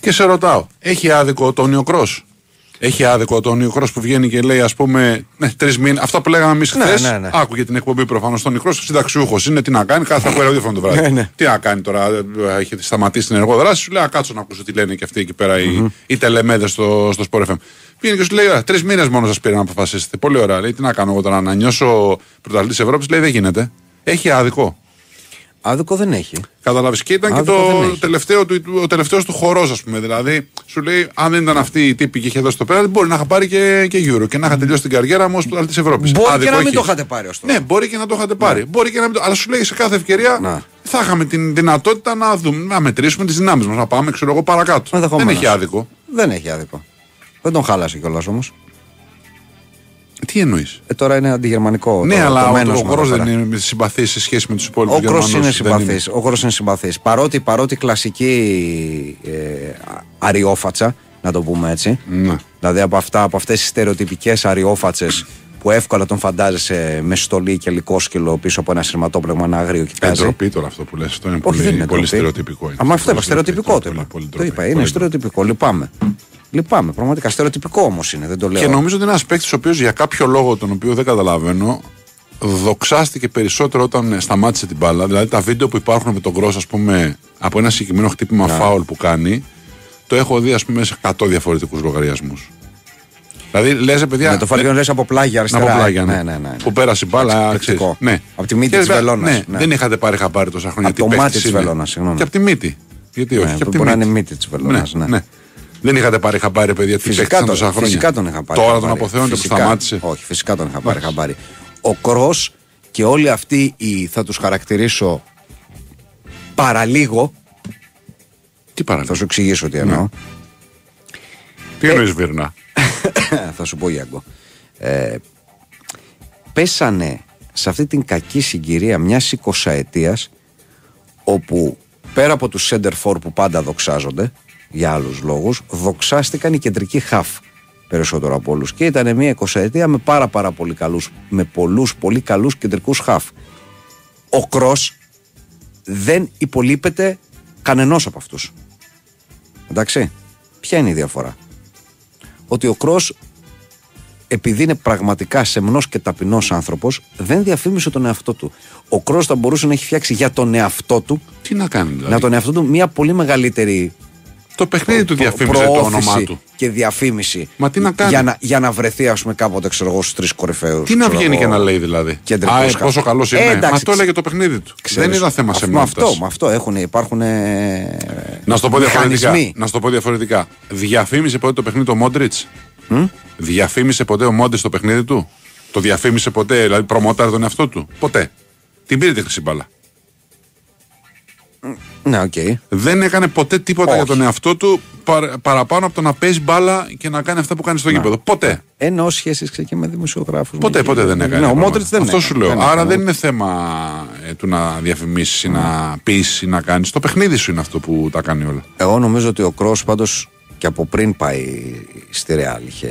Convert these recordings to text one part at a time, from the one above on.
Και σε ρωτάω, έχει άδικο ο Τόνιο Κρος? Έχει άδικο ο Τόνιο Κρος που βγαίνει και λέει, ας πούμε, ναι, 3 μήνες. Αυτά που λέγαμε εμείς χθες. Ναι. Άκουγε την εκπομπή προφανώς τον Κρος, συνταξιούχος είναι, τι να κάνει, κάθε φορά ραδιόφωνο το βράδυ. Ναι. Τι να κάνει τώρα, έχει σταματήσει την ενεργοδράση, σου λέει, α, κάτσω να ακούσω τι λένε και αυτοί εκεί πέρα οι τελεμέδες στο Sport FM. Πήγαινε και σου λέει, 3 μήνες μόνο σας πήρε να αποφασίσετε. Πολύ ωραία. Λέει, τι να κάνω εγώ τώρα, να νιώσω πρωταθλητής Ευρώπης? Λέει, δεν γίνεται. Έχει άδικο. Άδικο δεν έχει. Καταλάβεις, και ήταν άδικο και ο τελευταίος του χορός, ας πούμε. Δηλαδή, σου λέει, αν δεν ήταν αυτή η τύπη και είχε δώσει το πέναλτι, μπορεί να είχα πάρει και Euro και να είχα τελειώσει την καριέρα μου ως πρωταθλητής της Ευρώπης. Μπορεί άδικο και να μην το είχατε πάρει ως τώρα. Ναι, μπορεί και να το είχατε πάρει. Ναι. Μπορεί και να μην το... Αλλά σου λέει, σε κάθε ευκαιρία θα είχαμε την δυνατότητα να δούμε, να μετρήσουμε τις δυνάμεις μας, να πάμε, ξέρω εγώ, παρακάτω. Δεν έχει άδικο. Δεν έχει άδικο. Δεν τον χάλασε κιόλας όμως. Τι εννοείς? Τώρα είναι αντιγερμανικό. Ναι, αλλά ο Κρος δεν είναι συμπαθής σε σχέση με τους υπόλοιπους Γερμανούς. Ο Κρος είναι συμπαθής. Παρότι κλασική αριόφατσα, να το πούμε έτσι. Ναι. Δηλαδή από αυτές τις στερεοτυπικές αριόφατσες που εύκολα τον φαντάζεσαι με στολή και λικόσκυλο πίσω από ένα σειρματόπλεγμα, ένα άγριο κοιτάζει. Εντροπή τώρα αυτό που λες. Αυτό είναι πολύ στερεοτυπικό. Αμα αυτό είπα, στερεοτυπικό το είπα. Είναι στερεοτυπικό, λυπάμαι. Λυπάμαι, πραγματικά. Στερεοτυπικό όμως είναι, δεν το λέω. Και νομίζω ότι είναι ένας παίκτης ο οποίος για κάποιο λόγο, τον οποίο δεν καταλαβαίνω, δοξάστηκε περισσότερο όταν σταμάτησε την μπάλα. Δηλαδή τα βίντεο που υπάρχουν με τον Κρος, ας πούμε, από ένα συγκεκριμένο χτύπημα φάουλ που κάνει, το έχω δει, ας πούμε, σε 100 διαφορετικούς λογαριασμούς. Δηλαδή λες, παιδιά. Με το φαριόν λες από πλάγια αριστερά. Από πλάγια, ναι. Που πέρασε η μπάλα. Από τη μύτη της βελόνας. Ναι. Δεν είχατε πάρει χαμπάρι τόσα χρόνια. Από το μάτι της βελόνας, συγγνώμη. Και από τη μύτη. Γιατί όχι? Μπορεί να είναι μύτη της βελόνας, ναι. Δεν είχατε πάρει χαμπάρι, παιδιά, φυσικά τον είχα πάρει. Τώρα τον αποθεώνετε που σταμάτησε. Όχι, φυσικά τον είχα πάρει χαμπάρι. Ο Κρος και όλοι αυτοί θα τους χαρακτηρίσω παραλίγο. Τι παραλίγο? Θα σου εξηγήσω τι εννοώ. Τι εννοείς, Βίρνα? Θα σου πω, Γιάνγκο. Πέσανε σε αυτή την κακή συγκυρία μιας 20ετίας, όπου πέρα από τους center for που πάντα δοξάζονται για άλλους λόγους, δοξάστηκαν οι κεντρικοί χαφ περισσότερο από όλους. Και ήταν μια 20ετία με πάρα πολύ καλούς, με πολλούς πολύ καλούς κεντρικούς χαφ. Ο Κρος δεν υπολείπεται κανενός από αυτούς. Εντάξει, ποια είναι η διαφορά? Ότι ο Κρος, επειδή είναι πραγματικά σεμνός και ταπεινός άνθρωπος, δεν διαφήμισε τον εαυτό του. Ο Κρος θα μπορούσε να έχει φτιάξει για τον εαυτό του, τι να κάνει δηλαδή, για τον εαυτό του μια πολύ μεγαλύτερη. Το παιχνίδι του διαφήμισε το όνομά του. Και διαφήμιση. Μα τι να κάνει? Για να βρεθεί, ας πούμε, κάποτε, ξέρω εγώ, στους 3 κορυφαίους. Τι να βγαίνει και να λέει δηλαδή? Α, πόσο καλός είναι. Εντάξει, μα το έλεγε το παιχνίδι του. Ξέρεις, δεν ήταν θέμα σεμνότητας. Με αυτό υπάρχουν. Να στο πω διαφορετικά. Διαφήμισε ποτέ το παιχνίδι του ο Μόντριτς? Διαφήμισε ποτέ ο Μόντριτς το παιχνίδι του? Το διαφήμισε ποτέ? Δηλαδή προμόταρε τον εαυτό του? Ποτέ. Την πήρε τη χρυσή μπάλα. Ναι, okay. Δεν έκανε ποτέ τίποτα για τον εαυτό του παραπάνω από το να παίζει μπάλα και να κάνει αυτά που κάνει στο γήπεδο. Ποτέ. Εννοώ σχέσεις και με δημοσιογράφους. Ποτέ δεν έκανε. Ναι, ο Μόντριτς δεν έκανε. Αυτό σου λέω. Άρα δεν είναι θέμα του να διαφημίσεις ή να πεις ή να κάνεις. Το παιχνίδι σου είναι αυτό που τα κάνει όλα. Εγώ νομίζω ότι ο Κρος πάντως και από πριν πάει στη Ρεάλ είχε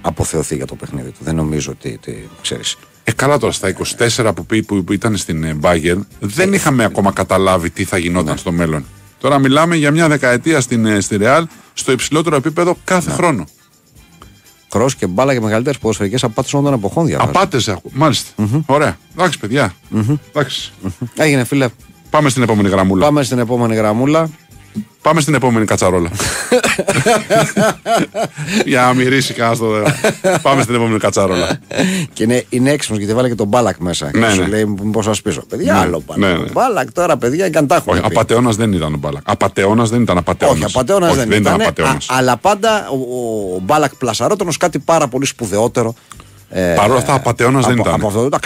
αποθεωθεί για το παιχνίδι του. Δεν νομίζω ότι ξέρεις. Καλά τώρα, στα 24 που ήταν στην Bayern, δεν είχαμε ακόμα καταλάβει τι θα γινόταν στο μέλλον. Τώρα μιλάμε για μια δεκαετία στη Ρεάλ, στο υψηλότερο επίπεδο κάθε χρόνο. Κρος και μπάλα και μεγαλύτερες ποδοσφαιρικές απάτες όλων των εποχών. Απάτες, μάλιστα. Ωραία. Εντάξει, παιδιά. Εντάξει. Έγινε, φίλε. Πάμε στην επόμενη γραμμούλα. Πάμε στην επόμενη κατσαρόλα. Για να μυρίσει κανένα το δέντρο. Πάμε στην επόμενη κατσαρόλα. Και είναι έξυπνος γιατί βάλε και τον Μπάλακ μέσα. Και σου λέει, μήπως σας πίσω. Παιδιά, άλλο Μπάλακ. Μπάλακ τώρα, παιδιά, και αν τα έχουμε. Απατεώνας δεν ήταν ο Μπάλακ. Όχι, απατεώνας δεν ήταν. Αλλά πάντα ο Μπάλακ πλασαρόταν ως κάτι πάρα πολύ σπουδαιότερο. Παρ' όλα αυτά, απατεώνας δεν ήταν.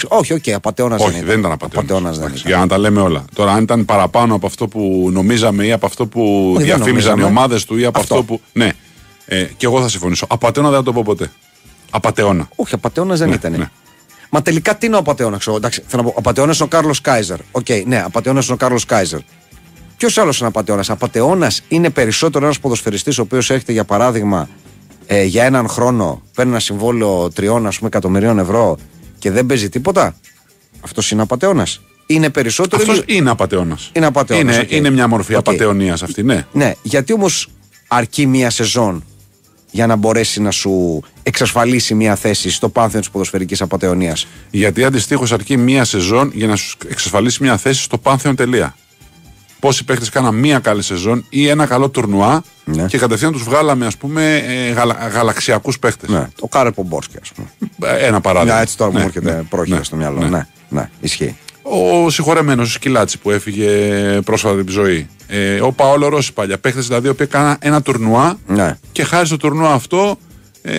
Όχι, απατεώνας δεν ήταν. Για να τα λέμε όλα. Τώρα, αν ήταν παραπάνω από αυτό που νομίζαμε ή από αυτό που διαφήμιζαν οι ομάδες του ή από αυτό που. Ναι, και εγώ θα συμφωνήσω. Απατεώνα δεν θα το πω ποτέ. Απατεώνα. Όχι, απατεώνας δεν ήταν. Ναι. Μα τελικά τι είναι ο απατεώνας? Εντάξει, θέλω να πω. Απατεώνας είναι ο Κάρλος Κάιζερ. Οκ, ναι, απατεώνας είναι ο Κάρλος Κάιζερ. Ποιος άλλος είναι απατεώνας? Απατεώνας είναι περισσότερο ένας ποδοσφαιριστής ο οποίος έρχεται, για παράδειγμα, για έναν χρόνο, παίρνει ένα συμβόλαιο 3 εκατομμυρίων ευρώ και δεν παίζει τίποτα. Αυτός είναι απατεώνας. είναι περισσότερο. Αυτό είναι απατεώνας. Είναι απατεώνας. Είναι, okay. Είναι μια μορφή απατεωνίας αυτή, ναι. Ναι, γιατί όμως αρκεί μια σεζόν για να μπορέσει να σου εξασφαλίσει μια θέση στο πάνθεον της ποδοσφαιρικής απατεωνίας? Γιατί αντιστοίχως αρκεί μια σεζόν για να σου εξασφαλίσει μια θέση στο πάνθεον τελεία. Πόσοι παίχτες κάναν μια καλή σεζόν ή ένα καλό τουρνουά, ναι, και κατευθείαν τους βγάλαμε, ας πούμε, γαλαξιακούς παίχτες. Ναι. Το Κάρεπο Μπόρσκι, ας πούμε. Ένα παράδειγμα. Ναι, έτσι τώρα μου έρχεται πρόχειρα στο μυαλό. Ναι, ναι, ναι, ισχύει. Ο συγχωρεμένος ο Σκυλάτσι που έφυγε πρόσφατα από τη ζωή. Ο Παόλο Ρώση παλιά. Παίχτες δηλαδή οι οποίοι κάναν ένα τουρνουά, ναι, και χάρη στο τουρνουά αυτό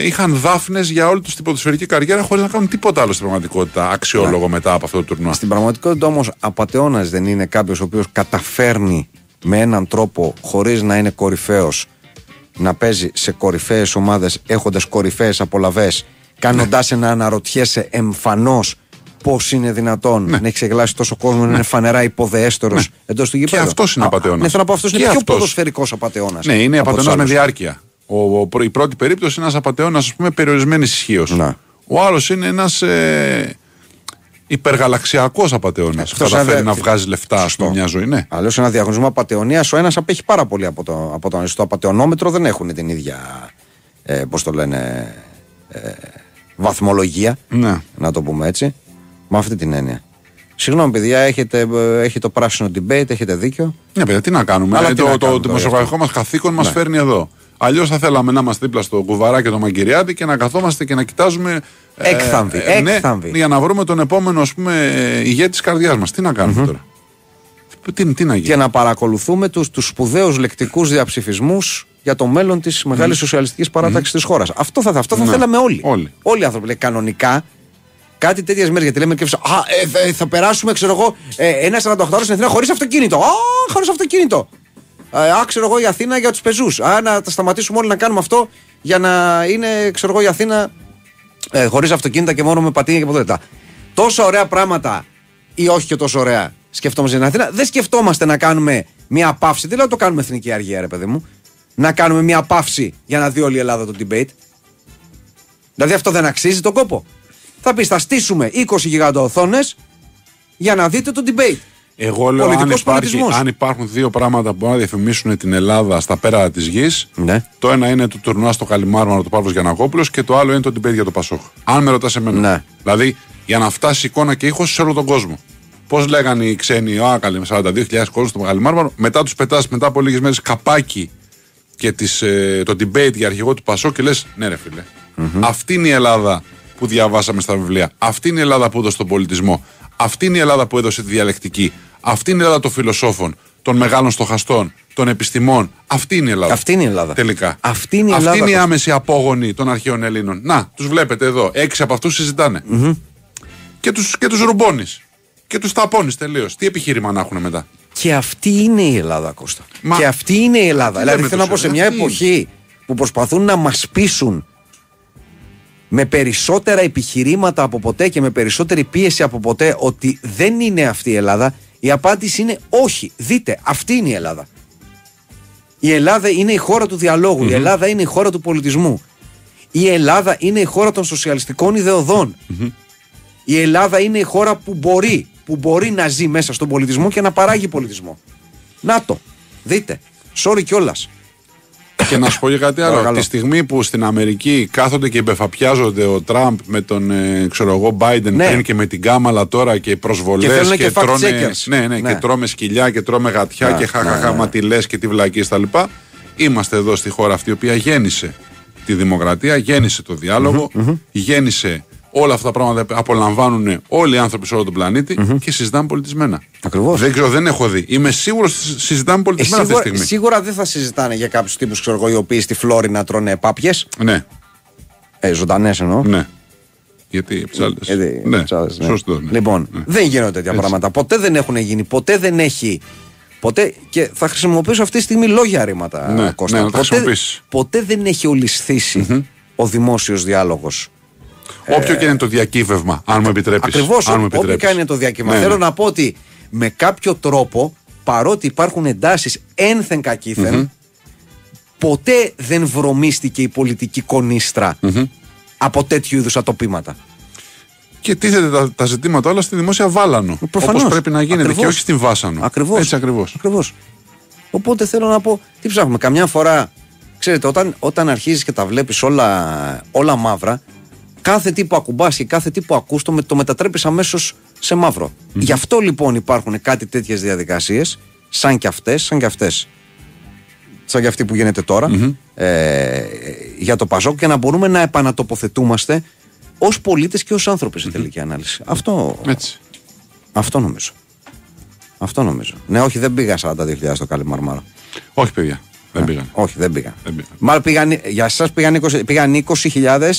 είχαν δάφνες για όλη τους την ποδοσφαιρική καριέρα χωρίς να κάνουν τίποτα άλλο στην πραγματικότητα αξιόλογο, ναι, μετά από αυτό το τουρνουά. Στην πραγματικότητα όμως απατεώνας δεν είναι κάποιος ο οποίος καταφέρνει με έναν τρόπο χωρίς να είναι κορυφαίος να παίζει σε κορυφαίες ομάδες έχοντας κορυφαίες απολαβές, κάνοντάς, ναι, να αναρωτιέσαι εμφανώς πώς είναι δυνατόν, ναι, να έχει ξεγελάσει τόσο κόσμο, ναι, να είναι φανερά υποδεέστερος, ναι, εντός του γηπέδου. Και αυτός είναι απατεώνας. Ναι, θέλω να πω, αυτός είναι πιο ποδοσφαιρικός απατεώνας. Ναι, είναι απατεώνας με διάρκεια. Η πρώτη περίπτωση είναι ένας απατεώνας, ας πούμε, περιορισμένης ισχύως. Ναι. Ο άλλος είναι ένας υπεργαλαξιακός απατεώνας. Καταφέρει να βγάζει λεφτά από μια ζωή. Ναι. Αλλά σε ένα διαγωνισμό απατεωνίας ο ένας απέχει πάρα πολύ από τον άλλο. Στο απατεωνόμετρο δεν έχουν την ίδια, πώς το λένε, βαθμολογία. Ναι. Να το πούμε έτσι. Με αυτή την έννοια. Συγγνώμη, παιδιά, έχει το πράσινο debate, έχετε δίκιο. Ναι, παιδιά, τι να κάνουμε. Αλλά το δημοσιογραφικό μας καθήκον μας φέρνει εδώ. Αλλιώς θα θέλαμε να είμαστε δίπλα στο Κουβαρά και τον Μαγκυριάδη και να καθόμαστε και να κοιτάζουμε. Έκθαμβη. Ναι, για να βρούμε τον επόμενο, ας πούμε, ηγέτη της καρδιάς μας. Τι να κάνουμε τώρα. Τι να γίνει. Και να παρακολουθούμε τους σπουδαίους λεκτικούς διαψηφισμούς για το μέλλον της μεγάλης σοσιαλιστικής παράταξης της χώρας. Αυτό θα θέλαμε όλοι. Όλοι οι άνθρωποι κανονικά. Κάτι τέτοιες μέρες, γιατί λέμε και θα περάσουμε, ξέρω εγώ, ένα 48ωρο στην Αθήνα χωρίς αυτοκίνητο. Χωρίς αυτοκίνητο. Ξέρω εγώ, η Αθήνα για τους πεζούς. Να τα σταματήσουμε όλοι να κάνουμε αυτό για να είναι, ξέρω εγώ, η Αθήνα χωρίς αυτοκίνητα και μόνο με πατίνια και ποδήλατα. Τόσα ωραία πράγματα ή όχι και τόσο ωραία σκεφτόμαστε στην Αθήνα. Δεν σκεφτόμαστε να κάνουμε μια παύση. Δεν λέω το κάνουμε εθνική αργία, ρε παιδί μου. Να κάνουμε μια παύση για να δει όλη η Ελλάδα το debate. Δηλαδή αυτό δεν αξίζει τον κόπο. Θα πεις, θα στήσουμε 20 γιγαντοοθόνες για να δείτε το debate. Εγώ λέω, αν υπάρχουν δύο πράγματα που μπορούν να διαφημίσουν την Ελλάδα στα πέρα της γης, ναι, το ένα είναι το τουρνουά στο Καλιμάρμαρο του Παύλος Γιαννακόπουλος και το άλλο είναι το debate για το Πασόχ. Αν με ρωτάς εμένα. Ναι. Δηλαδή, για να φτάσει εικόνα και ήχος σε όλο τον κόσμο. Πώς λέγανε οι ξένοι, 42.000 κόσμος στο Καλιμάρμαρο, μετά τους πετάς μετά από λίγες μέρες καπάκι και το debate για αρχηγό του Πασόχ και λες, ναι, ρε φίλε, αυτή είναι η Ελλάδα που διαβάσαμε στα βιβλία. Αυτή είναι η Ελλάδα που έδωσε τον πολιτισμό. Αυτή είναι η Ελλάδα που έδωσε τη διαλεκτική. Αυτή είναι η Ελλάδα των φιλοσόφων, των μεγάλων στοχαστών, των επιστημών. Αυτή είναι η Ελλάδα. Αυτή είναι η Ελλάδα. Τελικά. Αυτή είναι η άμεση απόγονη των αρχαίων Ελλήνων. Να, τους βλέπετε εδώ. 6 από αυτούς συζητάνε. Και τους ρουμπώνεις. Και τους ταπώνεις τελείως. Τι επιχείρημα να έχουν μετά. Και αυτή είναι η Ελλάδα, Κώστα. Και αυτή είναι η Ελλάδα. Δηλαδή θέλω να πω, σε μια εποχή που προσπαθούν να μας πείσουν με περισσότερα επιχειρήματα από ποτέ και με περισσότερη πίεση από ποτέ ότι δεν είναι αυτή η Ελλάδα, η απάντηση είναι όχι. Δείτε, αυτή είναι η Ελλάδα. Η Ελλάδα είναι η χώρα του διαλόγου, η Ελλάδα είναι η χώρα του πολιτισμού, η Ελλάδα είναι η χώρα των σοσιαλιστικών ιδεωδών, η Ελλάδα είναι η χώρα που μπορεί να ζει μέσα στον πολιτισμό και να παράγει πολιτισμό. Να το, δείτε, sorry κιόλας. Και να σου πω και κάτι άλλο. Τη στιγμή που στην Αμερική κάθονται και μπεφαπιάζονται ο Τραμπ με τον Biden, ναι, πριν και με την Κάμαλα τώρα και προσβολές και τρώνε, ναι, και τρώμε σκυλιά και τρώμε γατιά, ναι, και χαχαχαμα τι λες και τι βλακείς τα λοιπά. Είμαστε εδώ στη χώρα αυτή η οποία γέννησε τη δημοκρατία, γέννησε το διάλογο, γέννησε όλα αυτά τα πράγματα. Απολαμβάνουν όλοι οι άνθρωποι σε όλο τον πλανήτη και συζητάμε πολιτισμένα. Ακριβώς. Δεν ξέρω, δεν έχω δει. Είμαι σίγουρος ότι συζητάμε πολιτισμένα αυτή τη στιγμή. Σίγουρα δεν θα συζητάνε για κάποιους τύπους, ξέρω εγώ, οι οποίοι στη Φλόρινα τρώνε πάπιες. Ναι. Ζωντανές εννοώ. Ναι. Γιατί ψάλτες. Ναι. Ναι. Σωστό. Ναι. Λοιπόν, ναι, δεν γίνονται τέτοια πράγματα. Ποτέ δεν έχουν γίνει. Ποτέ δεν έχει. Ποτέ, και θα χρησιμοποιήσω αυτή τη στιγμή λόγια ρήματα. Ναι, Κώστα. Ναι, ποτέ δεν έχει ολισθήσει ο δημόσιος διάλογος. Όποιο και είναι το διακύβευμα, αν μου επιτρέπεις. Ακριβώς, όποιο και είναι το διακύβευμα. Ναι. Θέλω να πω ότι με κάποιο τρόπο, παρότι υπάρχουν εντάσεις ένθεν κακήθεν, ποτέ δεν βρωμίστηκε η πολιτική κονίστρα από τέτοιου είδους ατοπήματα. και τίθεται τα ζητήματα όλα στη δημόσια βάλανο. Προφανώς. Όπως πρέπει να γίνεται ακριβώς. Και όχι στην βάσανο. Ακριβώς. Έτσι ακριβώς. Οπότε θέλω να πω, τι ψάχνουμε. Καμιά φορά, ξέρετε, όταν αρχίζεις και τα βλέπεις όλα μαύρα, κάθε τι που ακουμπάς και κάθε τι που ακούς το μετατρέπεις αμέσως σε μαύρο. Mm-hmm. Γι' αυτό λοιπόν υπάρχουν κάτι τέτοιες διαδικασίες, σαν κι αυτές. Σαν και αυτή που γίνεται τώρα, mm-hmm. Για το Πασόκ, και να μπορούμε να επανατοποθετούμαστε ως πολίτες και ως άνθρωποι σε τελική ανάλυση. Αυτό νομίζω. Ναι, όχι, δεν πήγα 42.000 στο Κάλι Μαρμάρα. Όχι, παιδιά. Δεν πήγαν. Μάλλον για εσάς πήγαν 20.000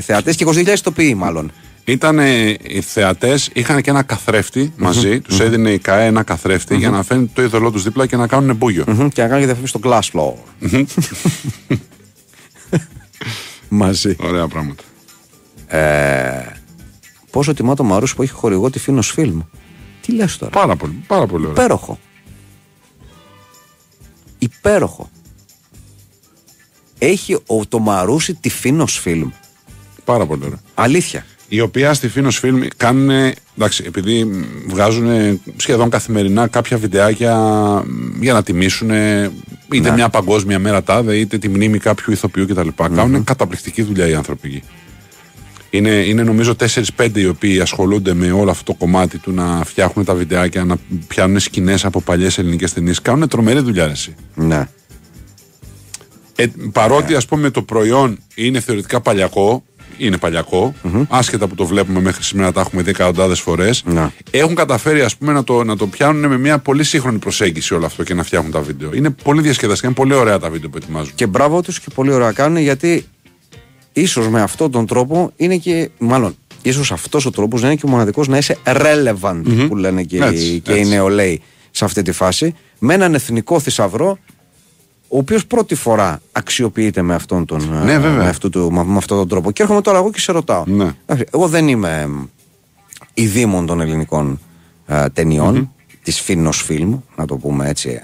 θεατές και 20.000 ηθοποιοί, μάλλον. Ήταν οι θεατές, είχαν και ένα καθρέφτη μαζί, mm-hmm. τους έδινε η ΚΑΕ ένα καθρέφτη για να φαίνεται το είδωλό τους δίπλα και να κάνουν μπούγιο. Και να κάνουν και διαφήμιση στο Glass Floor. Μαζί. Ωραία πράγματα. Πόσο τιμά το Μαρούσι που έχει χορηγό τη Φίνος Φιλμ. Τι λες τώρα. Πάρα πολύ, πάρα πολύ ωραία. Υπέροχο. Έχει το Μαρούσι τη Φίνος Φιλμ. Πάρα πολύ ωραία. Αλήθεια. Η οποία στη Φίνος Φιλμ κάνουν, εντάξει, επειδή βγάζουν σχεδόν καθημερινά κάποια βιντεάκια για να τιμήσουν είτε μια παγκόσμια μέρα τάδε, είτε τη μνήμη κάποιου ηθοποιού κτλ. Κάνουν καταπληκτική δουλειά οι άνθρωποι. Είναι νομίζω 4-5 οι οποίοι ασχολούνται με όλο αυτό το κομμάτι του να φτιάχνουν τα βιντεάκια, να πιάνουν σκηνές από παλιές ελληνικές ταινίες. Κάνουν τρομερή δουλειά, εσύ. Ναι. Παρότι ας πούμε το προϊόν είναι θεωρητικά παλιακό. Είναι παλιακό, άσχετα που το βλέπουμε μέχρι σήμερα, τα έχουμε δει εκατοντάδες φορές. Έχουν καταφέρει, ας πούμε, να το πιάνουν με μια πολύ σύγχρονη προσέγγιση όλο αυτό και να φτιάχνουν τα βίντεο. Είναι πολύ διασκεδαστικά, είναι πολύ ωραία τα βίντεο που ετοιμάζουν. Και μπράβο τους, και πολύ ωραία κάνουν, γιατί ίσως με αυτόν τον τρόπο είναι και. Μάλλον, ίσως αυτός ο τρόπος να είναι και ο μοναδικός να είσαι relevant, που λένε και οι νεολαίοι σε αυτή τη φάση, με έναν εθνικό θησαυρό, ο οποίος πρώτη φορά αξιοποιείται με αυτόν τον, με αυτόν τον τρόπο. Και έρχομαι τώρα εγώ και σε ρωτάω. Ναι. Εγώ δεν είμαι ειδήμων των ελληνικών ταινιών, της Φίνος Φιλμ, να το πούμε έτσι,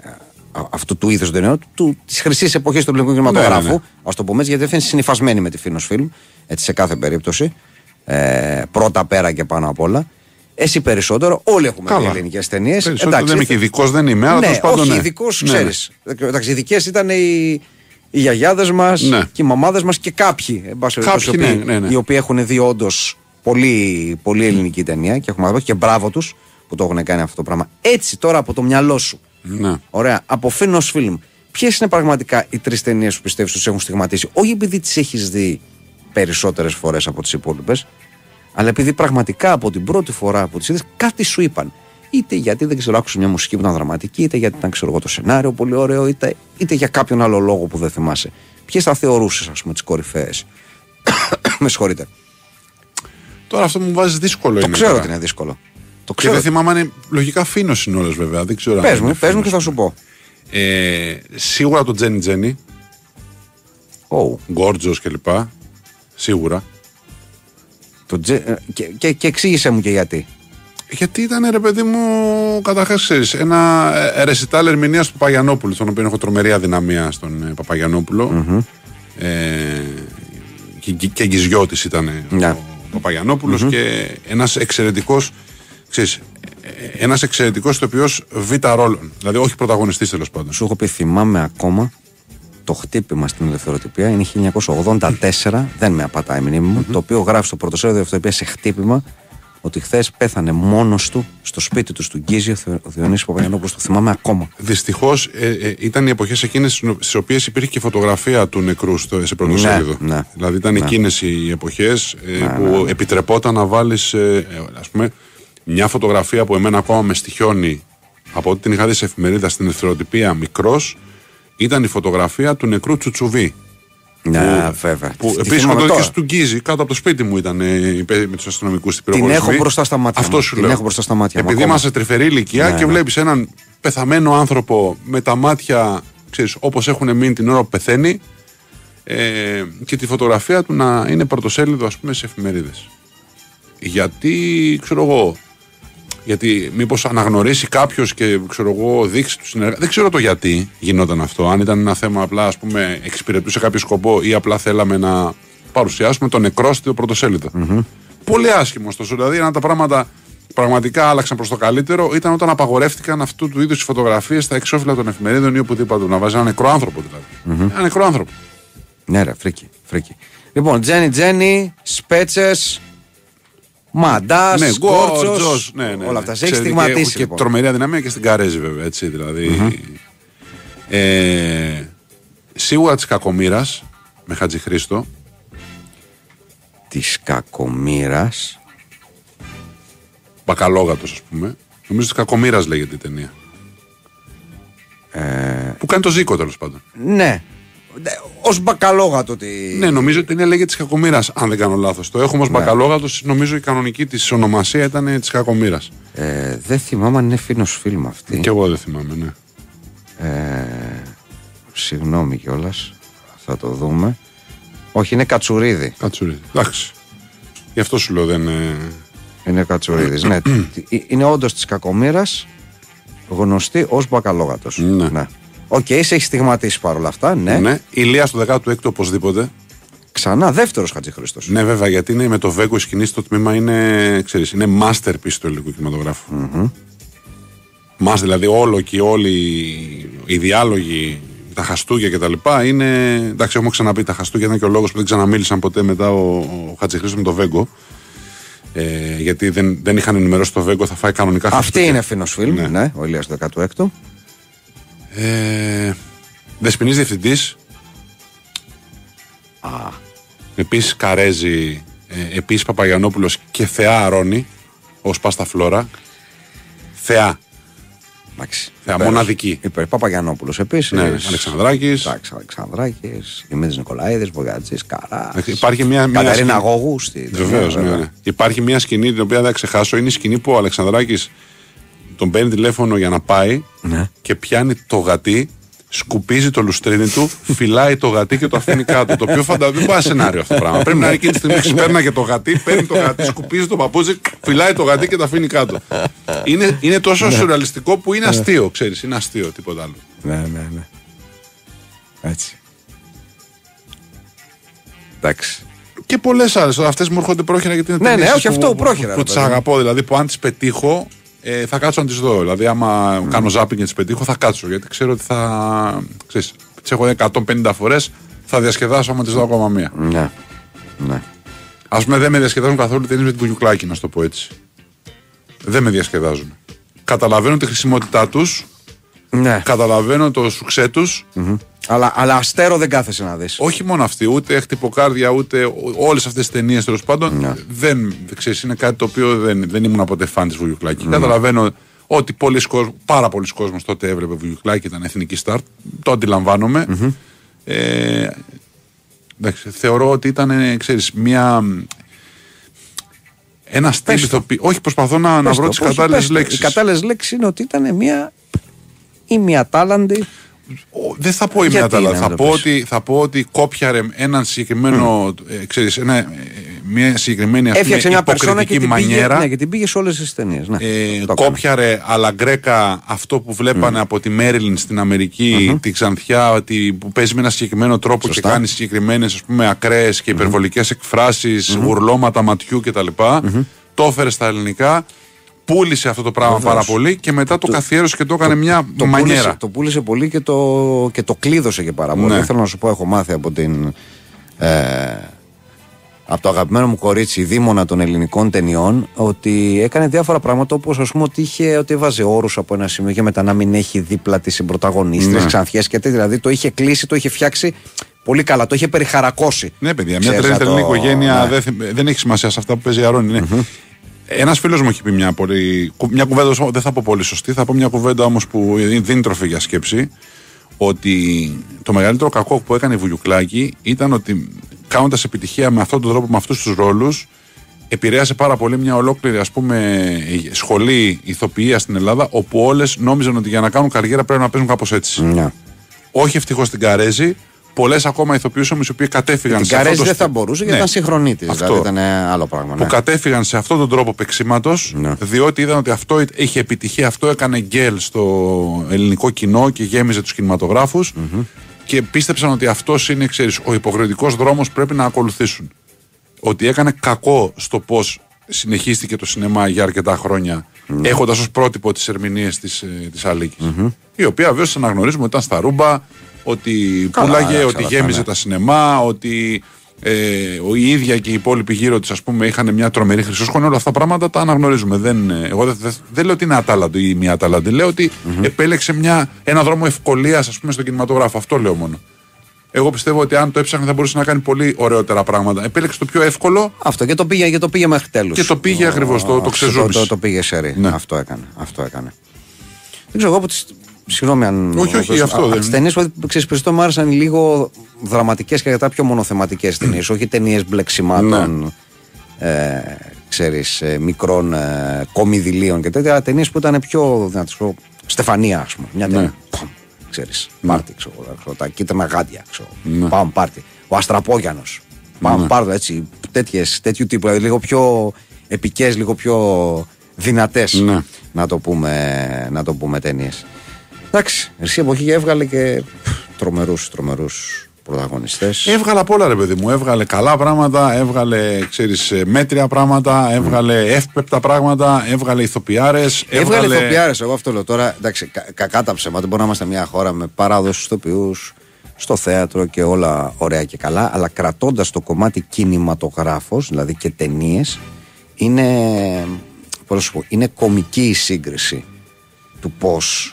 αυτού του είδους των ταινιών, της χρυσής εποχής του ελληνικού κινηματογράφου, ας το πούμε έτσι, γιατί δεν είναι συνυφασμένη με τη Φίνος Φιλμ, έτσι, σε κάθε περίπτωση, πρώτα πέρα και πάνω απ' όλα. Εσύ περισσότερο, όλοι έχουμε δει ελληνικές ταινίες. Εντάξει, δεν είμαι και ειδικός, δεν είμαι, αλλά τέλος πάντων. Όχι, ειδικός, ξέρεις. Εντάξει, ειδικές ήταν οι γιαγιάδες μας και οι μαμάδες μας και κάποιοι, εν πάση περιπτώσει, οι οποίοι έχουν δει όντως πολύ, πολύ ελληνική ταινία και έχουμε δει, και μπράβο τους που το έχουν κάνει αυτό το πράγμα. Έτσι τώρα από το μυαλό σου. Ναι. Ωραία, από Φίνος Φιλμ, ποιες είναι πραγματικά οι τρεις ταινίες που πιστεύεις τους έχουν στιγματίσει, όχι επειδή τις έχεις δει περισσότερες φορές από τις υπόλοιπες, αλλά επειδή πραγματικά από την πρώτη φορά που τις είδες κάτι σου είπαν. Είτε γιατί δεν ξέρω, άκουσε μια μουσική που ήταν δραματική, είτε γιατί ήταν, ξέρω εγώ, το σενάριο πολύ ωραίο, είτε για κάποιον άλλο λόγο που δεν θυμάσαι. Ποιες θα θεωρούσες, ας πούμε, τις κορυφαίες? Με συγχωρείτε. Τώρα αυτό μου βάζει δύσκολο. Το ξέρω ότι είναι δύσκολο. Το ξέρω. Και δεν θυμάμαι αν είναι. Λογικά Φίνος είναι όλες, βέβαια. Δεν ξέρω. Πες μου και θα σου πω. Σίγουρα το Τζένι Τζένι. Γκόρτζος κλπ. Σίγουρα. Και εξήγησέ μου και γιατί. Γιατί ήταν, ρε παιδί μου, καταρχάς, ξέρεις, ένα ρεσιτάλ ερμηνείας του Παπαγιανόπουλου, στον οποίο έχω τρομερή αδυναμία, στον Παπαγιανόπουλο. Και γκυζιώτης ήταν ο Παπαγιανόπουλος, και ένας εξαιρετικός, ξέρεις, ένας εξαιρετικός ηθοποιός β' ρόλων. Δηλαδή όχι πρωταγωνιστής, τέλος πάντων. Σου έχω πει, θυμάμαι ακόμα το χτύπημα στην Ελευθεροτυπία, είναι 1984, δεν με απατάει η μνήμη μου, το οποίο γράφει στο πρωτοσέλιδο Ελευθεροτυπίας σε χτύπημα ότι χθες πέθανε μόνος του στο σπίτι του στον Γκίζιο ο Διονύσης Παπαγιανόπουλος. Το θυμάμαι ακόμα. Δυστυχώς ήταν οι εποχές εκείνες στις οποίες υπήρχε και φωτογραφία του νεκρού σε πρωτοσέλιδο. Δηλαδή ήταν εκείνες οι εποχές που επιτρεπόταν να βάλεις, ας πούμε, μια φωτογραφία που εμένα ακόμα με στοιχιώνει από ό,τι την είχα δει σε εφημερίδα στην Ελευθεροτυπία μικρός. Ήταν η φωτογραφία του νεκρού Τσουτσουβί. Ναι, βέβαια. Που επίσης φωτογραφίες του Γκίζη κάτω από το σπίτι μου ήταν με τους αστυνομικούς στην πυροβολισμή. Την έχω μπροστά στα μάτια. Αυτό σου λέω. Επειδή είμαστε τρυφερή ηλικία και βλέπεις έναν πεθαμένο άνθρωπο με τα μάτια, ξέρεις, όπως έχουν μείνει την ώρα που πεθαίνει, και τη φωτογραφία του να είναι πρωτοσέλιδο, ας πούμε, σε εφημερίδες. Γιατί, ξέρω εγώ. Γιατί μήπως αναγνωρίσει κάποιος και, ξέρω εγώ, δείξει του συνεργάτη. Δεν ξέρω το γιατί γινόταν αυτό. Αν ήταν ένα θέμα απλά, ας πούμε, εξυπηρετούσε κάποιο σκοπό ή απλά θέλαμε να παρουσιάσουμε τον νεκρό στο πρωτοσέλιδο. πολύ άσχημο ωστόσο. Δηλαδή, αν τα πράγματα πραγματικά άλλαξαν προς το καλύτερο, ήταν όταν απαγορεύτηκαν αυτού του είδους οι φωτογραφίες στα εξώφυλλα των εφημερίδων ή οπουδήποτε. Να βάζει ένα νεκρό άνθρωπο δηλαδή. Mm-hmm. Ένα νεκρό άνθρωπο. Ναι, ρε, φρίκι, φρίκι. Λοιπόν, Τζένι, Σπέτσες, Μαντάς, ναι, Κόρτσος, ναι. Όλα αυτά. Σε έχει στιγματίσει. Και λοιπόν, τρομερή αδυναμία και στην Καρέζη, βέβαια. Έτσι, δηλαδή. Mm-hmm. Σίγουρα της Κακομήρας με Χατζηχρήστο. Της Κακομήρας. Μπακαλόγατος, ας πούμε. Νομίζω της Κακομήρας λέγεται η ταινία. Που κάνει το Ζήκο, τέλος πάντων. Ναι. Ως μπακαλόγατο. Ναι, νομίζω ότι είναι λέγεται της Κακομήρας, αν δεν κάνω λάθος. Το έχουμε ως μπακαλόγατος. Νομίζω η κανονική της ονομασία ήταν της Κακομήρας. Δεν θυμάμαι αν είναι φίνος φιλμ αυτή. Κι εγώ δεν θυμάμαι, ναι. Συγγνώμη κιόλας. Θα το δούμε. Όχι, είναι Κατσουρίδη. Κατσουρίδη, εντάξει. Γι' αυτό σου λέω, δεν. Είναι Κατσουρίδης, ναι. Είναι όντως της Κακομήρας, γνωστή ως μπακαλόγατος. Ναι. Οκ, σε έχει στιγματίσει παρόλα αυτά, ναι. Ηλία στο 16ο οπωσδήποτε. Ξανά, δεύτερος Χατζηχρήστος. Ναι, βέβαια, γιατί είναι με το Βέγκο η σκηνή στο τμήμα, είναι, ξέρεις, είναι masterpiece του ελληνικού κινηματογράφου. Mm-hmm. Μας δηλαδή όλο και όλοι οι διάλογοι, τα Χαστούγια κτλ. Είναι. Εντάξει, έχουμε ξαναπεί τα Χαστούγια, ήταν και ο λόγος που δεν ξαναμίλησαν ποτέ μετά ο Χατζηχρήστος με το Βέγκο. Γιατί δεν είχαν ενημερώσει το Βέγκο, θα φάει κανονικά Χαστούγια. Αυτή είναι φίνος φιλμ, ναι, ο Ηλίας 16ο. Δεσποινής διευθυντής. Επίσης Καρέζη, επίσης Παπαγιανόπουλος και Θεά Αρώνη ως Πάστα Φλόρα. Θεά. Εντάξει. Θεά μοναδική. Υπέρ Παπαγιανόπουλος επίσης. Ναι, Αλεξανδράκης. Αλεξανδράκης, Δημήτρης Νικολαίδης, Μπογιατζής, Καράς. Υπάρχει μια Καταρίνα Γόγου. Βεβαίως, ναι. Υπάρχει μια σκηνή την οποία δεν θα ξεχάσω. Είναι η σκηνή που ο Αλεξανδράκης τον παίρνει τηλέφωνο για να πάει, ναι, και πιάνει το γατί, σκουπίζει το λουστρίνι του, φυλάει το γατί και το αφήνει κάτω. Το οποίο φαντάζομαι πάει σενάριο αυτό το πράγμα. Πρέπει να είναι εκείνη τη στιγμή ξεπέρναγε το γατί, παίρνει το γατί, σκουπίζει το παπούτσι, φυλάει το γατί και το αφήνει κάτω. Είναι τόσο σουρεαλιστικό που είναι αστείο, ξέρεις. Είναι αστείο, τίποτα άλλο. Ναι. Έτσι. Εντάξει. Και πολλές άλλες. Αυτές μου έρχονται πρόχειρα γιατί είναι που τις αγαπώ, δηλαδή που αν τις πετύχω. Θα κάτσω να τις δω. Δηλαδή, άμα κάνω ζάπινγκ και τις πετύχω, θα κάτσω. Γιατί ξέρω ότι θα. Ξέρεις, τις έχω 150 φορές, θα διασκεδάσω άμα τις δω ακόμα μία. Ναι. Ας πούμε, δεν με διασκεδάζουν καθόλου ταινίες με την Κουγιουκλάκη, να σου το πω έτσι. Δεν με διασκεδάζουν. Καταλαβαίνω τη χρησιμότητά τους. Ναι. Καταλαβαίνω το σουξέ τους. Mm-hmm. Αλλά αστέρο δεν κάθεσαι να δεις. Όχι μόνο αυτή, ούτε Χτυποκάρδια, ούτε όλες αυτές τις ταινίες τέλος πάντων. Ναι. Δεν ξέρεις, είναι κάτι το οποίο δεν ήμουν ποτέ φαν της Βουγιουκλάκη. Mm. Καταλαβαίνω ότι πάρα πολλοί κόσμος τότε έβλεπε Βουγιουκλάκη, ήταν εθνική στάρ. Το αντιλαμβάνομαι. Mm-hmm. Εντάξει, θεωρώ ότι ήταν, ξέρεις, μια. Ένα στέλνο. Όχι, προσπαθώ να βρω τις κατάλληλες λέξεις. Οι κατάλληλες λέξεις είναι ότι ήταν μια. Ή μια τάλαντη. Δεν θα πω μια τάλαντη. Θα πω ότι κόπιαρε έναν συγκεκριμένο. Ξέρεις, μια συγκεκριμένη αυτή υποκριτική μανιέρα. Ναι, και την πήγε σε όλες τις ταινίες. Ναι, κόπιαρε αλλά γκρέκα αυτό που βλέπανε από τη Μέριλιν στην Αμερική, τη Ξανθιά, που παίζει με ένα συγκεκριμένο τρόπο. Σωστά. Και κάνει συγκεκριμένες, ας πούμε, ακραίες και υπερβολικές εκφράσεις, γουρλώματα ματιού κτλ. Το έφερε στα ελληνικά. Πούλησε αυτό το πράγμα πάρα πολύ και μετά το καθιέρωσε και το έκανε μια μανιέρα. Το πούλησε πολύ και το κλείδωσε και πάρα πολύ. Ναι. Θέλω να σου πω, έχω μάθει από το αγαπημένο μου κορίτσι, δίμονα των ελληνικών ταινιών, ότι έκανε διάφορα πράγματα, όπως ας πούμε ότι έβαζε όρους από ένα σημείο και μετά να μην έχει δίπλα τη συμπρωταγωνίστρια, ναι, Ξανθιές και τέτοια. Δηλαδή το είχε κλείσει, το είχε φτιάξει πολύ καλά, το είχε περιχαρακώσει. Ναι, παιδιά, μια τρελή οικογένεια, ναι, δεν έχει σημασία σε αυτά που παίζει η Αρώνη. Ναι. Ένας φίλος μου έχει πει μια κουβέντα, δεν θα πω πολύ σωστή, θα πω μια κουβέντα όμως που δίνει τροφή για σκέψη, ότι το μεγαλύτερο κακό που έκανε η Βουγιουκλάκη ήταν ότι κάνοντας επιτυχία με αυτόν τον τρόπο, με αυτούς τους ρόλους, επηρέασε πάρα πολύ μια ολόκληρη, ας πούμε, σχολή ηθοποιία στην Ελλάδα, όπου όλες νόμιζαν ότι για να κάνουν καριέρα πρέπει να παίζουν κάπως έτσι. Ναι. Όχι ευτυχώς την Καρέζη. Πολλές ακόμα ηθοποιούς όμως οι οποίοι κατέφυγαν σε αυτόν τον τρόπο. Δεν θα μπορούσε γιατί ήταν συγχρονίτης. Δηλαδή ήταν άλλο πράγμα. Που κατέφυγαν σε αυτόν τον τρόπο παίξηματος, διότι είδαν ότι αυτό είχε επιτυχία, αυτό έκανε γκέλ στο ελληνικό κοινό και γέμιζε τους κινηματογράφους. Mm-hmm. Και πίστεψαν ότι αυτός είναι, ξέρεις, ο υποχρεωτικός δρόμος πρέπει να ακολουθήσουν. ότι έκανε κακό στο πώς συνεχίστηκε το σινεμά για αρκετά χρόνια, mm-hmm. έχοντας ως πρότυπο τις ερμηνείες της Αλίκης. Mm-hmm. Η οποία βέβαια αναγνωρίζουμε ότι ήταν στα ρούμπα, ότι πουλάγε, ότι γέμιζε τα σινεμά, ότι η ίδια και οι υπόλοιποι γύρω της, ας πούμε, είχαν μια τρομερή χρυσόσκονη. Όλα αυτά τα πράγματα τα αναγνωρίζουμε. Εγώ δεν λέω ότι είναι ατάλλαντο ή μη ατάλλαντο. Λέω ότι mm-hmm. επέλεξε ένα δρόμο ευκολίας, ας πούμε, στον κινηματογράφο. Αυτό λέω μόνο. Εγώ πιστεύω ότι αν το έψαχνε θα μπορούσε να κάνει πολύ ωραιότερα πράγματα. Επέλεξε το πιο εύκολο. Αυτό και το πήγε, μέχρι τέλους. Και το πήγε ακριβώς, το ξεζούμπησε. Το πήγε σερί. Ναι. Αυτό έκανε. Δεν ξέρω, εγώ συγγνώμη αν. Όχι, αυτό δεν. Τις ταινίες που ξεσπιστώ μου άρεσαν λίγο δραματικές και κατά πιο μονοθεματικές ταινίες. Όχι ταινίες μπλεξιμάτων, ξέρεις, μικρών κομιδιλίων και τέτοια. Αλλά ταινίες που ήταν πιο δυνατές. Στεφανία, ας πούμε. Μια ταινία. Ξέρεις, πάρτι, τα κίτρινα γάντια, πάμε πάρτι. Ο Αστραπόγιανος, πάμε πάρτι, έτσι, τέτοιου τύπου, δηλαδή λίγο πιο επικές, λίγο πιο δυνατές, να το πούμε ταινίες. Εντάξει, η εποχή έβγαλε και τρομερούς πρωταγωνιστές. Έβγαλα πολλά, ρε παιδί μου, έβγαλε καλά πράγματα, έβγαλε, ξέρεις, μέτρια πράγματα, έβγαλε εύπεπτα πράγματα, έβγαλε ηθοποιάρες. Έβγαλε ηθοποιάρες, εγώ αυτό λέω τώρα. Εντάξει, κακά τα ψέματα, μπορούμε να είμαστε μια χώρα με παράδοσους ηθοποιούς στο θέατρο και όλα ωραία και καλά, αλλά κρατώντας το κομμάτι κινηματογράφος, δηλαδή και ταινίες, είναι κομική η σύγκριση του πώς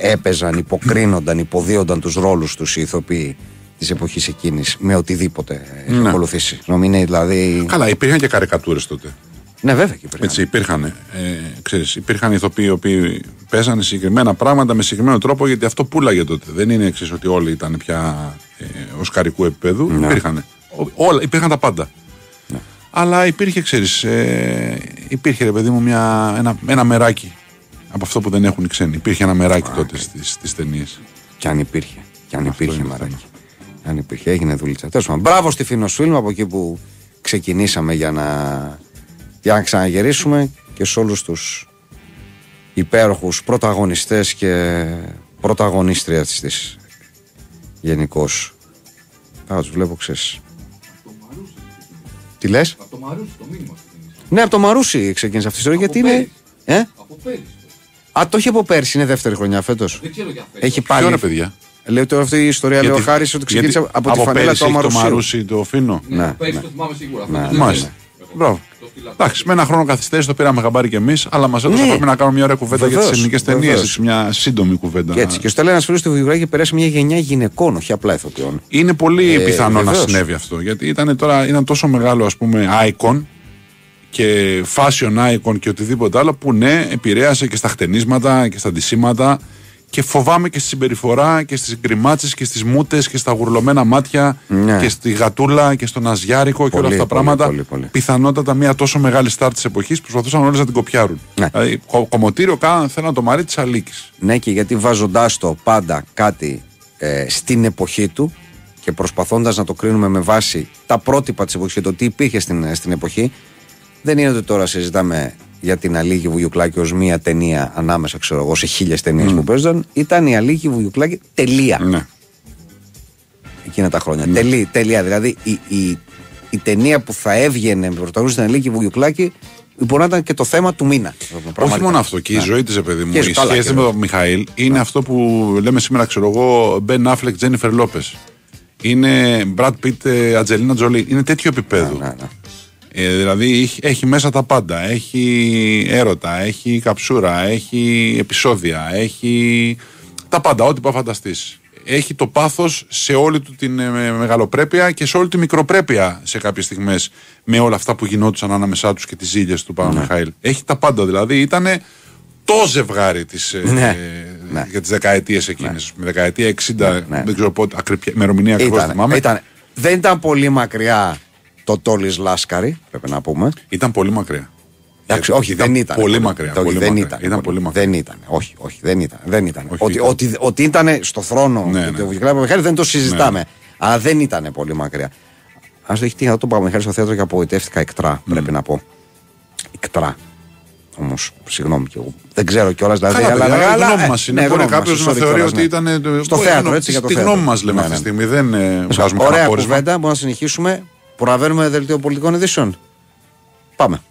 έπαιζαν, υποκρίνονταν, υποδίονταν τους ρόλους τους οι ηθοποιοί της εποχής εκείνης με οτιδήποτε έχει ακολουθήσει. Νομίζει, δηλαδή. Καλά, υπήρχαν και καρικατούρες τότε. Ναι, βέβαια και υπήρχαν. Έτσι, υπήρχαν ηθοποιοί οι οποίοι παίζανε συγκεκριμένα πράγματα με συγκεκριμένο τρόπο, γιατί αυτό πουλάγε τότε. Δεν είναι εξής ότι όλοι ήταν πια οσκαρικού επίπεδου. Ναι. Υπήρχαν τα πάντα. Ναι. Αλλά υπήρχε, ξέρεις, υπήρχε, ρε παιδί μου, ένα μεράκι. Από αυτό που δεν έχουν οι ξένοι. Υπήρχε ένα μεράκι τότε στις ταινίες. Κι αν υπήρχε. Μεράκι. Αν υπήρχε, έγινε δουλίτσα. Τέλος πάντων. Μπράβο στη Φινοσφίλμ, από εκεί που ξεκινήσαμε για να ξαναγυρίσουμε, και σε όλους τους υπέροχους πρωταγωνιστές και πρωταγωνίστριας της γενικώς. Α, τους βλέπω, ξέρεις. Τι λες? Από το Μαρούσι το μήνυμα. Ναι, από το Μαρούσι ξεκίνησε αυτή η ιστορία, γιατί είναι. Από πέρυσι. Α, το έχει από πέρσι, είναι δεύτερη χρονιά φέτος. Δεν ξέρω για φέτος. Έχει πάλι. Ωραία, παιδιά. Λέω τώρα αυτή η ιστορία, λέω χάρη ότι ξεκίνησε από τη φανέλα του Μαρούσι. Το Φίνο. Ναι, πέρυσι το θυμάμαι σίγουρα. Μάλιστα. Μπράβο. Εντάξει, με ένα χρόνο καθυστέρηση το πήραμε χαμπάρι κι εμείς, αλλά μας έδωσε να πρέπει να κάνουμε μια ωραία κουβέντα για τις ελληνικές ταινίες. Μια σύντομη κουβέντα. Έτσι. Και στο λέει ένα φίλο του Βουλγαρία, έχει περάσει μια γενιά γυναικών, όχι απλά ηθοποιών. Είναι πολύ πιθανό να συνέβη αυτό, γιατί ήταν τόσο μεγάλο, ας πούμε, icon. Και fashion icon και οτιδήποτε άλλο, που ναι, επηρέασε και στα χτενίσματα και στα ντυσίματα, και φοβάμαι και στη συμπεριφορά και στις γκριμάτσες και στις μούτες και στα γουρλωμένα μάτια, ναι, και στη γατούλα και στον αζιάρικο και όλα αυτά τα πράγματα. Πολύ. Πιθανότατα μια τόσο μεγάλη στάρ της εποχής προσπαθούσαν όλες να την κοπιάρουν. Ναι. Δηλαδή, κομμωτήριο κάναν, θέλαν το μαρί της Αλίκης. Ναι, και γιατί βάζοντάς το πάντα κάτι στην εποχή του και προσπαθώντας να το κρίνουμε με βάση τα πρότυπα της εποχής και το τι υπήρχε στην εποχή. Δεν είναι ότι τώρα συζητάμε για την Αλίκη Βουγιουκλάκη ως μία ταινία ανάμεσα, ξέρω εγώ, σε χίλιες ταινίες που παίζονταν. Ήταν η Αλίκη Βουγιουκλάκη τελεία. Ναι. Εκείνα τα χρόνια. Ναι. Τελεία. Δηλαδή η ταινία που θα έβγαινε με πρωταγωνιστή την Αλίκη Βουγιουκλάκη μπορεί να ήταν και το θέμα του μήνα. Όχι μόνο αυτό. Και η ζωή της, παιδί μου, η σχέση με τον Μιχαήλ είναι αυτό που λέμε σήμερα, ξέρω εγώ, Μπεν Αφλεκ, Τζένιφερ Λόπες. Είναι Μπραντ Πιτ, Ατζελίνα Τζολί. Είναι τέτοιο επίπεδο. Δηλαδή έχει μέσα τα πάντα. Έχει έρωτα, έχει καψούρα, έχει επεισόδια, έχει τα πάντα, ό,τι πάει φανταστείς. Έχει το πάθος σε όλη του την μεγαλοπρέπεια και σε όλη τη μικροπρέπεια σε κάποιες στιγμές, με όλα αυτά που γινόντουσαν ανάμεσά τους και τις ζήλιες του Παπαμιχαήλ. Έχει τα πάντα, δηλαδή ήτανε το ζευγάρι της, για τις δεκαετίες εκείνες. Με δεκαετία 60, δεν ξέρω πότε, ημερομηνία ακριβώς θυμάμαι. Δεν ήταν πολύ μακριά. Το Τόλις Λάσκαρη, πρέπει να πούμε. Ήταν πολύ μακριά. Εντάξει, όχι, δεν ήταν. Πολύ μακριά. Δεν ήταν. Ότι ήταν στο θρόνο του Βουγιουκλάκη Παπαμιχαήλ δεν το συζητάμε. Αλλά δεν ήταν πολύ μακριά. Αν το έχει τύχει να το Παπαμιχαήλ στο θέατρο και απογοητεύτηκα εκτρά, πρέπει να πω. Εκτρά. Όμως, συγγνώμη και εγώ. Δεν ξέρω κιόλας, δηλαδή. Αλλά η γνώμη μας είναι. Μπορεί κάποιος να θεωρεί ότι ήταν. Στο θέατρο, έτσι. Τη γνώμη μας λέμε αυτή τη στιγμή. Δεν βγάζουμε. Ωραία κουβέντα, μπορούμε να συνεχίσουμε. Προλαβαίνουμε δελτίο πολιτικών ειδήσεων. Πάμε.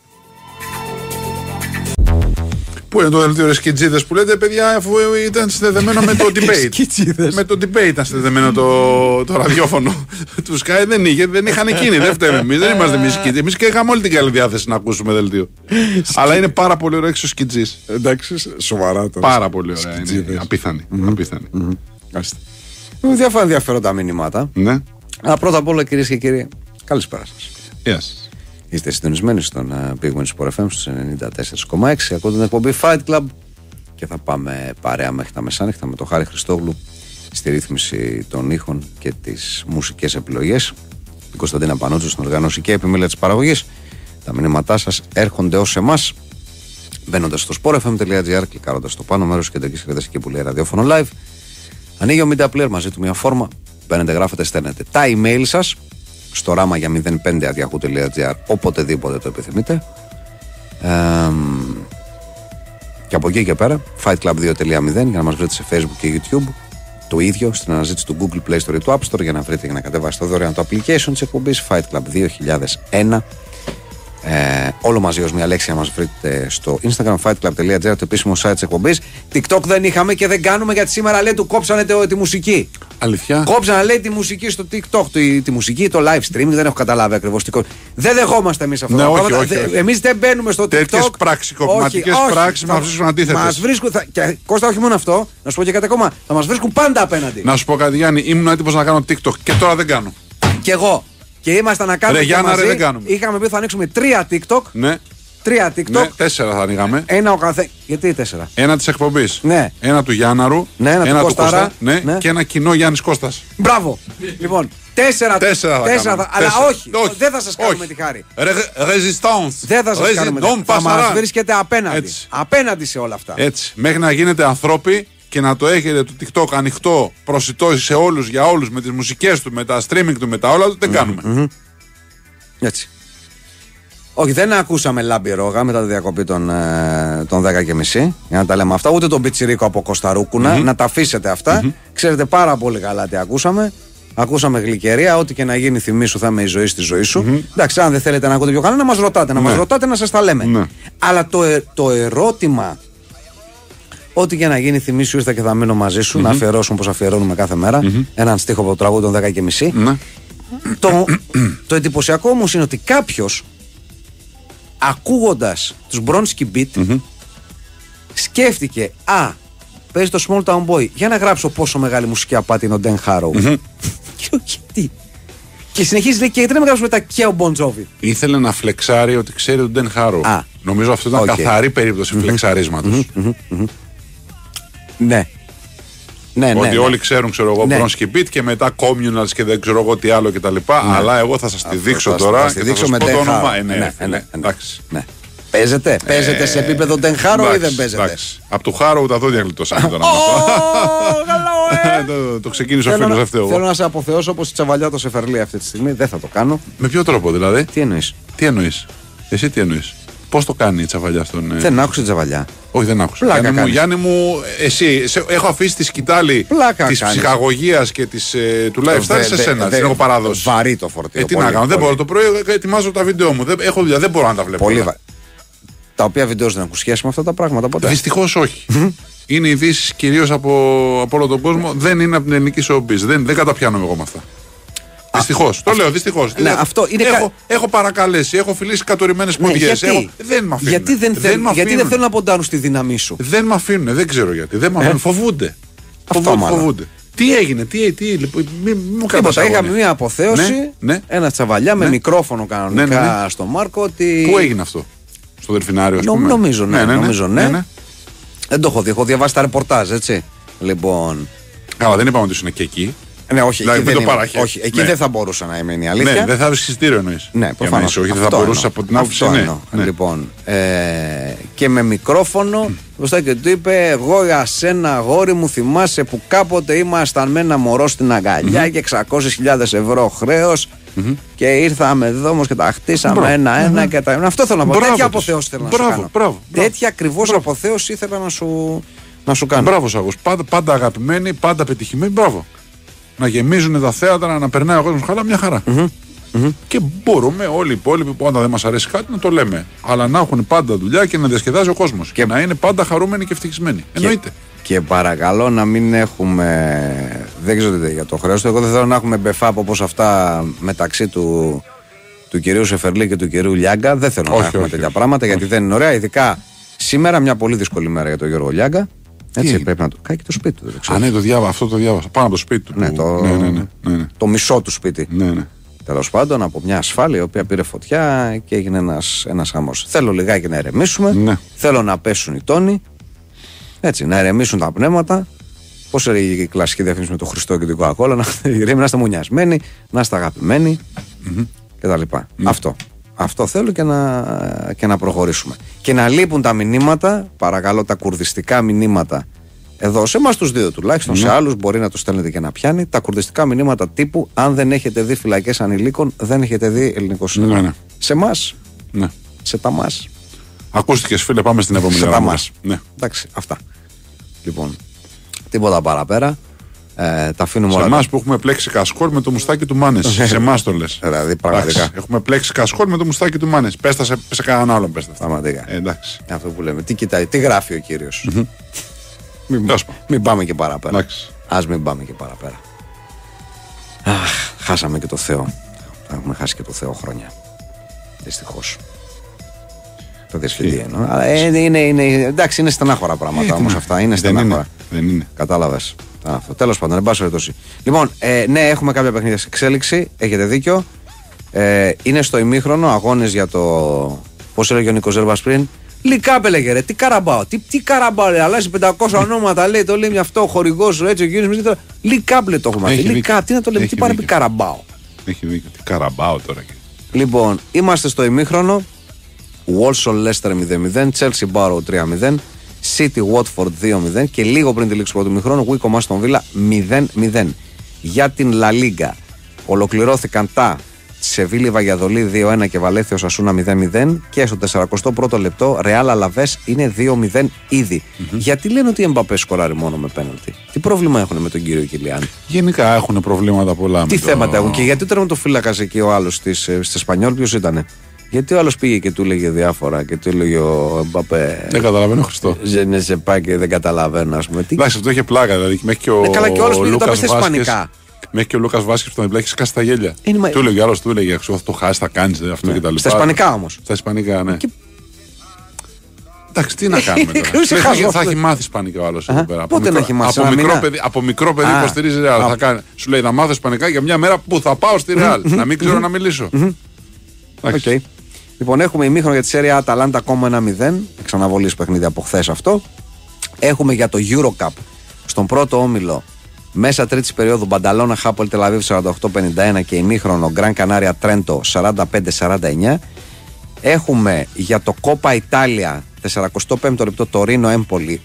Πού είναι το δελτίο, ρε σκιτζίδες που λέτε, παιδιά, αφού ήταν συνδεδεμένο με το debate. Με το debate ήταν συνδεδεμένο το ραδιόφωνο του Sky. Δεν είχαν εκείνοι, δεν φταίμε εμείς, δεν είμαστε εμείς σκιτζίδες. Εμείς και είχαμε όλη την καλή διάθεση να ακούσουμε δελτίο. Αλλά είναι πάρα πολύ ωραίο έξω σκιτζής. Εντάξει, σοβαρά τώρα. Πάρα πολύ ωραία. Είναι απίθανη. Διάφορα ενδιαφέροντα μηνύματα. Ναι. Αλλά πρώτα απ' όλα, κυρίες και κύριοι, καλησπέρα σας. Γεια σας. Είστε συντονισμένοι στον Big Win Sport FM στους 94,6. Ακούτε την εκπομπή Fight Club και θα πάμε παρέα μέχρι τα μεσάνυχτα με τον Χάρη Χριστόγλου στη ρύθμιση των ήχων και τις μουσικές επιλογές. Την Κωνσταντίνα Πανούτσου στην οργάνωση και επιμέλεια της παραγωγής. Τα μηνύματά σας έρχονται ως εμάς μπαίνοντας στο sportfm.gr, κλικάροντας στο πάνω μέρος της κεντρικής σελίδας εκεί που λέει ραδιόφωνο live. Ανοίγει ο Media Player, μαζί του μια φόρμα. Μπαίνετε, γράφετε, στέλνετε τα email σας στο ράμα για 05@yahoo.gr οποτεδήποτε το επιθυμείτε, και από εκεί και πέρα fightclub2.0 για να μας βρείτε σε facebook και youtube, το ίδιο στην αναζήτηση του google play store ή του app store για να βρείτε και να κατεβάσετε το δωρεάν το application της εκπομπής fightclub2001, όλο μαζί ως μια λέξη να μας βρείτε στο instagram fightclub.gr, το επίσημο site της εκπομπής. TikTok δεν είχαμε και δεν κάνουμε γιατί σήμερα λέει του κόψανε τη μουσική. Αλήθεια. Κόψανε λέει τη μουσική στο TikTok, τη μουσική, το live streaming, δεν έχω καταλάβει ακριβώς. Δεν δεχόμαστε εμείς αυτό. Ναι, εμείς δεν μπαίνουμε στο TikTok. Τέτοιες πράξεις, κομματικές πράξεις μας βρίσκουν αντίθετες. Μας βρίσκουν, και Κώστα, όχι μόνο αυτό, να σου πω και κάτι ακόμα. Θα μας βρίσκουν πάντα απέναντι. Να σου πω κάτι, Γιάννη, ήμουν έτοιμος να κάνω TikTok και τώρα δεν κάνω. Κι εγώ. Και ήμασταν να κάνουμε. Ρε, Γιάννα, μαζί. Δεν κάνουμε. Είχαμε πει θα ανοίξουμε 3 TikTok. Ναι. 3 TikTok. Ναι, 4 θα ανοίγαμε. Ένα ο καθένα. Γιατί 4? Ένα τη εκπομπή. Ναι. Ένα του Γιάνναρου. Ναι, ένα του Κώστα. Ναι. Ναι. Και ένα κοινό Γιάννης Κώστας. Μπράβο. Λοιπόν, 4 θα. Αλλά όχι. Δεν θα σας κάνουμε τη χάρη. Resistance. Δεν θα σας κάνουμε τη χάρη. Θα μας βρίσκετε απέναντι. Έτσι. Απέναντι σε όλα αυτά. Έτσι. Μέχρι να γίνετε ανθρώποι και να το έχετε το TikTok ανοιχτό, προσιτό σε όλους, για όλους, με τις μουσικές του, με τα streaming του, με τα όλα του, δεν κάνουμε. Έτσι. Όχι, δεν ακούσαμε Λάμπη Ρόγα μετά τη διακοπή των 10.30, για να τα λέμε αυτά, ούτε τον Πιτσιρίκο από Κωνσταρούκουνα, να τα αφήσετε αυτά. Ξέρετε πάρα πολύ καλά τι ακούσαμε. Ακούσαμε Γλυκερία, ό,τι και να γίνει, θυμίσου θα είμαι η ζωή στη ζωή σου. Εντάξει, αν δεν θέλετε να ακούτε πιο καλά, να μας ρωτάτε, να σας τα λέμε. Αλλά το ερώτημα. Ό,τι για να γίνει, θυμίσου ήρθα και θα μείνω μαζί σου. Να αφιερώσουμε όπως αφιερώνουμε κάθε μέρα. Έναν στίχο από το τραγούδι των 10.30. Το εντυπωσιακό όμως είναι ότι κάποιος, ακούγοντας τους Bronsky Beat, σκέφτηκε, α, παίζει το Small Town Boy, για να γράψω πόσο μεγάλη μουσική απάτη είναι ο Dan Harrow. Και συνεχίζει, λέει, και γιατί να μην γράψουμε μετά και ο Bon Jovi. Ήθελε να φλεξάρει ότι ξέρει τον Dan Harrow. Νομίζω αυτό ήταν καθαρή περίπτωση φλεξαρίσματος. Ναι. Ότι όλοι ξέρουν, ξέρω εγώ, Bronsky Beat και μετά Communals και δεν ξέρω εγώ τι άλλο κτλ. Αλλά εγώ θα σας τη δείξω τώρα. Θα σας τη δείξω με το όνομα. Ναι. Εντάξει. Παίζετε. Παίζετε σε επίπεδο Den Harrow ή δεν παίζετε? Απ' του Harrow τα δόντια γλιτώσαμε τον αυτό. Το ξεκίνησε ο φίλος αυτός. Θέλω να σε αποθεώσω όπως η τσαβαλιά το Σεφερλί αυτή τη στιγμή. Δεν θα το κάνω. Με ποιο τρόπο δηλαδή? Τι εννοείς? Εσύ τι εννοείς? Πώς το κάνει η τσαβαλιά στον. Δεν άκουσε τσαβαλιά. Όχι, δεν άκουσε. Γιάννη μου, εσύ. Έχω αφήσει τη σκητάλη της ψυχαγωγίας και του lifestyle σε σένα. Την έχω παραδώσει. Βαρύ το φορτίο. Τι να κάνω. Δεν μπορώ. Το πρωί ετοιμάζω τα βίντεο μου. Έχω δουλειά. Δεν μπορώ να τα βλέπω. Πολύ βαρύ. Τα οποία βίντεο δεν έχουν σχέση με αυτά τα πράγματα ποτέ. Δυστυχώς όχι. Είναι ειδήσεις κυρίως από όλο τον κόσμο. Δεν είναι από την ελληνική showbiz. Δεν καταπιάνομαι εγώ με αυτά. Δυστυχώς. Το λέω, δυστυχώς. Ναι, έχω παρακαλέσει, έχω φιλήσει κατορριμμένες ποδιές. Δεν με αφήνουν. Γιατί δεν θέλουν να ποντάνουν στη δύναμή σου. Δεν με αφήνουν, δεν ξέρω γιατί. Δεν με αφήνουν. Φοβούνται. Τι έγινε, μου τίποτα. Είχαμε μία αποθέωση, ένα τσαβαλιά με μικρόφωνο κανονικά στο Μάρκο. Πού έγινε αυτό? Στο Δελφινάριο, ας πούμε. Νομίζω, ναι. Δεν το έχω δει. Έχω διαβάσει τα ρεπορτάζ, έτσι. Λοιπόν. Καλά, δεν είπαμε ότι είναι και εκεί. Ναι, όχι, δηλαδή εκεί, όχι, εκεί δεν θα μπορούσα να είμαι, είναι η αλήθεια. Ναι, δεν θα βρει συστήριο εννοείς. Ναι, προφανώς. Όχι, δεν θα μπορούσα από την άποψη. Ναι. Λοιπόν, και με μικρόφωνο, μπροστά και του είπε: εγώ για σένα, αγόρι μου, θυμάσαι που κάποτε ήμασταν με ένα μωρό στην αγκαλιά και 600.000 ευρώ χρέος. Και ήρθαμε εδώ όμως και τα χτίσαμε ένα-ένα και τα. Αυτό θέλω να πω. Τέτοια αποθέωση θέλω να σου κάνω. Τέτοια ακριβώς αποθέωση ήθελα να σου κάνω. Μπράβο, Σαγός. Πάντα αγαπημένοι, πάντα πετυχημένοι. Μπράβο. Να γεμίζουν τα θέατρα, να περνάει ο κόσμος καλά, μια χαρά. Mm-hmm. Και μπορούμε όλοι οι υπόλοιποι που όταν δεν μας αρέσει κάτι να το λέμε. Αλλά να έχουν πάντα δουλειά και να διασκεδάζει ο κόσμος. Και να είναι πάντα χαρούμενοι και ευτυχισμένοι. Εννοείται. Και παρακαλώ να μην έχουμε. Δεν ξέρω τι για το χρέος. Εγώ δεν θέλω να έχουμε μπεφάπ όπως αυτά μεταξύ του κυρίου Σεφερλή και του κυρίου Λιάγκα. Δεν θέλω να έχουμε τέτοια πράγματα γιατί δεν είναι ωραία. Ειδικά σήμερα, μια πολύ δύσκολη μέρα για τον Γιώργο Λιάγκα. Έτσι πρέπει να το κάνει και το σπίτι του. Α, ναι, αυτό το διάβασα. Πάνω από το σπίτι του. Ναι, το μισό του σπίτι. Ναι, ναι. Τέλος πάντων, από μια ασφάλεια η οποία πήρε φωτιά και έγινε ένας χαμός. Θέλω λιγάκι να ερεμήσουμε. Ναι. Θέλω να πέσουν οι τόνοι. Έτσι, να ερεμήσουν τα πνεύματα. Πώς έλεγε η κλασική διαφήμιση με τον Χριστό και την Coca-Cola, να είστε μουνιασμένοι, να είστε αγαπημένοι κτλ. Αυτό θέλω και να προχωρήσουμε. Και να λείπουν τα μηνύματα, παρακαλώ, τα κουρδιστικά μηνύματα. Εδώ σε εμάς τους δύο τουλάχιστον, σε άλλους μπορεί να τους στέλνετε και να πιάνει. Τα κουρδιστικά μηνύματα τύπου, αν δεν έχετε δει φυλακές ανηλίκων, δεν έχετε δει ελληνικό σύνταγμα. Ναι, ναι. Σε εμάς. Ναι. Σε τα μας. Ακούστηκες, φίλε, πάμε στην επόμενη. Σε τα μας. Ναι. Εντάξει, αυτά. Λοιπόν, τίποτα παραπέρα. Τα αφήνουμε όλα. Σε εμάς που έχουμε πλέξει κασκόλ με το μουστάκι του Μάνες. Σε εμάς το λες. Δηλαδή, πραγματικά. Έχουμε πλέξει κασκόλ με το μουστάκι του Μάνες. Πέστασε σε κανέναν άλλον. Πραγματικά. Εντάξει. Αυτό που λέμε. Τι κοιτάει, τι γράφει ο κύριος. Μην πάμε και παραπέρα. Ας μην πάμε και παραπέρα. Αχ, χάσαμε και το Θεό. Έχουμε χάσει και το Θεό χρόνια. Δυστυχώς. Το δυσφυλίδι εννοώ. Εντάξει, είναι στενάχωρα πράγματα όμως αυτά. Είναι στενάχωρα. Δεν είναι. Κατάλαβες. Τέλος πάντων, εν πάση περιπτώσει. Λοιπόν, ναι, έχουμε κάποια παιχνίδια σε εξέλιξη. Έχετε δίκιο. Είναι στο ημίχρονο αγώνες για το. Πώς έλεγε ο Νίκος Ζέρβας πριν. Λικάπελε, γερε, τι Καραμπάο. Τι Καραμπάο, λέει, αλλάζει 500 ονόματα, λέει, το λέει με αυτό, χορηγός, έτσι, ο κύριος Μιζήτρα. Λικάπλε το έχουμε. Λικά, τι να το λέμε, τι πάρε πει Καραμπάο. Έχει δίκιο, τι Καραμπάο τώρα. Λοιπόν, είμαστε στο ημίχρονο. Walsall Leicester 0-0, Chelsea Barrow 3-0, City Watford 2-0 και λίγο πριν τη λήξη του πρώτου ημιχρόνου, Wico Aston Villa 0-0. Για την La Liga ολοκληρώθηκαν τα Σεβίλη Βαγιαδολίδη 2-1 και Βαλένθια Οσασούνα 0-0 και στο 41ο λεπτό Ρεάλ Αλαβές είναι 2-0 ήδη. Γιατί λένε ότι η Εμπαπέ σκοράρει μόνο με πέναλτι? Τι πρόβλημα έχουν με τον κύριο Κιλιάν? Γενικά έχουν προβλήματα πολλά. Τι θέματα έχουν και γιατί τώρα με το φύλακας εκεί ο άλλος της Ισπανιόλ, ποιος ήτανε? Γιατί ο άλλος πήγε και του έλεγε διάφορα και του έλεγε ο Μπαπέ. Δεν καταλαβαίνω, Χριστό. Δεν καταλαβαίνω, ας πούμε. Εντάξει, αυτό είχε πλάκα. Δηλαδή, μέχρι και ο Λούκας Βάσκες. Μέχρι και ο Λούκας Βάσκες που τον εμπλέκει, σκάσει τα γέλια. Του έλεγε ο άλλος, του έλεγε αυτό το χάσει, θα κάνεις αυτό κτλ. Στα ισπανικά όμως. Στα ισπανικά, ναι. Εντάξει, τι να κάνουμε τώρα. Θα έχει μάθει ισπανικά ο άλλος εδώ πέρα. Πότε να έχει μάθει? Από μικρό παιδί υποστηρίζει Ρεάλ. Σου λέει να μάθω ισπανικά για μια μέρα που θα πάω στη Ρεάλ. Να μην ξέρω να μιλήσω. Okay. Λοιπόν, έχουμε ημίχρονο για τη Serie A Αταλάντα ακόμα 1-0. Ξαναβολής παιχνίδι από χθες αυτό. Έχουμε για το Euro Cup στον πρώτο όμιλο μέσα τρίτης περίοδου Μπανταλώνα Χάπολ Τελαβίβ 48-51 και ημίχρονο Γκραν Κανάρια Τρέντο 45-49. Έχουμε για το Κόπα Ιτάλια 45ο λεπτό Τωρίνο Έμπολη.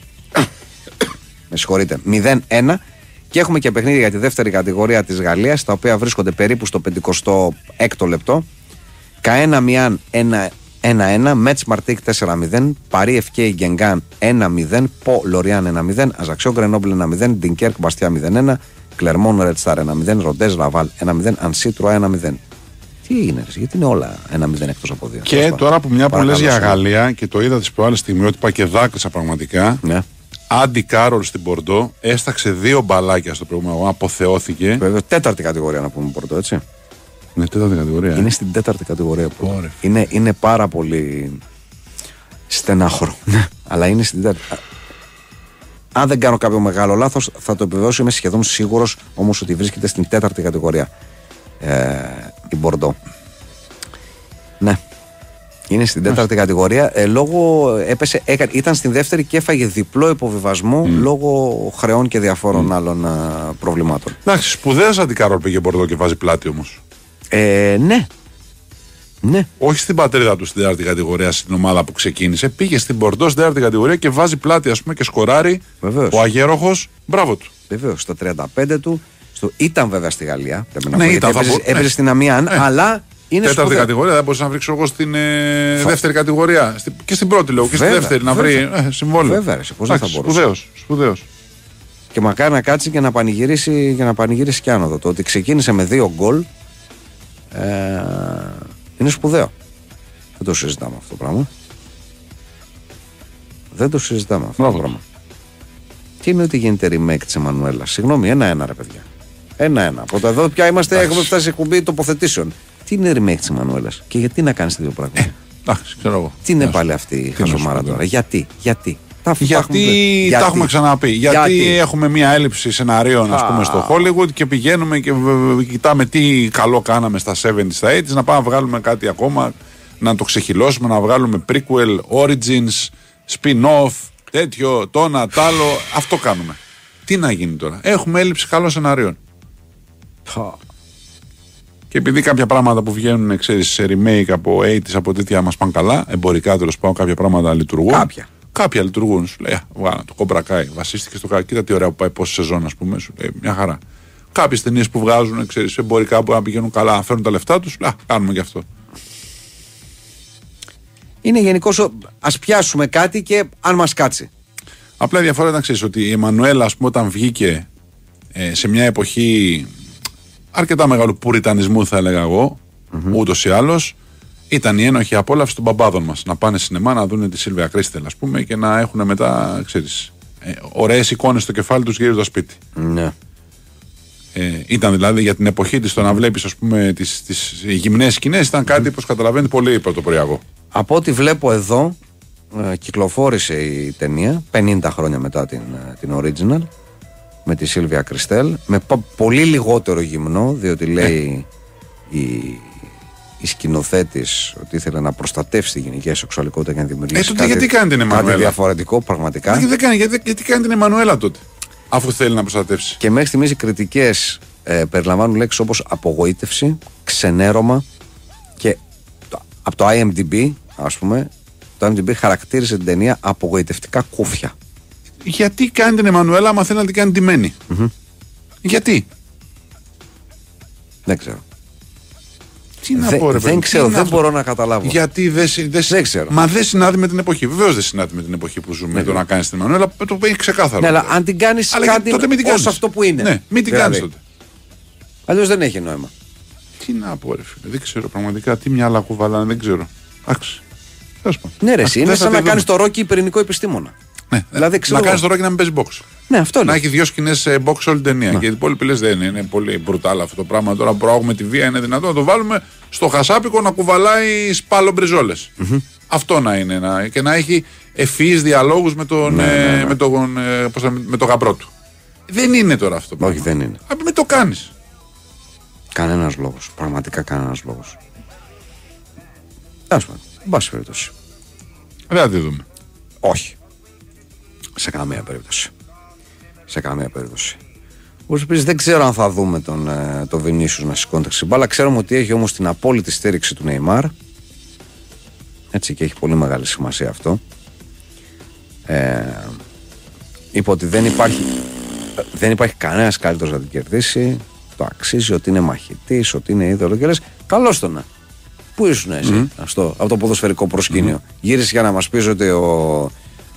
Με συγχωρείτε, 0-1. Και έχουμε και παιχνίδι για τη δεύτερη κατηγορία της Γαλλίας, τα οποία βρίσκονται περίπου στο 56ο λεπτό. Καένα Μιάν 1-1, Μέτς Μαρτίκ 4-0, Παρί Ευκέι Γκενγκάν 1-0, Πο Λοριάν 1-0, Αζαξιό Γκρενόμπλ 1-0, Ντινκέρκ Μπαστιά 0-1, Κλερμόν Ρετστάρ 1-0, Ροντές Λαβάλ 1-0, Ανσίτρουα 1-0. Τι είναι, γιατί είναι όλα 1-0 εκτός από 2. Και τώρα που μια που λες για Γαλλία και το είδα τις προάλλες στιγμιότυπα και δάκρυσα πραγματικά. Ναι. Άντι Κάρολ στην Πορντό έσταξε δύο μπαλάκια στο προηγούμενο, αποθεώθηκε. Βέβαια, τέταρτη κατηγορία να πούμε Πορντό, έτσι. Είναι τέταρτη κατηγορία. Είναι στην τέταρτη κατηγορία. Είναι πάρα πολύ στενάχωρο. Αλλά είναι στην τέταρτη. Αν δεν κάνω κάποιο μεγάλο λάθος, θα το επιβεβαιώσω. Είμαι σχεδόν σίγουρος όμως ότι βρίσκεται στην τέταρτη κατηγορία η Μπορντό. Ναι. Είναι στην τέταρτη κατηγορία. Λόγω ήταν στην δεύτερη και έφαγε διπλό υποβιβασμό λόγω χρεών και διαφόρων άλλων προβλημάτων. Εντάξει, σπουδαίος αντικάρολ πήγε Μπορντό και βάζει πλάτη όμως. Ναι. Όχι στην πατρίδα του στην 4η κατηγορία, στην ομάδα που ξεκίνησε. Πήγε στην Πορντό στην 4η κατηγορία και βάζει πλάτη, ας πούμε, και σκοράρει. Βεβαίως. Ο αγέροχος, μπράβο του. Βεβαίως, στα 35 του. Ήταν βέβαια στη Γαλλία. Ναι, ήταν. Έπαιζε στην Αμιάν, αλλά είναι στην 4η κατηγορία. Δεν μπορούσα να βρει εγώ στην δεύτερη κατηγορία. Και στην πρώτη, λέω. Και στη δεύτερη να βρει συμβόλαιο. Βέβαια, πώ δεν θα μπορούσε. Σπουδαίος. Και μακάρι να κάτσει και να πανηγυρίσει κι άνοδο. Το ότι ξεκίνησε με 2 γκολ. είναι σπουδαίο. Δεν το συζητάμε αυτό το πράγμα. Δεν το συζητάμε αυτό το πράγμα. Τι είναι ότι γίνεται remake της Εμμανουέλα. Συγγνώμη, ένα-ένα ρε παιδιά. Ένα-ένα. Από εδώ πια είμαστε, έχουμε φτάσει σε κουμπί τοποθετήσεων. Τι είναι remake της Εμμανουέλα και γιατί να κάνεις δύο πράγματα. Ξέρω εγώ. Τι είναι πάλι αυτή η χαζομάρα τώρα. Γιατί. Τα έχουμε ξαναπεί. Γιατί έχουμε μία έλλειψη σεναρίων, ας πούμε, στο Hollywood και πηγαίνουμε και κοιτάμε τι καλό κάναμε στα 70s, στα 80s, να πάμε να βγάλουμε κάτι ακόμα, να το ξεχυλώσουμε, να βγάλουμε prequel, origins, spin-off, τέτοιο, τόνα, τάλο. Αυτό κάνουμε. Τι να γίνει τώρα. Έχουμε έλλειψη καλών σεναρίων. Και επειδή κάποια πράγματα που βγαίνουν, ξέρεις, σε remake από 80s, από τέτοια μας πάνε καλά, εμπορικά τέλος πάντων, κάποια πράγματα λειτουργούν. Κάποια λειτουργούν, σου λέει, βγάλα το Cobra Kai, βασίστηκε στο Kai, κοίτα τι ωραία που πάει, πόση σεζόν, ας πούμε, σου λέει, μια χαρά. Κάποιες ταινίες που βγάζουν, ξέρεις, εμπορικά μπορεί να πηγαίνουν καλά, φέρνουν τα λεφτά τους, κάνουμε και αυτό. Είναι γενικώς, ας πιάσουμε κάτι και αν μας κάτσει. Απλά η διαφορά ήταν, ξέρεις, ότι η Εμμανουέλα, ας πούμε, όταν βγήκε σε μια εποχή αρκετά μεγάλου πουριτανισμού, θα έλεγα εγώ, ούτως ή άλλως. Ήταν η ένοχη απόλαυση των μπαμπάδων μας. Να πάνε σινεμά να δουν τη Σίλβια Κρίστελ, ας πούμε, και να έχουν μετά, ξέρεις, ωραίες εικόνες στο κεφάλι τους γύρω στο σπίτι. Ναι. Ήταν δηλαδή για την εποχή της το να βλέπεις, ας πούμε, τις γυμνές σκηνές, ήταν κάτι που καταλαβαίνει πολύ πρωτοποριακό. Από ό,τι βλέπω εδώ, κυκλοφόρησε η ταινία 50 χρόνια μετά την original με τη Σίλβια Κρίστελ, με πολύ λιγότερο γυμνό, διότι λέει η σκηνοθέτης ότι ήθελε να προστατεύσει τη γυναικεία σεξουαλικότητα και να δημιουργήσει τότε, κάτι, γιατί κάνει την κάτι διαφορετικό πραγματικά. Γιατί κάνει την Εμμανουέλα τότε, αφού θέλει να προστατεύσει. Και μέχρι στιγμής οι κριτικές περιλαμβάνουν λέξεις όπως απογοήτευση, ξενέρωμα και από το IMDb, ας πούμε, το IMDb χαρακτήρισε την ταινία απογοητευτικά κούφια. Γιατί κάνει την Εμμανουέλα άμα θέλει να την κάνει ντυμένη. Γιατί. Δεν ξέρω. Τι να πω, ρε, δεν ξέρω, δεν μπορώ να καταλάβω. Γιατί δεν ξέρω. Μα δεν συνάδει με την εποχή. Βεβαίως δεν συνάδει με την εποχή που ζούμε. Το να κάνεις την Εμμανουέλα, το έχει ξεκάθαρο. Ναι, αλλά αν την κάνεις κάτι, τότε μην την κάνεις. Αυτό που είναι. Ναι, μην την κάνεις τότε. Αλλιώς δεν έχει νόημα. Τι να πω, ρε, δεν ξέρω πραγματικά τι μυαλά κουβαλάνε, δεν ξέρω. Άξι. Ναι, ρε, είναι σαν να κάνεις το Ρόκι πυρηνικό επιστήμονα. Ναι, δηλαδή, να κάνεις το Ρόκι να μην παίζει box. Ναι, αυτό είναι. Να έχει δύο σκηνές box όλη την ταινία. Ναι. Και οι υπόλοιποι λες δεν είναι. Είναι πολύ μπρουτάλ αυτό το πράγμα. Τώρα που προάγουμε τη βία, είναι δυνατό να το βάλουμε στο χασάπικο να κουβαλάει σπάλο μπριζόλες. Αυτό να είναι. Και να έχει ευφυείς διαλόγους με τον, με τον γαμπρό του. Δεν είναι τώρα αυτό. Όχι, δεν είναι. Απ' μην το κάνεις. Κανένας λόγος. Πραγματικά κανένας λόγος. Τέλος πάντων. Εν πάση περιπτώσει. Δεν θα τη δούμε. Όχι. Σε καμία περίπτωση. Σε καμία περίπτωση. Όπως επίσης δεν ξέρω αν θα δούμε τον Βινίσιους να σηκώνει τα ξυμπάλα. Ξέρουμε ότι έχει όμως την απόλυτη στήριξη του Νεϊμάρ. Έτσι, και έχει πολύ μεγάλη σημασία αυτό. Είπε ότι δεν υπάρχει κανένας καλύτερος να την κερδίσει. Το αξίζει, ότι είναι μαχητής, ότι είναι είδωλο και λες, καλώς το να. Πού ήσουν εσύ από το ποδοσφαιρικό προσκήνιο. Γύρισε για να μας πεις ότι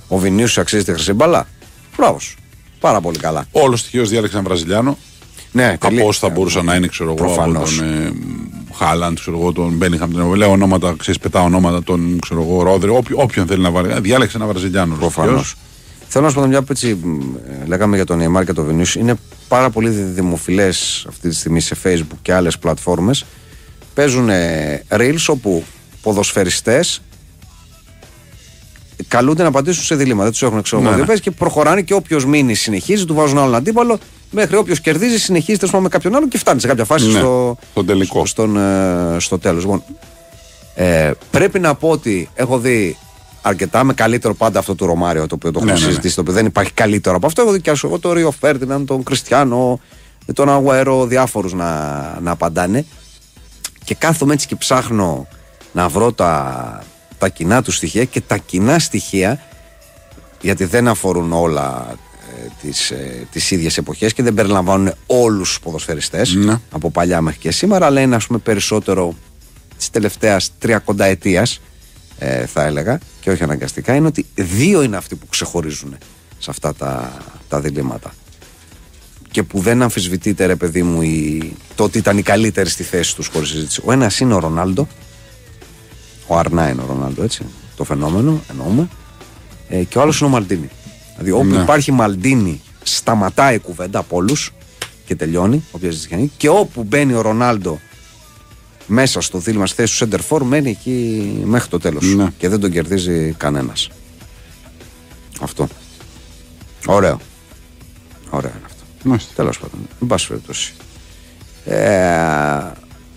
ο Βινίσιους αξίζει τη χρυσή μπάλα. Μπράβο. Πάρα πολύ καλά. Όλο τυχαίως διάλεξε έναν Βραζιλιάνο. Ναι, από όσοι θα μπορούσαν να είναι, ξέρω εγώ, από τον Χάλαντ, ξέρω εγώ, τον Μπέλιγχαμ, τον λέω ονόματα, ξέρεις, πετά ονόματα, τον ξέρω εγώ, Ρόδρυ, όποιον θέλει να βάλει. Διάλεξε έναν Βραζιλιάνο. Προφανώς. Θέλω να σου πω μια πίτση, λέγαμε για τον Νεϊμάρ και τον Βινίσιους. Είναι πάρα πολύ δημοφιλές αυτή τη στιγμή σε Facebook και άλλες πλατφόρμες. Παίζουν reels όπου ποδοσφαιριστές καλούνται να απαντήσουν σε διλήμματα. Δεν τους έχουν εξωματιοπές και προχωράνε και όποιος μείνει συνεχίζει, του βάζουν άλλον αντίπαλο, μέχρι όποιος κερδίζει συνεχίζει τέλος με κάποιον άλλον και φτάνει σε κάποια φάση στο τέλος. Λοιπόν, πρέπει να πω ότι έχω δει αρκετά, με καλύτερο πάντα αυτό του Ρωμάριο, το οποίο το έχουμε συζητήσει, το οποίο δεν υπάρχει καλύτερο από αυτό. Έχω δει και εγώ τον Ρίο Φέρντιναν, τον Κριστιάνο, τον Αγουέρο, διάφορους να απαντάνε. Και κάθομαι έτσι και ψάχνω να βρω τα κοινά του στοιχεία, και τα κοινά στοιχεία, γιατί δεν αφορούν όλα τις ίδιες εποχές και δεν περιλαμβάνουν όλους τους ποδοσφαιριστές από παλιά μέχρι και σήμερα, αλλά είναι, ας πούμε, περισσότερο της τελευταίας 30ετίας, θα έλεγα, και όχι αναγκαστικά, είναι ότι δύο είναι αυτοί που ξεχωρίζουν σε αυτά τα διλήμματα. και που δεν αμφισβητείται, ρε παιδί μου, το ότι ήταν οι καλύτεροι στη θέση τους, χωρίς συζήτηση. Ο ένας είναι ο Ρονάλντο, ο Αρνά είναι ο Ρονάλντο, έτσι, το φαινόμενο εννοούμε, και ο άλλος είναι ο Μαλντίνι. Δηλαδή όπου υπάρχει Μαλντίνι σταματάει η κουβέντα από όλους και τελειώνει, και όπου μπαίνει ο Ρονάλντο μέσα στο δίλημα στη θέση του Σέντερφορ, μένει εκεί μέχρι το τέλος και δεν τον κερδίζει κανένας. Αυτό. Ωραίο. Ωραίο είναι αυτό. Τέλος πάντων. Εν πάση περιπτώσει.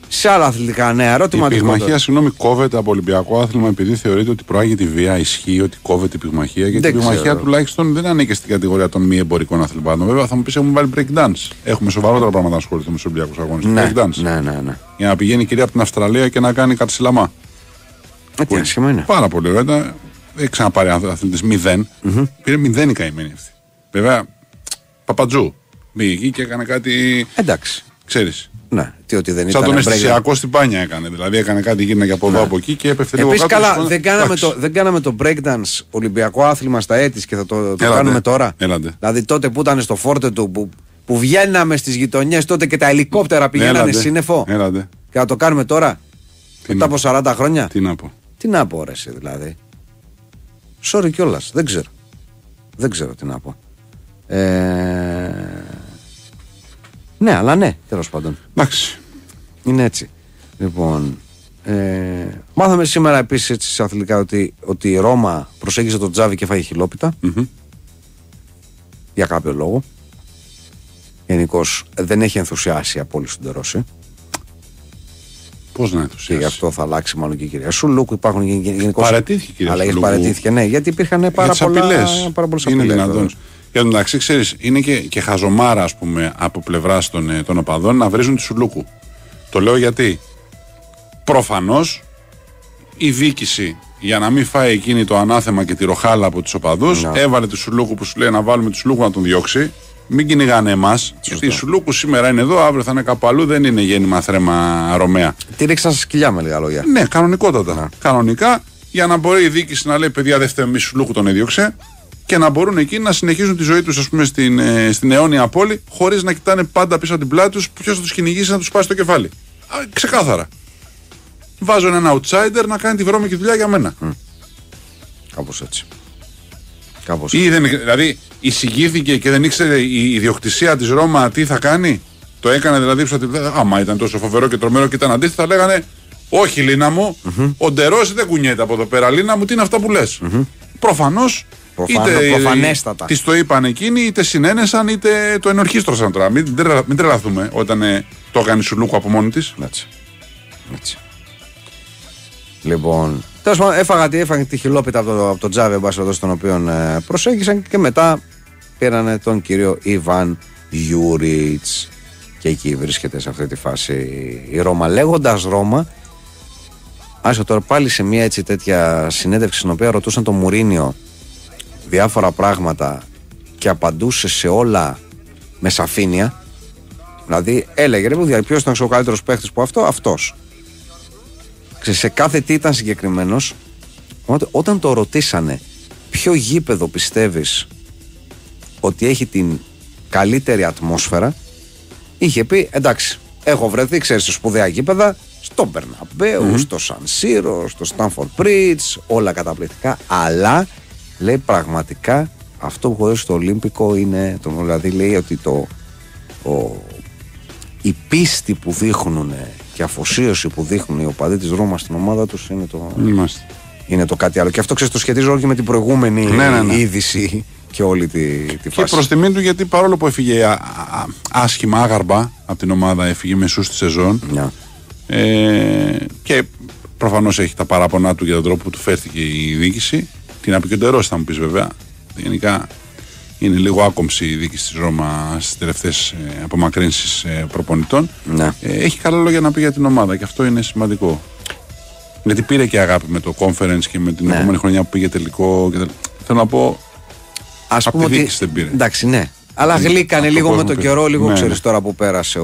Σε άλλα αθλητικά νέα, ερώτημα. Η πυγμαχία, συγγνώμη, κόβεται από Ολυμπιακό άθλημα επειδή θεωρείται ότι προάγει τη βία. Ισχύει ότι κόβεται η πυγμαχία, γιατί η πυγμαχία τουλάχιστον δεν ανήκει στην κατηγορία των μη εμπορικών αθλημάτων. Βέβαια, θα μου πει: έχουμε βάλει breakdance. Έχουμε σοβαρότερα πράγματα να ασχοληθούμε με του Ολυμπιακού αγώνες. Breakdance. Ναι. Για να πηγαίνει η κυρία από την Αυστραλία και να κάνει κατσιλαμά. Τι σημαίνει. Πάρα πολύ ωραία. Δεν ξαναπάρει αθλητή 0. Πήρε 0 η καημένη αυτή. Βέβαια, Παπατζού πήγε εκεί και έκανε κάτι. Εντάξει. Ξέρεις. Ναι, ότι δεν σαν τον αισθησιακό στην Πάνια έκανε. Δηλαδή έκανε κάτι γύρνα και από εδώ από εκεί και έπεφτε λίγο κάτω. Καλά, δεν κάναμε το breakdance Ολυμπιακό άθλημα στα έτη και θα το κάνουμε τώρα. Έλαντε. Δηλαδή τότε που ήταν στο φόρτε του, που βγαίναμε στις γειτονιές τότε και τα ελικόπτερα πηγαίνανε σύννεφο. Έλαντε. Και θα το κάνουμε τώρα. Μετά από 40 χρόνια. Τι να πω. Τι να πω, ρε, δηλαδή. Sorry κιόλας. Δεν ξέρω. Δεν ξέρω τι να πω. Ναι, αλλά ναι, τέλος πάντων. Εντάξει. Είναι έτσι. Λοιπόν, μάθαμε σήμερα επίσης σε αθλητικά ότι η Ρώμα προσέγγισε τον Τζάβι και φάγει χυλόπιτα. Για κάποιο λόγο. Γενικώς δεν έχει ενθουσιάσει από όλους τον Τερόση. Πώς να ενθουσιάσει. Και γι' αυτό θα αλλάξει μάλλον και η κυρία Σουλούκου. Υπάρχουν γενικώς. Παρατήθηκε η κυρία Σουλούκου. Αλλά παρατήθηκε, ναι, γιατί υπήρχαν πάρα πολλές απειλές. Και εντάξει, ξέρεις, είναι και χαζομάρα, ας πούμε, από πλευράς των οπαδών να βρίζουν τη Σουλούκου. Το λέω γιατί προφανώς η διοίκηση, για να μην φάει εκείνη το ανάθεμα και τη ροχάλα από τους οπαδούς, έβαλε τη Σουλούκου που σου λέει να βάλουμε τη Σουλούκου να τον διώξει. Μην κυνηγάνε εμάς. Η Σουλούκου σήμερα είναι εδώ, αύριο θα είναι κάπου αλλού, δεν είναι γέννημα θρέμα Ρωμαία. Τη ρίξαν στα σκυλιά, με λίγα λόγια. Ναι, κανονικότατα. Κανονικά, για να μπορεί η διοίκηση να λέει: παιδιά, δεν φταίμε εμείς, Σουλούκου τον έδιωξε. Και να μπορούν εκεί να συνεχίζουν τη ζωή τους, ας πούμε, στην αιώνια πόλη, χωρίς να κοιτάνε πάντα πίσω από την πλάτη τους ποιος θα τους κυνηγήσει να τους πάσει το κεφάλι. Ξεκάθαρα. Βάζουν ένα outsider να κάνει τη βρώμικη δουλειά για μένα. Κάπως έτσι. Κάπως έτσι. Δηλαδή, εισηγήθηκε και δεν ήξερε η ιδιοκτησία της Ρώμα τι θα κάνει. Το έκανε δηλαδή ψωτι. Άμα ήταν τόσο φοβερό και τρομερό και ήταν αντίθετα, λέγανε: όχι, Λίνα μου, ο Ντερόση δεν κουνιέται από εδώ πέρα, Λίνα μου, τι είναι αυτά που λες. Προφανώς. Προφανέστατα. Της το είπαν εκείνοι, είτε συνένεσαν, είτε το ενορχίστρωσαν τώρα. Μην τρελαθούμε όταν το έκανε η Σουλούκου από μόνη της. Έτσι. Λοιπόν, τέλος πάντων, έφαγαν τη χιλόπιτα από τον Τζάβε, τον οποίο προσέγγισαν και μετά πήρανε τον κύριο Ιβάν Γιούριτς. Και εκεί βρίσκεται σε αυτή τη φάση η Ρώμα. Λέγοντας Ρώμα, άσχε τώρα πάλι σε μια έτσι τέτοια συνέντευξη στην οποία ρωτούσαν τον Μουρίνιο διάφορα πράγματα και απαντούσε σε όλα με σαφήνεια. Δηλαδή έλεγε: ρε παιδιά, ποιος ήταν ο καλύτερος παίχτης που αυτό, αυτός. Σε κάθε τι ήταν συγκεκριμένος. Όταν το ρωτήσανε ποιο γήπεδο πιστεύεις ότι έχει την καλύτερη ατμόσφαιρα, είχε πει: εντάξει, έχω βρεθεί, ξέρεις, σε σπουδαία γήπεδα, στο Μπερναμπέου, στο Σαν Σίρο, στο Στάνφορντ Μπριτζ, όλα καταπληκτικά, αλλά λέει πραγματικά αυτό που έχω δώσει στο Ολύμπικο είναι. Δηλαδή λέει ότι η πίστη που δείχνουν και η αφοσίωση που δείχνουν οι οπαδοί της Ρώμας στην ομάδα τους είναι το κάτι άλλο. Και αυτό, ξέρεις, το σχετίζω και με την προηγούμενη είδηση και όλη τη φάση. Και προς τιμή του, γιατί παρόλο που έφυγε άσχημα, άγαρμπα από την ομάδα, έφυγε μεσούς τη σεζόν. Και προφανώς έχει τα παράπονά του για τον τρόπο που του φέρθηκε η διοίκηση. Τι να πει και ο Ντερόση, θα μου πεις, βέβαια. Γενικά είναι λίγο άκομψη η διοίκηση της Ρώμα στις τελευταίες απομακρύνσεις προπονητών. Έχει καλά λόγια να πει για την ομάδα και αυτό είναι σημαντικό. Γιατί πήρε και αγάπη με το conference και με την επόμενη χρονιά που πήγε τελικό. Θέλω να πω. Ας πούμε. Από τη διοίκηση δεν πήρε. Εντάξει, ναι. Αλλά γλύκανε λίγο με τον καιρό, λίγο ξέρεις τώρα που πέρασε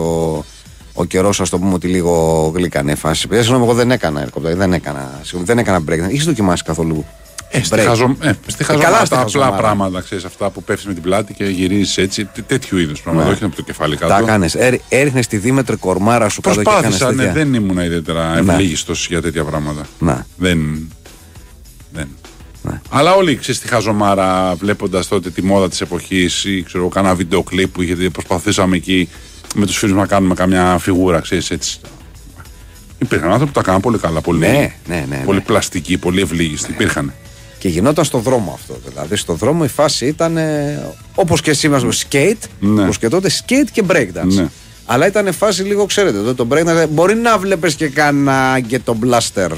ο καιρός, ας το πούμε ότι λίγο γλύκανε φάση. Εγώ δεν έκανα breakdown. Έχεις δοκιμάσει καθόλου? Στιχαζόμαστε απλά πράγματα, ξέρεις, αυτά που πέφτεις με την πλάτη και γυρίζεις έτσι, τέτοιου είδους πράγματα, όχι από το κεφάλι κάτω. Τα κάνες, έριχνες τη δίμετρη κορμάρα σου κάτω και κάνες τέτοια. Προσπάθησα, δεν ήμουν ιδιαίτερα ευλίγιστος για τέτοια πράγματα. Ναι. Αλλά όλοι στη χαζομάρα, βλέποντας τότε τη μόδα της εποχής ή ξέρω κάνα βίντεο κλιπ που είχε, προσπαθήσαμε εκεί με τους φίλους να κάνουμε καμιά φιγούρα, ξέρεις, έτσι. Υπήρχαν άνθρωποι που τα κάναν πολύ καλά, πολύ, πολύ πλαστικοί, πολύ ευλίγιστοι, υπήρχαν. Και γινόταν στο δρόμο αυτό, δηλαδή στο δρόμο η φάση ήταν όπως και σήμερα σκέιτ, όπως και τότε σκέιτ και breakdance. Ναι. Αλλά ήταν φάση λίγο, ξέρετε, τότε το breakdance μπορεί να βλέπεις και κάνα και τον blaster.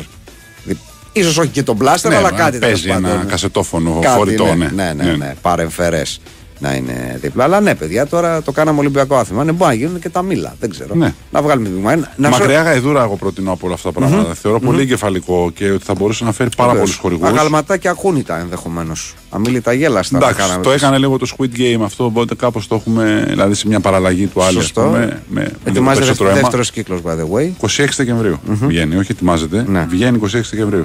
Ίσως όχι και τον blaster, αλλά κάτι τέτοιο. Παίζει ένα κασετόφωνο, φορητό. Ναι, παρεμφερές να είναι δίπλα. Αλλά ναι, παιδιά, τώρα το κάναμε Ολυμπιακό άθλημα. Ναι, μπορεί να γίνουν και τα μήλα. Δεν ξέρω. Ναι. Να βγάλουμε δείγμα. Μακριά γαϊδούρα, εγώ προτείνω από όλα αυτά τα πράγματα. Θεωρώ πολύ εγκεφαλικό και ότι θα μπορούσε να φέρει πάρα πολλούς χορηγούς. Αγαλματάκια ακούνητα ενδεχομένως. Αμήλυτα γέλαστα. Εντάξει, το έκανε λίγο το Squid Game αυτό, οπότε κάπως το έχουμε. Δηλαδή σε μια παραλλαγή του άλλου. Ετοιμάζεται δεύτερος κύκλος, by the way. 26 Δεκεμβρίου βγαίνει, όχι ετοιμάζεται. Βγαίνει 26 Δεκεμβρίου.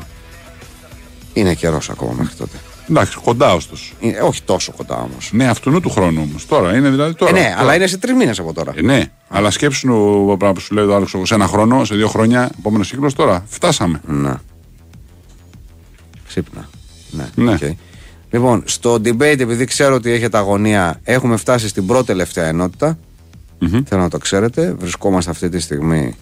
Είναι καιρός ακόμα μέχρι τότε. Εντάξει, κοντά ωστόσο. Όχι τόσο κοντά όμως. Ναι, αυτού του χρόνου όμως. Τώρα είναι δηλαδή τώρα. Ναι, τώρα. Αλλά είναι σε 3 μήνες από τώρα. Ναι, αλλά σκέψου που σου λέει το άλλο, σε 1 χρόνο, σε 2 χρόνια, επόμενος κύκλος τώρα. Φτάσαμε. Να. Ξύπνα. Ναι. Okay. Λοιπόν, στο debate, επειδή ξέρω ότι έχετε αγωνία, έχουμε φτάσει στην πρώτη τελευταία ενότητα. Θέλω να το ξέρετε. Βρισκόμαστε αυτή τη στιγμή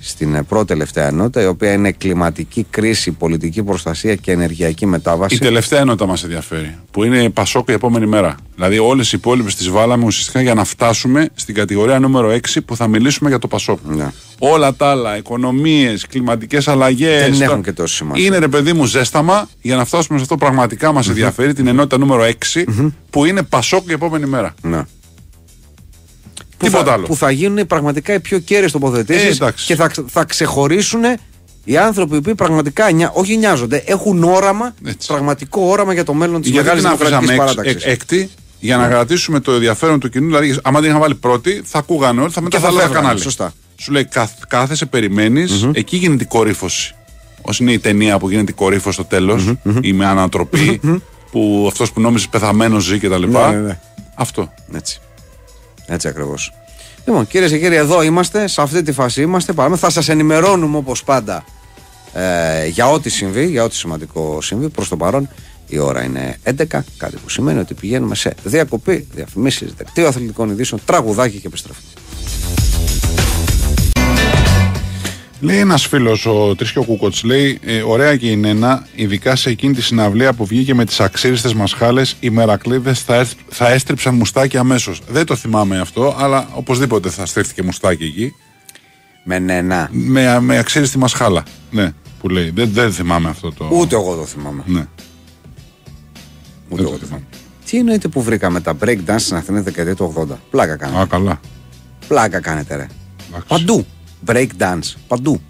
στην πρώτη τελευταία ενότητα, η οποία είναι κλιματική κρίση, πολιτική προστασία και ενεργειακή μετάβαση. Η τελευταία ενότητα μας ενδιαφέρει, που είναι Πασόκ η επόμενη μέρα. Δηλαδή, όλες οι υπόλοιπες τις βάλαμε ουσιαστικά για να φτάσουμε στην κατηγορία νούμερο 6 που θα μιλήσουμε για το Πασόκ. Ναι. Όλα τα άλλα, οικονομίες, κλιματικές αλλαγές. Δεν έχουν και τόσο σημασία. Είναι, ρε παιδί μου, ζέσταμα για να φτάσουμε σε αυτό που πραγματικά μας ενδιαφέρει, την ενότητα νούμερο 6, που είναι Πασόκ η επόμενη μέρα. Ναι. Που θα γίνουν πραγματικά οι πιο κέρδες τοποθετήσεις και θα ξεχωρίσουν οι άνθρωποι που πραγματικά όχι νοιάζονται, έχουν όραμα, πραγματικό όραμα για το μέλλον της μεγάλης δημοκρατικής παράταξης. Έκτη, για να κρατήσουμε το ενδιαφέρον του κοινού, δηλαδή, άμα δεν είχαν βάλει πρώτη, θα ακούγανε όλοι, θα μετά θα λέγανε κανάλι. Σωστά. Σου λέει, κάθεσαι, περιμένεις, εκεί γίνεται η κορύφωση. Όσοι είναι η ταινία που γίνεται η κορύφωση στο τέλος, ή με ανατροπή, που αυτός που νόμιζε πεθαμένος ζει κτλ. Αυτό. Έτσι ακριβώς. Λοιπόν, κυρίες και κύριοι, εδώ είμαστε, σε αυτή τη φάση είμαστε. Πάμε. Θα σας ενημερώνουμε όπως πάντα για ό,τι συμβεί, για ό,τι σημαντικό συμβεί. Προς το παρόν η ώρα είναι 11, κάτι που σημαίνει ότι πηγαίνουμε σε διακοπή, διαφημίσεις, δελτίο αθλητικών ειδήσεων, τραγουδάκι και επιστροφή. Λέει ένας φίλος, ο Τρίσιο Κούκοτς, λέει ωραία και η Νένα, ειδικά σε εκείνη τη συναυλία που βγήκε με τις αξίριστες μασχάλες, οι μερακλείδες θα έστριψαν μουστάκι αμέσως. Δεν το θυμάμαι αυτό, αλλά οπωσδήποτε θα στρίφθηκε μουστάκι εκεί. Με Νένα. Με αξίριστη μασχάλα. Ναι, που λέει. Δεν θυμάμαι αυτό το. Ούτε εγώ το θυμάμαι. Ναι. Ούτε εγώ το θυμάμαι. Τι εννοείται που βρήκαμε τα breakdance στην Αθήνα δεκαετία του 80. Πλάκα κάνετε. Α, καλά. Πλάκα κάνετε, ρε. Παντού. Breakdance, παντού.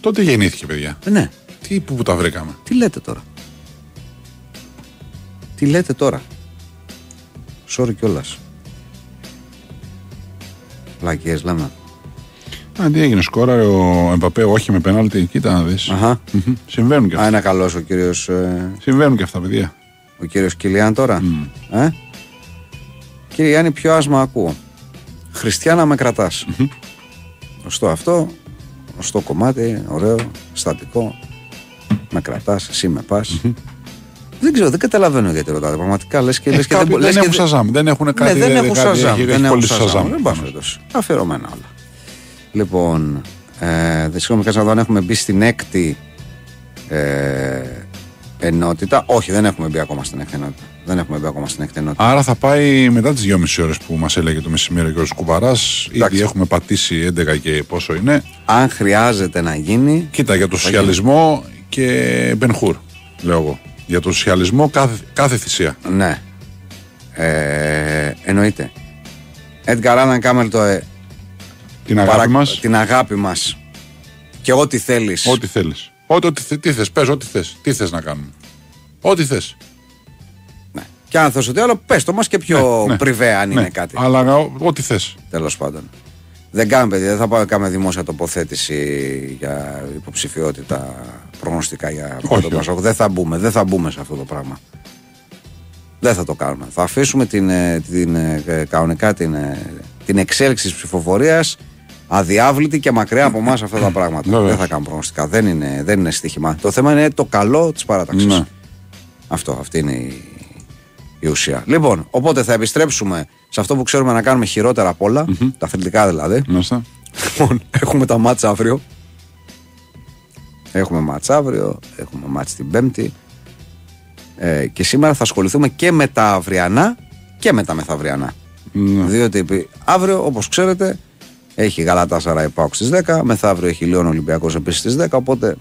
Τότε γεννήθηκε, παιδιά. Ναι. Τι που τα βρήκαμε. Τι λέτε τώρα. Sorry κιόλας. Πλακιές λέμε. Α, τι έγινε, σκόραρε ο Εμπαπέ, όχι με πενάλτι. Κοίτα να δεις. Συμβαίνουν και αυτά. Α, είναι καλός ο κύριος. Συμβαίνουν και αυτά, παιδιά. Ο κύριος Κιλιάν τώρα. Κύριε Γιάννη, ποιο άσμα ακούω. Χριστιανά με κρατάς. Σωστό αυτό, σωστό κομμάτι, ωραίο, στατικό. Με κρατάς, εσύ με πας. Δεν ξέρω, δεν καταλαβαίνω γιατί ρωτάτε. Πραγματικά λες και δεν έχουν Σαζάμ. Δεν έχουν κάτι. Δεν έχουν Σαζάμ. Δεν έχουν Σαζάμ. Αφιερωμένα όλα. Λοιπόν, δεν συγγνώμη, κάτσε να δω αν έχουμε μπει στην έκτη ενότητα. Όχι, δεν έχουμε μπει ακόμα στην έκτη ενότητα. Άρα θα πάει μετά τις 2,5 ώρες που μας έλεγε το μεσημέρι ο κ. Κουμπαράς. Ήδη έχουμε πατήσει 11 και πόσο είναι. Αν χρειάζεται να γίνει. Κοίτα, για το σοσιαλισμό γίνει. Και Μπενχούρ, λέω εγώ. Για το σοσιαλισμό κάθε θυσία. Ναι. Εννοείται. Έντγκαρ Άλαν Κάμερ, την αγάπη μας. Και ό,τι θέλεις. Ό,τι θέλεις. Τι θες, πες, ό,τι θες. Τι θες να κάνουμε. Ό,τι θες. Και αν θες ότι άλλο, πες το μας και πιο πριβέ αν είναι κάτι. Αλλά ό,τι θες. Τέλος πάντων. Δεν κάνουμε, δεν θα κάνουμε δημόσια τοποθέτηση για υποψηφιότητα προγνωστικά για το Πασόκ. Δεν θα μπούμε σε αυτό το πράγμα. Δεν θα το κάνουμε. Θα αφήσουμε την εξέλιξη της ψηφοφορίας αδιάβλητη και μακριά από εμάς αυτά τα πράγματα. Δεν θα κάνουμε προγνωστικά. Δεν είναι στοίχημα. Το θέμα είναι το καλό της παράταξης. Αυτή είναι η ουσία. Λοιπόν, οπότε θα επιστρέψουμε σε αυτό που ξέρουμε να κάνουμε χειρότερα απ' όλα, τα αθλητικά δηλαδή. Λοιπόν, έχουμε τα μάτς αύριο. Έχουμε μάτς την Πέμπτη. Και σήμερα θα ασχοληθούμε και με τα αυριανά και με τα μεθαυριανά. Διότι αύριο, όπως ξέρετε, έχει Γαλατάσαραη ΠΑΟΚ στις 10, μεθαύριο έχει Λιόν Ολυμπιακός επίσης στις 10, οπότε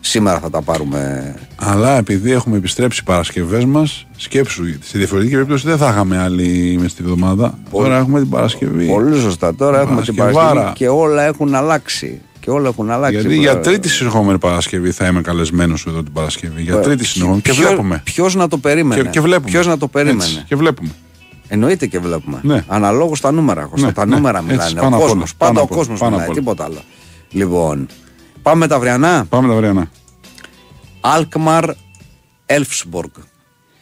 σήμερα θα τα πάρουμε. Αλλά επειδή έχουμε επιστρέψει Παρασκευές μας, σκέψου, στη διαφορετική περίπτωση δεν θα είχαμε άλλη μες τη βδομάδα. Τώρα έχουμε την Παρασκευή. Πολύ σωστά, τώρα έχουμε την Παρασκευή και όλα έχουν αλλάξει. Γιατί για τρίτη συνεχόμενη Παρασκευή θα είμαι καλεσμένος εδώ την Παρασκευή. Για τρίτη συνεχόμενη. Και βλέπουμε. Ποιος να το περίμενε. Έτσι, και βλέπουμε. Εννοείται και βλέπουμε. Ναι. Αναλόγως τα νούμερα. Τα νούμερα μιλάνε. Ο κόσμος. Πάντα ο κόσμος μιλάει. Τίποτα άλλο. Λοιπόν. Πάμε με τα αυριανά. Αλκμαρ Ελφσμποργκ.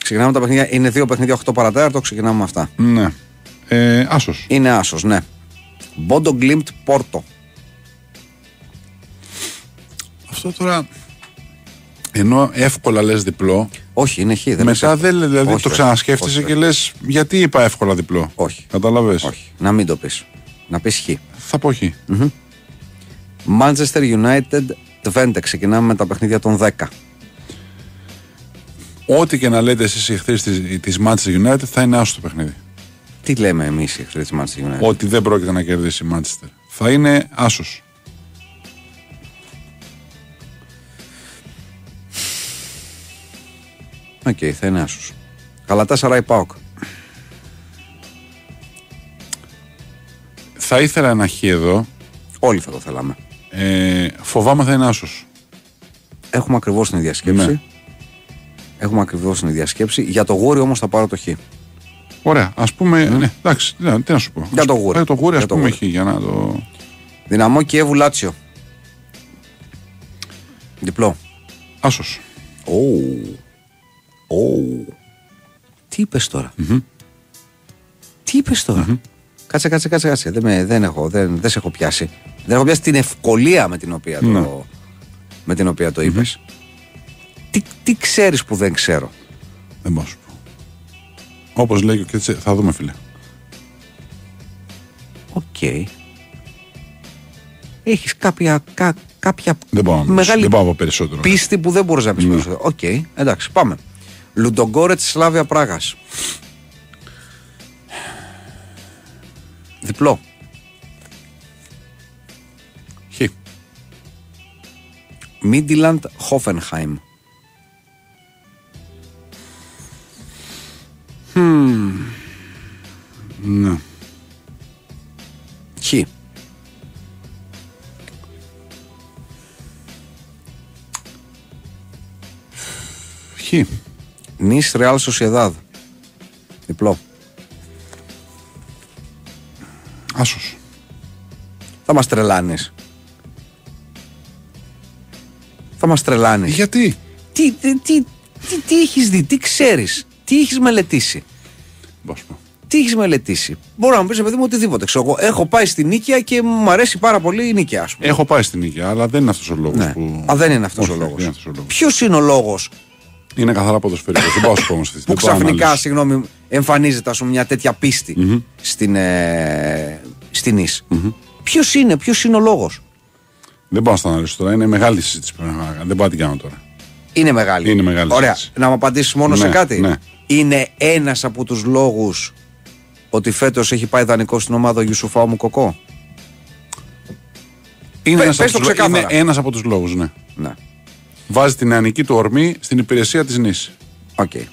Ξεκινάμε τα παιχνίδια. Είναι 2 παιχνίδια, 8 παρατέταρτο. Ξεκινάμε αυτά. Ναι. Άσος. Είναι άσος, ναι. Μπόντο Γκλίμπτ Πόρτο. Αυτό τώρα, ενώ εύκολα λες διπλό. Όχι, είναι χ. Μετά δηλαδή όχι, το ξανασκέφτεσαι και λες γιατί είπα εύκολα διπλό. Όχι. Καταλαβες. Όχι. Να μην το πεις. Να πεις χ. Θα πω χ. Manchester United Twente. Ξεκινάμε με τα παιχνίδια των 10. Ό,τι και να λέτε εσείς οι εχθροί της Manchester United θα είναι άσο το παιχνίδι. Τι λέμε εμείς οι εχθροί της Manchester United? Ότι δεν πρόκειται να κερδίσει η Manchester. Θα είναι άσος. Οκ, θα είναι άσος. Γαλατάσαραη ΠΑΟΚ. Θα ήθελα ένα χ εδώ. Όλοι θα το θέλαμε. Φοβάμαι θα είναι άσος. Έχουμε ακριβώς την ίδια σκέψη. Ναι. Για το γούρι όμως θα πάρω το χ. Ωραία, ας πούμε. Ναι, εντάξει, τι να σου πω. Για το γούρι. Για το γούρι, ας πούμε χ. Για να το. Δυναμό Κιέβου Λάτσιο. Διπλό. Άσος. Τι είπες τώρα? Κάτσε. Δεν σε έχω πιάσει. Δεν έχω πιάσει την ευκολία με την οποία το είπες. Τι ξέρεις που δεν ξέρω? Δεν μπορώ να σου πω. Όπως λέει και έτσι, θα δούμε, φίλε. Οκ. Έχεις κάποια μεγάλη πίστη που δεν μπορείς να πεις περισσότερο. Οκ, εντάξει, πάμε. Λουντογκόρετς Σλάβια Πράγας. Διπλό. Χ. Μίντιλαντ Χόφενχάιμ. Ναι. Χ. Χ. Νις Ρεάλ Σοσιεδάδ. Διπλό. Άσος. Θα μας τρελάνεις. Γιατί? Τι έχεις δει, τι ξέρεις, τι έχεις μελετήσει. Μπορώ να μου πεις, παιδί μου, οτιδήποτε. Έχω πάει στην Νίκαια και μου αρέσει πάρα πολύ η Νίκαια, ας πούμε. Έχω πάει στην Νίκαια, αλλά δεν είναι αυτός ο λόγος που. Α, δεν είναι αυτός ο λόγος. Ποιος είναι ο λόγος? Είναι καθαρά ποδοσφαιρικό. Που ξαφνικά, συγγνώμη, εμφανίζεται μια τέτοια πίστη στην ΙΣ. Ποιος είναι ο λόγος? Δεν πάω να το αναλύσω τώρα. Είναι μεγάλη συζήτηση που δεν πάω να την κάνω τώρα. Είναι μεγάλη. Ωραία. Να μου απαντήσεις μόνο σε κάτι. Ναι. Είναι ένας από τους λόγους ότι φέτος έχει πάει δανεικό στην ομάδα ο Γιουσουφάου Μουκοκό? Είναι ένας από τους λόγους, ναι. Βάζει την νεανική του ορμή στην υπηρεσία της ΝΙΣ. Okay.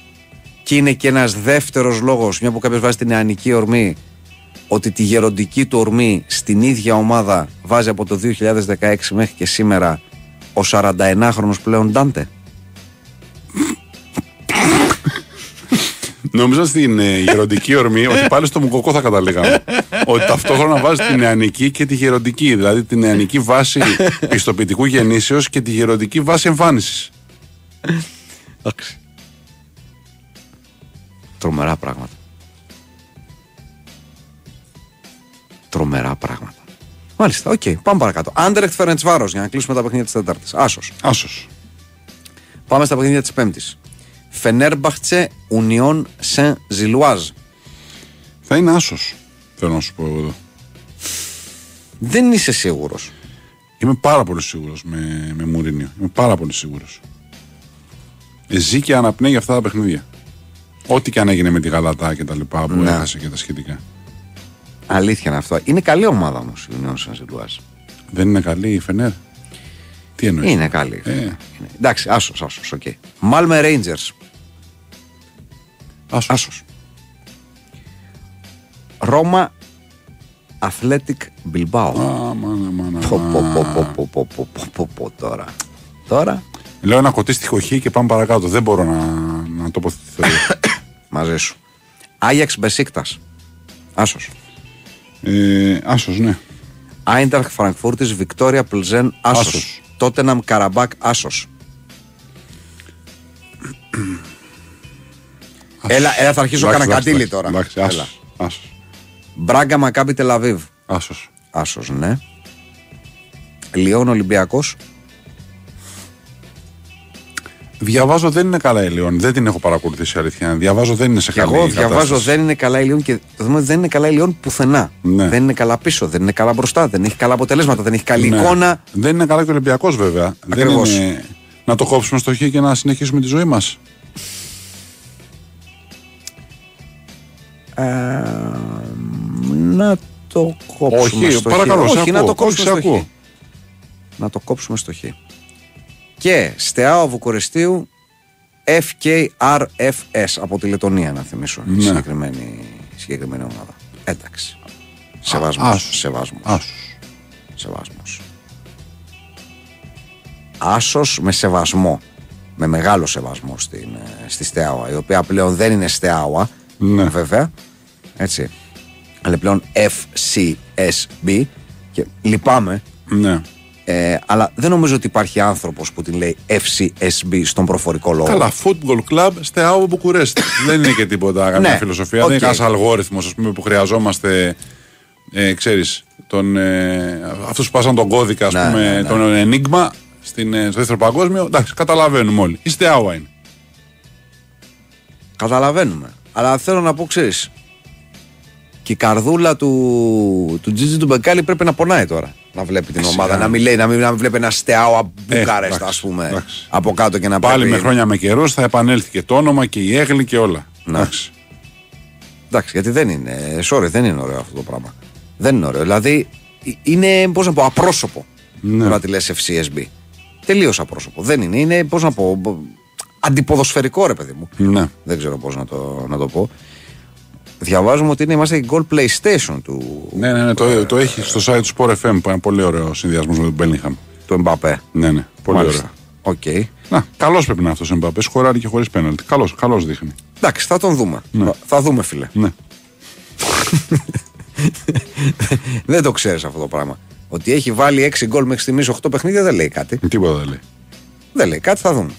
Και είναι και ένας δεύτερος λόγος, μια που κάποιος βάζει την νεανική ορμή, ότι τη γεροντική του ορμή στην ίδια ομάδα βάζει από το 2016 μέχρι και σήμερα ο 41χρονος πλέον Ντάντε. Νομίζω στην γεροντική ορμή, ότι πάλι στο Μουκοκό θα καταλήγαμε. Ότι ταυτόχρονα βάζει την νεανική και τη γεροντική. Δηλαδή την νεανική βάση πιστοποιητικού γεννήσεως και τη γεροντική βάση εμφάνισης. Εντάξει. Τρομερά πράγματα. Τρομερά πράγματα. Μάλιστα, οκ. Πάμε παρακάτω. Άντερεχτ Φερεντσβάρος, για να κλείσουμε τα παιχνίδια της Τετάρτης. Άσος. Άσος. Πάμε στα παιχνίδια της Πέμπτης. Φενέρμπαχτσε Ουνιόν Σεν Ζιλουάζ. Θα είναι άσος. Θέλω να σου πω εγώ εδώ. Δεν είσαι σίγουρος. Είμαι πάρα πολύ σίγουρος με Μουρίνιο. Είμαι πάρα πολύ σίγουρος. Ζει και αναπνέει αυτά τα παιχνίδια. Ό,τι και αν έγινε με τη Γαλατά και τα λοιπά που έχασε και τα σχετικά. Αλήθεια είναι αυτό. Είναι καλή ομάδα όμως η Ουνιόν Σεν Ζιλουάζ. Δεν είναι καλή η Φενέρ. Τι εννοείς? Είναι καλή. Εντάξει, άσος, άσος, οκ. Μάλμε Ρέιντζερς. Άσος. Ρώμα Αθλέτικ Μπιλμπάο. Τώρα. Τώρα. Λέω ένα κοτίστιχο χ και πάμε παρακάτω. Δεν μπορώ να τοποθετηθώ. Μαζί σου. Άγιαξ Μπεσίκτας. Άσος. Άσος, ναι. Άιντραχτ Φραγκφούρτης Βικτόρια Πλζέν. Άσος. Τότεναμ Καραμπάκ. Άσος. Έλα, θα αρχίσω κανακατήλι τώρα. Εντάξει, άσος. Μπράγκα Μακάμπι Τελαβίβ. Άσος. Άσος, ναι. Λιόν Ολυμπιακός. Διαβάζω δεν είναι καλά η Λιόν. Δεν την έχω παρακολουθήσει αλήθεια. Διαβάζω δεν είναι σε καλή κατάσταση. Εγώ διαβάζω δεν είναι καλά η Λιόν και το δούμε ότι δεν είναι καλά η Λιόν πουθενά. Ναι. Δεν είναι καλά πίσω, δεν είναι καλά μπροστά, δεν έχει καλά αποτελέσματα, δεν έχει καλή εικόνα. Δεν είναι καλά και ο Ολυμπιακός βέβαια. Ακριβώς. Δεν είναι... Να το κόψουμε στο χ και να συνεχίσουμε τη ζωή μας. Να το κόψουμε όχι, στο παρακαλώ, χ. Όχι, να το κόψουμε στο χ. Να το κόψουμε στο χ. Και Στεάο Βουκουρεστίου FKRFS από τη Λετωνία, να θυμίσω. Ναι. Συγκεκριμένη ομάδα. Εντάξει. Σεβασμός. Άσος με σεβασμό. Με μεγάλο σεβασμό στη Στεάουα, η οποία πλέον δεν είναι Στεάουα. Ναι. Βέβαια. Έτσι. Αλλά πλέον FCSB. Και λυπάμαι. Ναι. Αλλά δεν νομίζω ότι υπάρχει άνθρωπος που την λέει FCSB στον προφορικό λόγο. Καλά, Football Club Steaua București. Δεν είναι και τίποτα, καμία φιλοσοφία. Okay. Δεν είναι ένας αλγόριθμος, ας πούμε, που χρειαζόμαστε. Ξέρεις, αυτούς που πάσαν τον κώδικα, ας πούμε, τον Ενίγμα στο δεύτερο παγκόσμιο. Εντάξει, καταλαβαίνουμε όλοι. Η Steaua είναι. Καταλαβαίνουμε. Αλλά θέλω να πω, ξέρεις, και η καρδούλα του Τζίτζι του Μπεκάλη πρέπει να πονάει τώρα. Να βλέπει την ομάδα, να μην λέει, να μην βλέπει ένα Στεάουα Μπουκαρέστα, ας πούμε, από κάτω και να πάλι πρέπει... με χρόνια με καιρός θα επανέλθει και το όνομα και η έγκλη και όλα. Εντάξει, γιατί δεν είναι. Sorry, δεν είναι ωραίο αυτό το πράγμα. Δεν είναι ωραίο. Δηλαδή, είναι, πώς να πω, απρόσωπο. Ναι. Τώρα τη λες FCSB. Τελείως απρόσωπο. Δεν είναι. Είναι, πώς να πω, αντιποδοσφαιρικό, ρε παιδί μου. Ναι. Δεν ξέρω πώς να το πω. Διαβάζουμε ότι είμαστε Goal PlayStation του. Ναι, το έχει στο site του Sport FM. Ένα πολύ ωραίο συνδυασμό με τον Μπέλιγχαμ. Του Εμπαπέ. Ναι, πολύ μάλιστα. Ωραίο. Okay. Να, καλός πρέπει να είναι αυτός ο Εμπαπέ. Σκοράρει και χωρίς πέναλτι. Καλός δείχνει. Εντάξει, θα τον δούμε. Ναι. Θα δούμε, φίλε. Ναι. Δεν το ξέρεις αυτό το πράγμα. Ότι έχει βάλει 6 γκολ μέχρι στιγμής 8 παιχνίδια δεν λέει κάτι. Τίποτα δεν λέει. Δεν λέει κάτι, θα δούμε.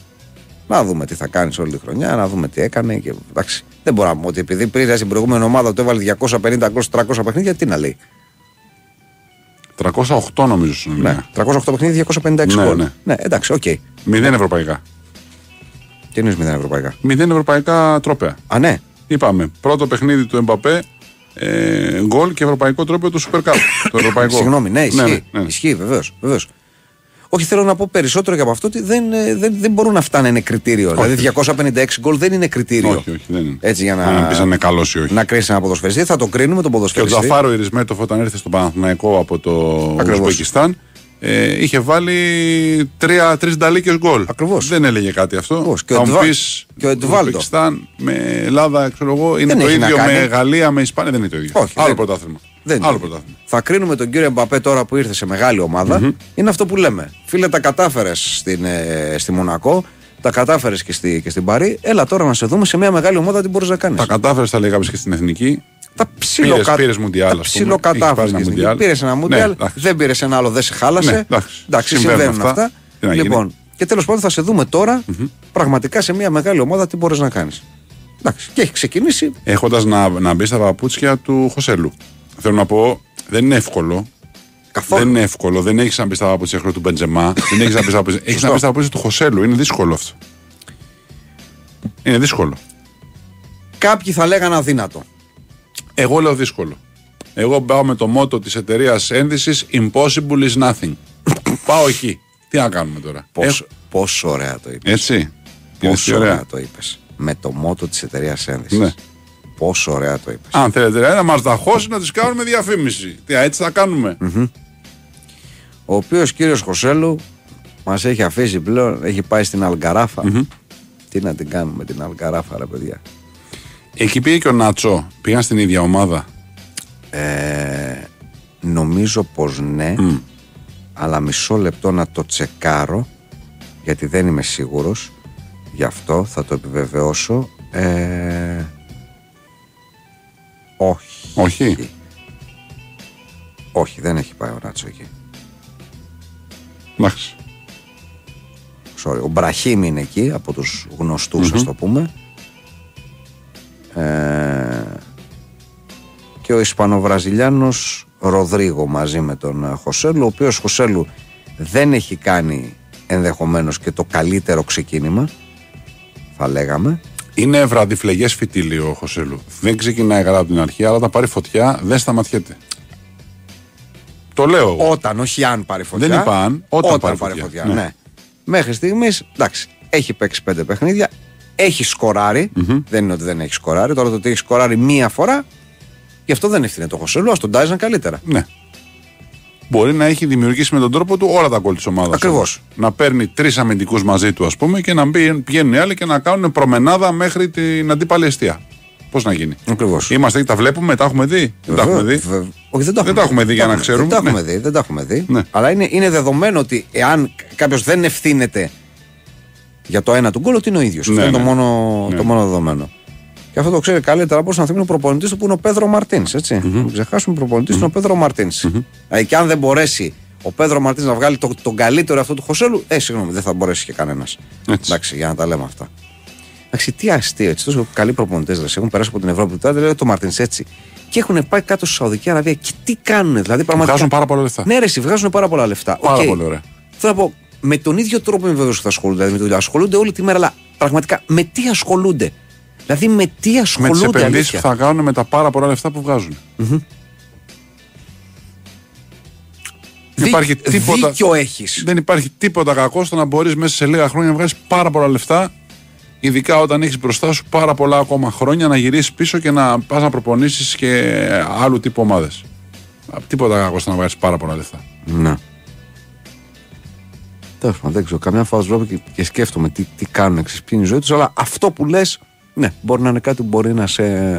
Να δούμε τι θα κάνει όλη τη χρονιά, να δούμε τι έκανε. Και, εντάξει, δεν μπορώ να πούμε ότι επειδή πήρε στην προηγούμενη ομάδα του έβαλε 250-300 παιχνίδια, τι να λέει. 308 νομίζω συνολικά. Ναι, 308 παιχνίδια, 256 γκολ. Ναι, εντάξει, οκ. Okay. 0 ευρωπαϊκά. Τι εννοείς 0 ευρωπαϊκά? 0 ευρωπαϊκά τρόπαια. Α, ναι. Είπαμε, πρώτο παιχνίδι του Εμπαπέ, γκολ και ευρωπαϊκό τρόπαιο του Super Cup. Το ευρωπαϊκό. Συγγνώμη, ναι, ισχύει βεβαίως. Όχι, θέλω να πω περισσότερο και από αυτό ότι δεν μπορούν αυτά να είναι κριτήριο. Όχι. Δηλαδή 256 γκολ δεν είναι κριτήριο. Όχι, δεν είναι. Έτσι για να πει αν είναι καλό ή όχι. Να κρίνει ένα ποδοσφαιριστή, θα το κρίνουμε τον ποδοσφαιριστή. Και ο Τζαφάρο Ιρισμέτοφ όταν ήρθε στον Παναθηναϊκό από το Ουσμπεκιστάν είχε βάλει 3 νταλίκες γκολ. Ακριβώς. Δεν έλεγε κάτι αυτό. Ακριβώς. Και ο Εντβάλτο. Ουσμπεκιστάν με Ελλάδα, ξέρω εγώ, είναι το ίδιο με Γαλλία, με Ισπανία, δεν είναι το ίδιο. Άλλο πρωτάθλημα. Θα κρίνουμε τον κύριο Εμπαπέ τώρα που ήρθε σε μεγάλη ομάδα. Mm-hmm. Είναι αυτό που λέμε. Φίλε, τα κατάφερες στη Μονακό. Τα κατάφερες και στην Παρί. Έλα τώρα να σε δούμε σε μια μεγάλη ομάδα τι μπορείς να κάνεις. Τα κατάφερες, θα λέγαμε, και στην εθνική. Πήρες Μουντιάλ. Ψιλοκατάφερες. Πήρες ένα Μουντιάλ. Δεν πήρες ένα άλλο, δεν σε χάλασε. Εντάξει, συμβαίνουν αυτά. Λοιπόν, και τέλος πάντων θα σε δούμε τώρα πραγματικά σε μια μεγάλη ομάδα τι μπορείς να κάνεις. Εντάξει, και έχει ξεκινήσει. Έχοντας να μπει στα παπούτσια του Χωσέλου. Θέλω να πω, δεν είναι εύκολο. Καθόλου. Δεν είναι εύκολο, δεν έχει να μπει στα παπούτσια του Μπεντζεμά, δεν έχει να μπει στα παπούτσια του Χωσέλου. Είναι δύσκολο αυτό. Είναι δύσκολο. Κάποιοι θα λέγανε αδύνατο. Εγώ λέω δύσκολο. Εγώ πάω με το μότο της εταιρείας ένδυσης Impossible is nothing. Πάω εκεί. Τι να κάνουμε τώρα. Πόσο ωραία το είπες. Έτσι. Πόσο ωραία το είπες. Με το μότο της εταιρείας ένδυσης. Ναι. Πόσο ωραία το είπες. Αν θέλετε να μας δαχώσει να τις κάνουμε διαφήμιση. Τι, έτσι θα κάνουμε. Ο οποίος κύριος Χωσέλου μας έχει αφήσει πλέον, έχει πάει στην Αλγκαράφα. Τι να την κάνουμε την Αλγκαράφα, ρε παιδιά. Εκεί πήγε και ο Νάτσο. Πήγαν στην ίδια ομάδα. Νομίζω πως ναι. Αλλά μισό λεπτό να το τσεκάρω, γιατί δεν είμαι σίγουρος. Γι' αυτό θα το επιβεβαιώσω. Όχι. Όχι, δεν έχει πάει ο Νάτσο εκεί. Εντάξει. Sorry, ο Μπραχήμ είναι εκεί, από τους γνωστούς, ας το πούμε. Και ο Ισπανοβραζιλιάνος Ροδρίγο μαζί με τον Χωσέλου, ο οποίος Χωσέλου δεν έχει κάνει ενδεχομένως και το καλύτερο ξεκίνημα, θα λέγαμε. Είναι βραδιφλεγές φυτίλι ο Χωσέλου. Δεν ξεκινάει καλά από την αρχή, αλλά όταν πάρει φωτιά δεν σταματιέται. Το λέω. Όταν, όχι αν πάρει φωτιά. Δεν είπα αν, όταν πάρει φωτιά. Ναι. Μέχρι στιγμής, εντάξει, έχει παίξει 5 παιχνίδια. Έχει σκοράρει, δεν είναι ότι δεν έχει σκοράρει. Τώρα το ότι έχει σκοράρει μία φορά, γι' αυτό δεν ευθύνεται ο Χωσέλου, ας τον τάζαν καλύτερα. Ναι. Μπορεί να έχει δημιουργήσει με τον τρόπο του όλα τα γκολ της ομάδας. Ακριβώς. Να παίρνει 3 αμυντικούς μαζί του, ας πούμε, και να πηγαίνουν οι άλλοι και να κάνουν προμενάδα μέχρι την αντίπαλη αιστεία. Πώς να γίνει. Ακριβώς. Είμαστε εκεί, τα βλέπουμε, τα έχουμε δει. Βεβαίως, δεν τα έχουμε δει. Όχι, δεν τα έχουμε δει για να ξέρουμε. Δεν τα έχουμε δει, δεν τα έχουμε δει. Αλλά είναι δεδομένο ότι εάν κάποιο δεν ευθύνεται για το ένα του γκολ, ότι είναι ο ίδιος. Ναι, αυτό είναι το μόνο δεδομένο. Και αυτό το ξέρει καλύτερα από να θυμίσει ο προπονητής του που είναι ο Πέδρο Μαρτίνς. Έτσι. Μην ξεχάσουμε, προπονητής του είναι ο Πέδρο Μαρτίνς. Δηλαδή, και αν δεν μπορέσει ο Πέδρο Μαρτίνς να βγάλει τον καλύτερο αυτό του Χωσέλου, συγγνώμη, δεν θα μπορέσει και κανένας. Εντάξει, για να τα λέμε αυτά. Εντάξει, τι αστείο, έτσι. Τόσο καλοί προπονητές έχουν περάσει από την Ευρώπη του Τάδε, λέει το Μαρτίνς έτσι. Και έχουν πάει κάτω στη Σαουδική Αραβία. Και τι κάνουν, δηλαδή πραγματικά. Βγάζουν πάρα πολλά λεφτά. Ναι, ρε, βγάζουν πάρα πολλά λεφτά. Πάρα πολύ ωραία. Θέλω να πω. Με τον ίδιο τρόπο με βέβαια θα ασχολούνται. Δηλαδή με τη δουλειά ασχολούνται όλη τη μέρα, αλλά πραγματικά με τι ασχολούνται. Δηλαδή με τι ασχολούνται. Με τις επενδύσεις που θα κάνουν με τα πάρα πολλά λεφτά που βγάζουν. Δεν υπάρχει τίποτα. Δίκιο έχεις. Δεν υπάρχει τίποτα κακό στο να μπορείς μέσα σε λίγα χρόνια να βγάζεις πάρα πολλά λεφτά. Ειδικά όταν έχεις μπροστά σου πάρα πολλά ακόμα χρόνια να γυρίσεις πίσω και να πας να προπονήσεις και άλλου τύπου ομάδες. Τίποτα κακό στο να βγάζεις πάρα πολλά λεφτά. Ναι. Τέλος πάντων, δεν ξέρω. Καμιά φορά βλέπω και σκέφτομαι τι κάνουν, ποιοι είναι η ζωή τους, αλλά αυτό που λες, ναι, μπορεί να είναι κάτι που μπορεί να σε.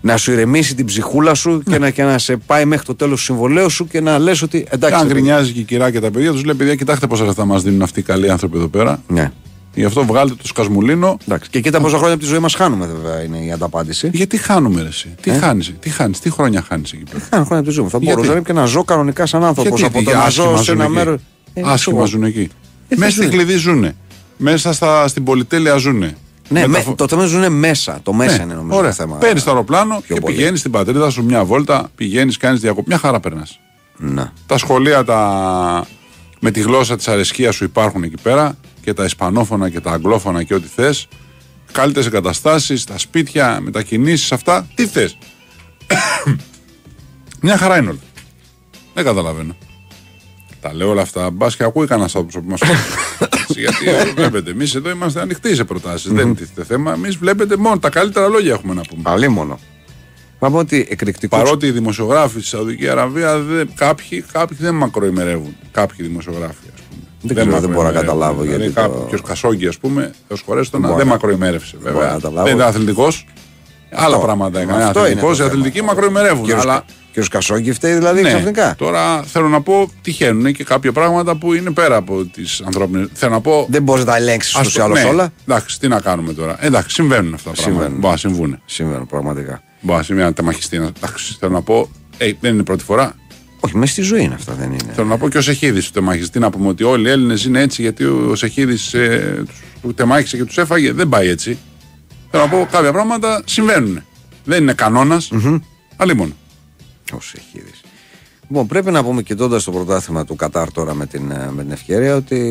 Να σου ηρεμήσει την ψυχούλα σου και να σε πάει μέχρι το τέλος του συμβολέου σου και να λες ότι εντάξει. Αν γκρινιάζει και η κυρά και τα παιδιά, τους λέει: παιδιά, κοιτάξτε πόσα λεφτά μας δίνουν αυτοί οι καλοί άνθρωποι εδώ πέρα. Ναι. Γι' αυτό βγάλετε το σκασμουλίνο. Εντάξει. Και κοίτα πόσα χρόνια από τη ζωή μας χάνουμε, βέβαια, είναι η ανταπάντηση. Γιατί χάνουμε, ρε, εσύ. Τι χάνεις, τι χρόνια χάνεις εκεί πέρα. Χάνω χρόνια από τη ζωή μου. Θα μπορούσα και να ζω κανονικά σαν άνθρωπος. Από το να ζω σε ένα μέρος. Άσχημα ζουν εκεί. Μέσα στην κλειδί ζουνε. Μέσα στην πολυτέλεια ζουνε. Ναι, το θέμα ζουνε μέσα. Το μέσα είναι νομίζω το θέμα. Παίρνεις το αεροπλάνο και πηγαίνεις στην πατρίδα σου μια βόλτα, πηγαίνεις, κάνεις διακοπή. Μια χαρά περνάς. Τα σχολεία με τη γλώσσα της αρεσκίας σου υπάρχουν εκεί πέρα. Και τα ισπανόφωνα και τα αγγλόφωνα και ό,τι θες. Καλύτερες εγκαταστάσεις, τα σπίτια, μετακινήσεις, αυτά. Τι θες. Μια χαρά είναι όλα. Δεν καταλαβαίνω. Τα λέω όλα αυτά. Μπας και ακούει κανένας άνθρωπος που μας ακούει. Γιατί βλέπετε, εμείς εδώ είμαστε ανοιχτοί σε προτάσεις. Δεν τίθεται θέμα. Εμείς βλέπετε μόνο τα καλύτερα λόγια έχουμε να πούμε. Αλλήμονο. Θα πω ότι εκρηκτικούς. Παρότι οι δημοσιογράφοι στη Σαουδική Αραβία κάποιοι δεν μακροημερεύουν. Κάποιοι δημοσιογράφοι. Δεν μπορώ να καταλάβω γιατί. Κάποιο Κασόγγι, ας πούμε, θα σχολιάσει δεν μακροημέρευσε. Βέβαια. Δεν ήταν αθλητικός. Άλλα πράγματα έκανε. Αθλητικός, οι αθλητικοί μακροημερεύουν. Αλλά Και ο Σκασόγκη φταίει δηλαδή ξαφνικά. Τώρα θέλω να πω, τυχαίνουν και κάποια πράγματα που είναι πέρα από τις ανθρώπινες. Θέλω να πω. Δεν μπορεί να τα ελέγξει ούτω ή άλλω όλα. Εντάξει, τι να κάνουμε τώρα. Εντάξει, συμβαίνουν αυτά τα πράγματα. Μπορεί να συμβούν. Συμβαίνουν, πραγματικά. Μπορεί να συμβεί να τα μαχιστεί. Εντάξει, θέλω να πω. Δεν είναι πρώτη φορά. Όχι, μέσα στη ζωή είναι αυτά, δεν είναι. Θέλω να πω και ο Σεχίδης του τεμάχησε. Να πούμε ότι όλοι οι Έλληνες είναι έτσι, γιατί ο Σεχίδης του τεμάχησε και του έφαγε. Δεν πάει έτσι. Θέλω να πω, κάποια πράγματα συμβαίνουν. Δεν είναι κανόνας. Αλλήμον. Ο Σεχίδης. Λοιπόν, πρέπει να πούμε, κοιτώντας το πρωτάθλημα του Κατάρ τώρα με την ευκαιρία, ότι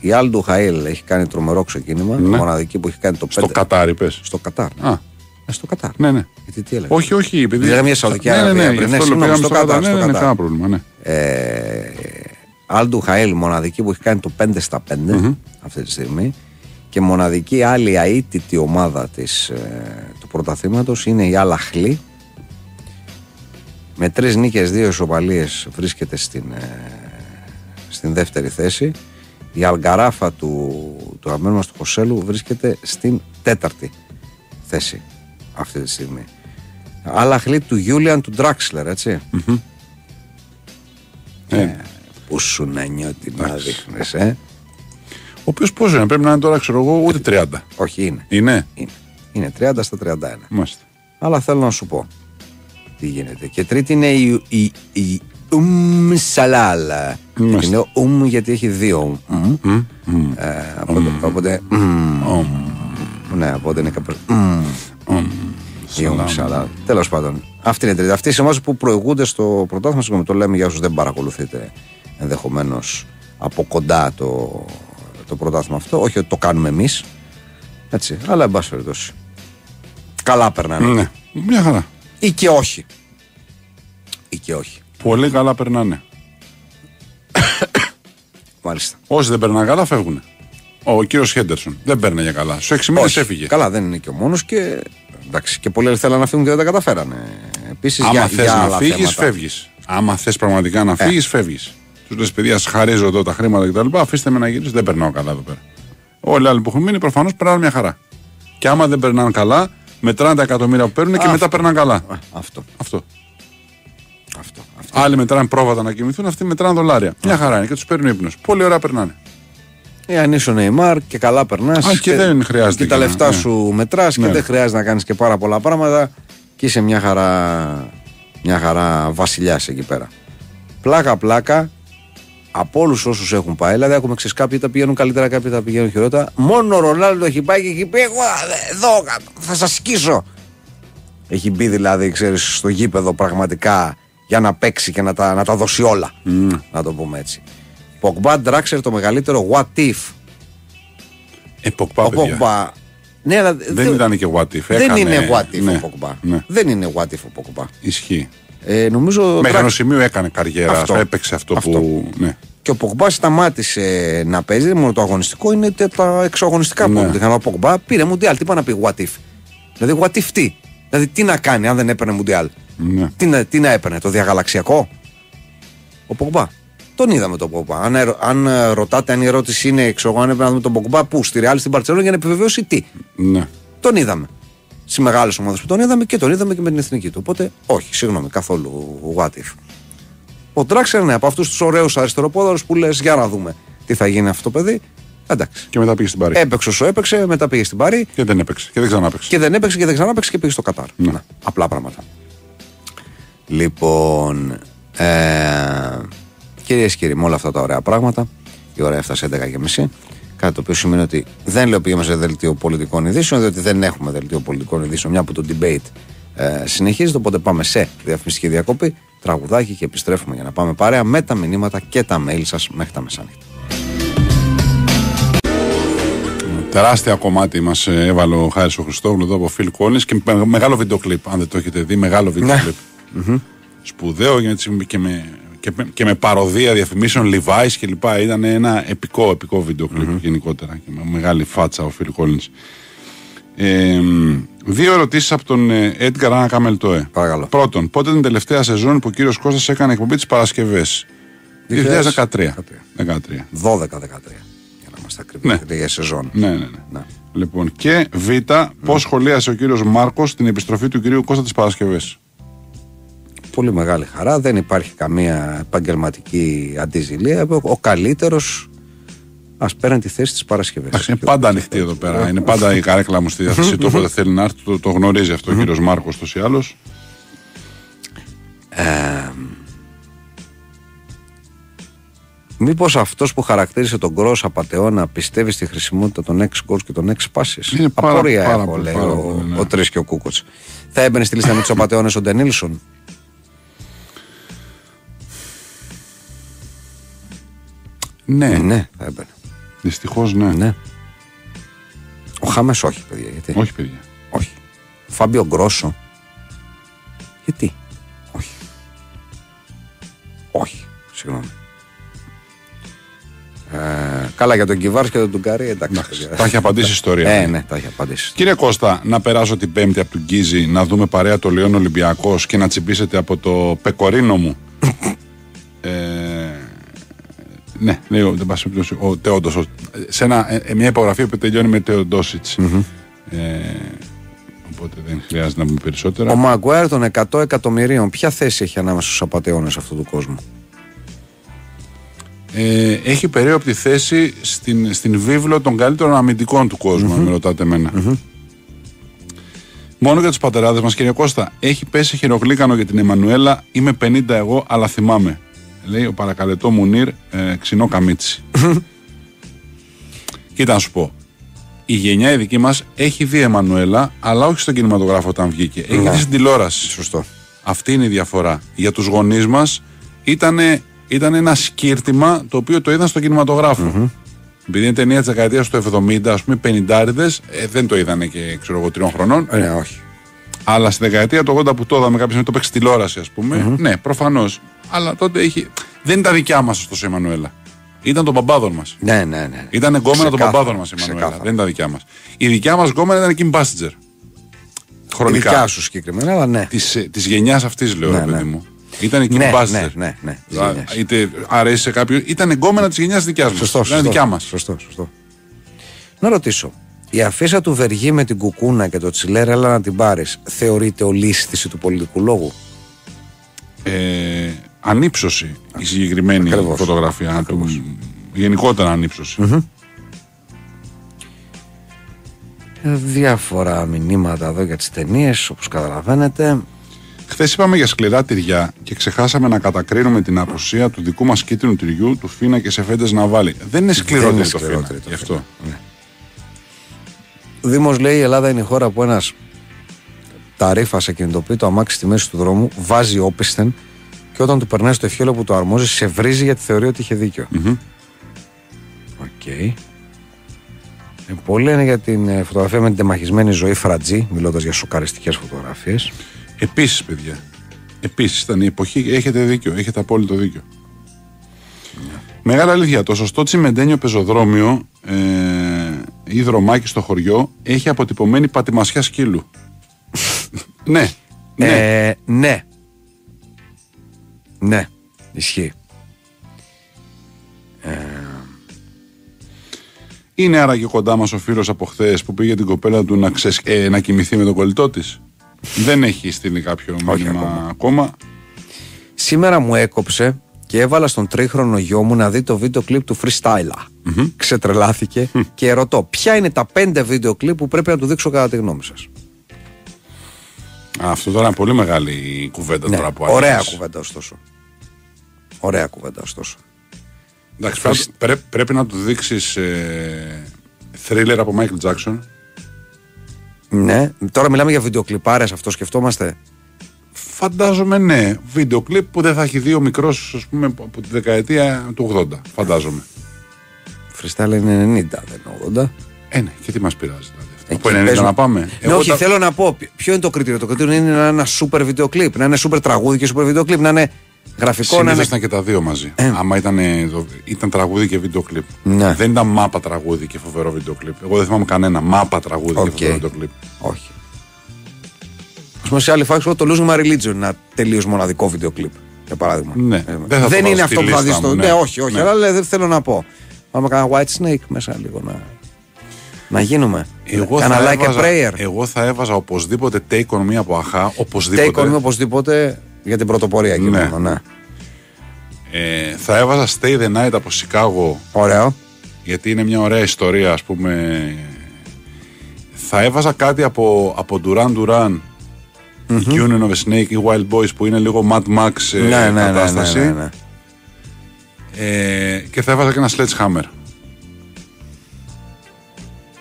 η Αλ Ντουχαήλ έχει κάνει τρομερό ξεκίνημα. Ναι. Μοναδική που έχει κάνει το 5. Στο Κατάρ, είπες. Στο Κατάρ. Α. Στο Κατάρ. Ναι, ναι. Γιατί, τι έλεγα. Όχι, όχι. Επειδή δηλαδή, μια Σαουδική Αραβία. Ναι, στο Κατάρ. Ναι, ναι, κανένα πρόβλημα. Ναι. Αλ Ντουχαήλ, μοναδική που έχει κάνει το 5-5 αυτή τη στιγμή. Και μοναδική άλλη αίτητη ομάδα του πρωταθλήματος είναι η Αλ Αχλή. Με 3 νίκες, 2 ισοπαλίες βρίσκεται στην δεύτερη θέση. Η Αλ Γκαράφα του αγαπημένου μας του Χωσέλου βρίσκεται στην τέταρτη θέση αυτή τη στιγμή. Αλ Αχλή του Γιούλιαν του Ντράξλερ, έτσι. Πού σου να νιώτη να δείχνεις, Ο οποίος πόσο είναι, πρέπει να είναι τώρα, ξέρω εγώ, ούτε 30. Όχι, είναι. Είναι 30 στα 31. Μάλιστα. Αλλά θέλω να σου πω τι γίνεται. Και τρίτη είναι η Σαλάλα. Είναι ο γιατί έχει 2. Οπότε. Ναι, οπότε είναι κάπως. Η Σαλάλα. Τέλος πάντων. Αυτή είναι η τρίτη. Αυτή η ομάδα που προηγούνται στο πρωτάθλημα, συγγνώμη, το λέμε για όσους δεν παρακολουθείτε ενδεχομένως από κοντά το πρωτάθλημα αυτό. Όχι ότι το κάνουμε εμείς. Έτσι. Αλλά εν πάση περιπτώσει. Καλά περνάνε. Ναι. Μια χαρά. Ή και όχι. Πολύ καλά περνάνε. Μάλιστα. Όσοι δεν περνάνε καλά φεύγουν. Ο κύριος Χέντερσον δεν παίρνει για καλά. Στους 6 μήνες έφυγε. Καλά, δεν είναι και ο μόνος και. Εντάξει, και πολλοί θέλαν να φύγουν και δεν τα καταφέρανε. Επίσης, άμα θες να φύγεις, φεύγεις. Άμα θες πραγματικά να φύγεις, φεύγεις. Τους λες, παιδιά, σας χαρίζω εδώ τα χρήματα κτλ. Αφήστε με να γυρίσω, δεν περνάω καλά εδώ πέρα. Όλοι οι άλλοι που έχουν μείνει προφανώς περνάνε μια χαρά. Και άμα δεν περνάνε καλά, μετράνε τα εκατομμύρια που παίρνουν και μετά περνάνε καλά. Αυτό. Άλλοι μετράνε πρόβατα να κοιμηθούν, αυτοί μετράνε δολάρια. Μια χαρά είναι και τους παίρνει ο ύπνος. Πολύ ωραία περνάνε. Αν είσαι ο Νεϊμάρ και καλά περνάς και δεν χρειάζεται. Και τα λεφτά σου μετράς και δεν χρειάζεται να κάνεις και πάρα πολλά πράγματα και είσαι μια χαρά βασιλιάς εκεί πέρα. Πλάκα-πλάκα από όλους όσους έχουν πάει. Δηλαδή, έχουμε ξέρει κάποιοι τα πηγαίνουν καλύτερα, κάποιοι τα πηγαίνουν χειρότερα. Μόνο ο Ρονάλντο έχει πάει και έχει πει: εγώ εδώ θα σας σκίσω. Έχει μπει δηλαδή, ξέρεις, στο γήπεδο πραγματικά για να παίξει και να τα δώσει όλα. Να το πούμε έτσι. Ποκμπά, Ντράξερ, το μεγαλύτερο what if. Ποκμπά, παιδιά. Ναι, αλλά δεν ήταν και what if. Δεν είναι what if ο Ποκμπά. Δεν είναι what if ο Ποκμπά. Ισχύει. Μέχρι ένα σημείο έκανε καριέρα. Έπαιξε αυτό. Που. Ναι. Και ο Ποκμπά σταμάτησε να παίζει. Μόνο το αγωνιστικό είναι τα εξωαγωνιστικά που έκανε. Ο Ποκμπά πήρε Μουντιάλ. Τι πάει να πει what if. Δηλαδή, what if τι. Δηλαδή, τι να κάνει αν δεν έπαιρνε Μουντιάλ. Ναι. Τι να έπαιρνε, το διαγαλαξιακό. Ο Ποκμπά. Τον είδαμε τον Ποκμπά. Αν ρωτάτε, αν η ερώτηση είναι εξωγόν, έπρεπε να δούμε τον Ποκμπά που στη Ρεάλ, στην Μπαρτσελόνα για να επιβεβαιώσει τι. Ναι. Τον είδαμε. Στι μεγάλες ομάδες που τον είδαμε και με την εθνική του. Οπότε, όχι, συγγνώμη, καθόλου what if. Ο Ντράξερ, ναι, από αυτούς τους ωραίους αριστεροπόδαρους που λες για να δούμε τι θα γίνει αυτό το παιδί. Εντάξει. Και μετά πήγε στην Παρί. Έπαιξε όσο έπαιξε, μετά πήγε στην Παρί. Και δεν έπαιξε. Και δεν ξανάπαιξε. Και πήγε στο Κατάρ. Ναι. Να, απλά πράγματα. Λοιπόν. Κυρίες και κύριοι, με όλα αυτά τα ωραία πράγματα, η ώρα έφτασε 11:30. Κάτι το οποίο σημαίνει ότι δεν λέω πήγαμε σε δελτίο πολιτικών ειδήσεων, διότι δεν έχουμε δελτίο πολιτικών ειδήσεων, μια που το debate συνεχίζεται. Οπότε πάμε σε διαφημιστική διακοπή, τραγουδάκι και επιστρέφουμε για να πάμε παρέα με τα μηνύματα και τα mail σας μέχρι τα μεσάνυχτα. Τεράστια κομμάτι μας έβαλε ο Χάρης ο Χριστόγλου εδώ από Phil Collins και μεγάλο βιντεοκλίπ. Αν δεν το έχετε δει, μεγάλο βιντεοκλίπ. Σπουδαίο και με παροδία διαφημίσεων, Levi's και λοιπά. Ήταν ένα επικό βίντεο κλιπ γενικότερα και με μεγάλη φάτσα ο Phil Collins. 2 ερωτήσεις από τον Edgar Anna Kameltoe. Παρακαλώ. Πρώτον, πότε την τελευταία σεζόν που ο κύριος Κώστας έκανε εκπομπή τις Παρασκευές? 2013. 12-13. Για να είμαστε ακριβείς, για σεζόν. Ναι. Λοιπόν, και Β, πώς σχολίασε ο κύριος Μάρκος την επιστροφή του κυρίου Κώστα τις Παρασκευές? πολύ μεγάλη χαρά, δεν υπάρχει καμία επαγγελματική αντιζηλία. Ο καλύτερος ας παίρνει τη θέση της Παρασκευής. Είναι πάντα ανοιχτή εδώ πέρα. Είναι πάντα η καρέκλα μου στη διάθεση του. Όποτε θέλει να έρθει, το γνωρίζει αυτό ο κύριος Μάρκος τόσο ή άλλως. Μήπως αυτός που χαρακτήρισε τον Γκρος απατεώνα πιστεύει στη χρησιμότητα των 6 γκολ και των 6 πάσης? Είναι απορία έχω, λέει ο Τρεις και ο Κούκοτς. Θα έμπαινε στη λίστα με τους απατεώνες ο Ντενίλσον? Ναι, θα έμπαινε. Δυστυχώς ναι. Ο Χάμες όχι, παιδιά. Γιατί? Όχι, παιδιά. Όχι. Ο Φάμπιο Γκρόσο. Γιατί? Όχι. Συγγνώμη. Καλά, για τον Κιβάρς και τον Τουγκαρί, εντάξει. Τα έχει απαντήσει η ιστορία. Ναι, τα έχει απαντήσει. Κύριε Κώστα, να περάσω την Πέμπτη από τον Γκίζη, να δούμε παρέα το Λιόν Ολυμπιακός και να τσιμπήσετε από το πεκορίνο μου. Ναι, λέει ο Τεόντος. Σε μια υπογραφή που τελειώνει με Τεοντόσιτς. Οπότε δεν χρειάζεται να πούμε περισσότερα. Ο Μαγκουάιρ των 100 εκατομμυρίων, ποια θέση έχει ανάμεσα στους απατεώνες αυτού του κόσμου? Έχει περίοπτη θέση στην βίβλο των καλύτερων αμυντικών του κόσμου, αν με ρωτάτε εμένα. Μόνο για τους πατεράδες μας, κύριε Κώστα, έχει πέσει χειρογλίκανο για την Εμμανουέλα. Είμαι 50 εγώ, αλλά θυμάμαι. Λέει ο παρακαλετό Μουνίρ Ξινό Καμίτσι. Κοίτα να σου πω. Η γενιά η δική μας έχει δει Εμμανουέλα, αλλά όχι στον κινηματογράφο όταν βγήκε. Έχει δει στην τηλεόραση. Σωστό. Αυτή είναι η διαφορά. Για τους γονείς μας ήταν ένα σκύρτημα το οποίο το είδαν στον κινηματογράφο. Επειδή είναι ταινία της δεκαετίας του 70, ας πούμε, 50'ριδες, δεν το είδανε και ξέρω εγώ 3 χρονών. Όχι. Αλλά στη δεκαετία του 80 που το είδαμε κάποιος να το παίξει τηλεόραση, ας πούμε. Ναι, προφανώς. Αλλά τότε δεν ήταν δικιά μας ωστόσο η Εμμανουέλα. Ήταν των παπάδων μας. Ναι. Ήταν γκόμενα των παπάδων μας η Εμμανουέλα. Δεν ήταν δικιά μας. Η δικιά μας γκόμενα ήταν Kim Basinger. Χρονικά. Η δικιά σου συγκεκριμένα, αλλά ναι. Της γενιάς αυτής, λέω, παιδί μου. Ήταν Kim Basinger. Ναι. Είτε αρέσει σε κάποιον. Ήταν γκόμενα της γενιάς δικιάς μας. Σωστό. Ήταν δικιά μας. Σωστό. Να ρωτήσω. Η αφίσα του Βεργή με την κουκούνα και το τσιλέρ, έλα να την πάρεις, θεωρείται ολίσθηση του πολιτικού λόγου? Ανύψωση η συγκεκριμένη φωτογραφία. Γενικότερα ανύψωση. Διάφορα μηνύματα εδώ για τις ταινίες, όπως καταλαβαίνετε. Χθες είπαμε για σκληρά τυριά και ξεχάσαμε να κατακρίνουμε την απουσία του δικού μας κίτρινου τυριού, του Φίνα και σε φέντες να βάλει. Δεν είναι σκληρότερο το Φίνα. Γι' αυτό. Ναι. Ο Δήμος λέει: η Ελλάδα είναι η χώρα που ένας ταρίφας ακινητοποιεί το αμάξι στη μέση του δρόμου, βάζει όπισθεν. Και όταν του περνάει στο ευχέλο που του αρμόζει, σε βρίζει γιατί θεωρεί ότι είχε δίκιο. Okay. Πολλοί είναι για την φωτογραφία με την τεμαχισμένη ζωή Φρατζή, μιλώντας για σοκαριστικές φωτογραφίες. Επίσης, παιδιά. Ήταν η εποχή. Έχετε δίκιο. Έχετε απόλυτο δίκιο. Μεγάλη αλήθεια. Το σωστό τσιμεντένιο πεζοδρόμιο ή δρομάκι στο χωριό έχει αποτυπωμένη πατημασιά σκύλου. Ναι. Ναι, ισχύει. Είναι άραγε κοντά μας ο φίλος από χθες που πήγε την κοπέλα του να κοιμηθεί με τον κολλητό της? Δεν έχει στείλει κάποιο μήνυμα ακόμα. Σήμερα μου έκοψε και έβαλα στον 3χρονο γιο μου να δει το βίντεο κλιπ του Freestyler. Ξετρελάθηκε και ρωτώ, ποια είναι τα 5 βίντεο κλιπ που πρέπει να του δείξω κατά τη γνώμη σας? Αυτό τώρα είναι πολύ μεγάλη κουβέντα τώρα που άρχισε. Ωραία κουβέντα ωστόσο. Εντάξει, πρέπει να του δείξεις θρίλερ από Μάικλ Τζάκσον. Ναι, τώρα μιλάμε για βιντεοκλιπάρες, αυτό σκεφτόμαστε. Φαντάζομαι ναι, βιντεοκλιπ που δεν θα έχει δει ο μικρός, ας πούμε, από τη δεκαετία του 80, φαντάζομαι. Freestyle είναι 90, δεν 80. Ναι, και τι μας πειράζει δηλαδή. Από 90 να πάμε. Θέλω να πω ποιο είναι το κριτήριο. Το κριτήριο είναι να είναι ένα σούπερ βίντεο κλιπ, να είναι σούπερ τραγούδι και σούπερ βίντεο κλιπ, να είναι γραφικό. Συνήθως ήταν και τα δύο μαζί. Άμα ήταν τραγούδι και βίντεο κλιπ. Ναι. Δεν ήταν μάπα τραγούδι και φοβερό βίντεο κλιπ. Εγώ δεν θυμάμαι κανένα μάπα τραγούδι και φοβερό βίντεο κλιπ. Όχι. Ας πούμε σε άλλη φάση, το Losing My Religion είναι ένα τελείως μοναδικό βίντεο κλιπ. Για παράδειγμα. Ναι. Δεν είναι αυτό που θα δει στο. Ναι, όχι, αλλά δεν θέλω να πω. Πάμε κανένα White Snake μέσα λίγο να γίνουμε. Εγώ θα έβαζα οπωσδήποτε Take On Me από Αχά. Οπωσδήποτε. Take On Me, οπωσδήποτε. Για την πρωτοπορία εκεί μόνο, ναι. Θα έβαζα Stay the Night από Σικάγο. Ωραίο. Γιατί είναι μια ωραία ιστορία, ας πούμε. Θα έβαζα κάτι από Duran Duran, mm-hmm. Union of the Snake ή Wild Boys που είναι λίγο Mad Max κατάσταση. Ναι. Και θα έβαζα και ένα Sledgehammer.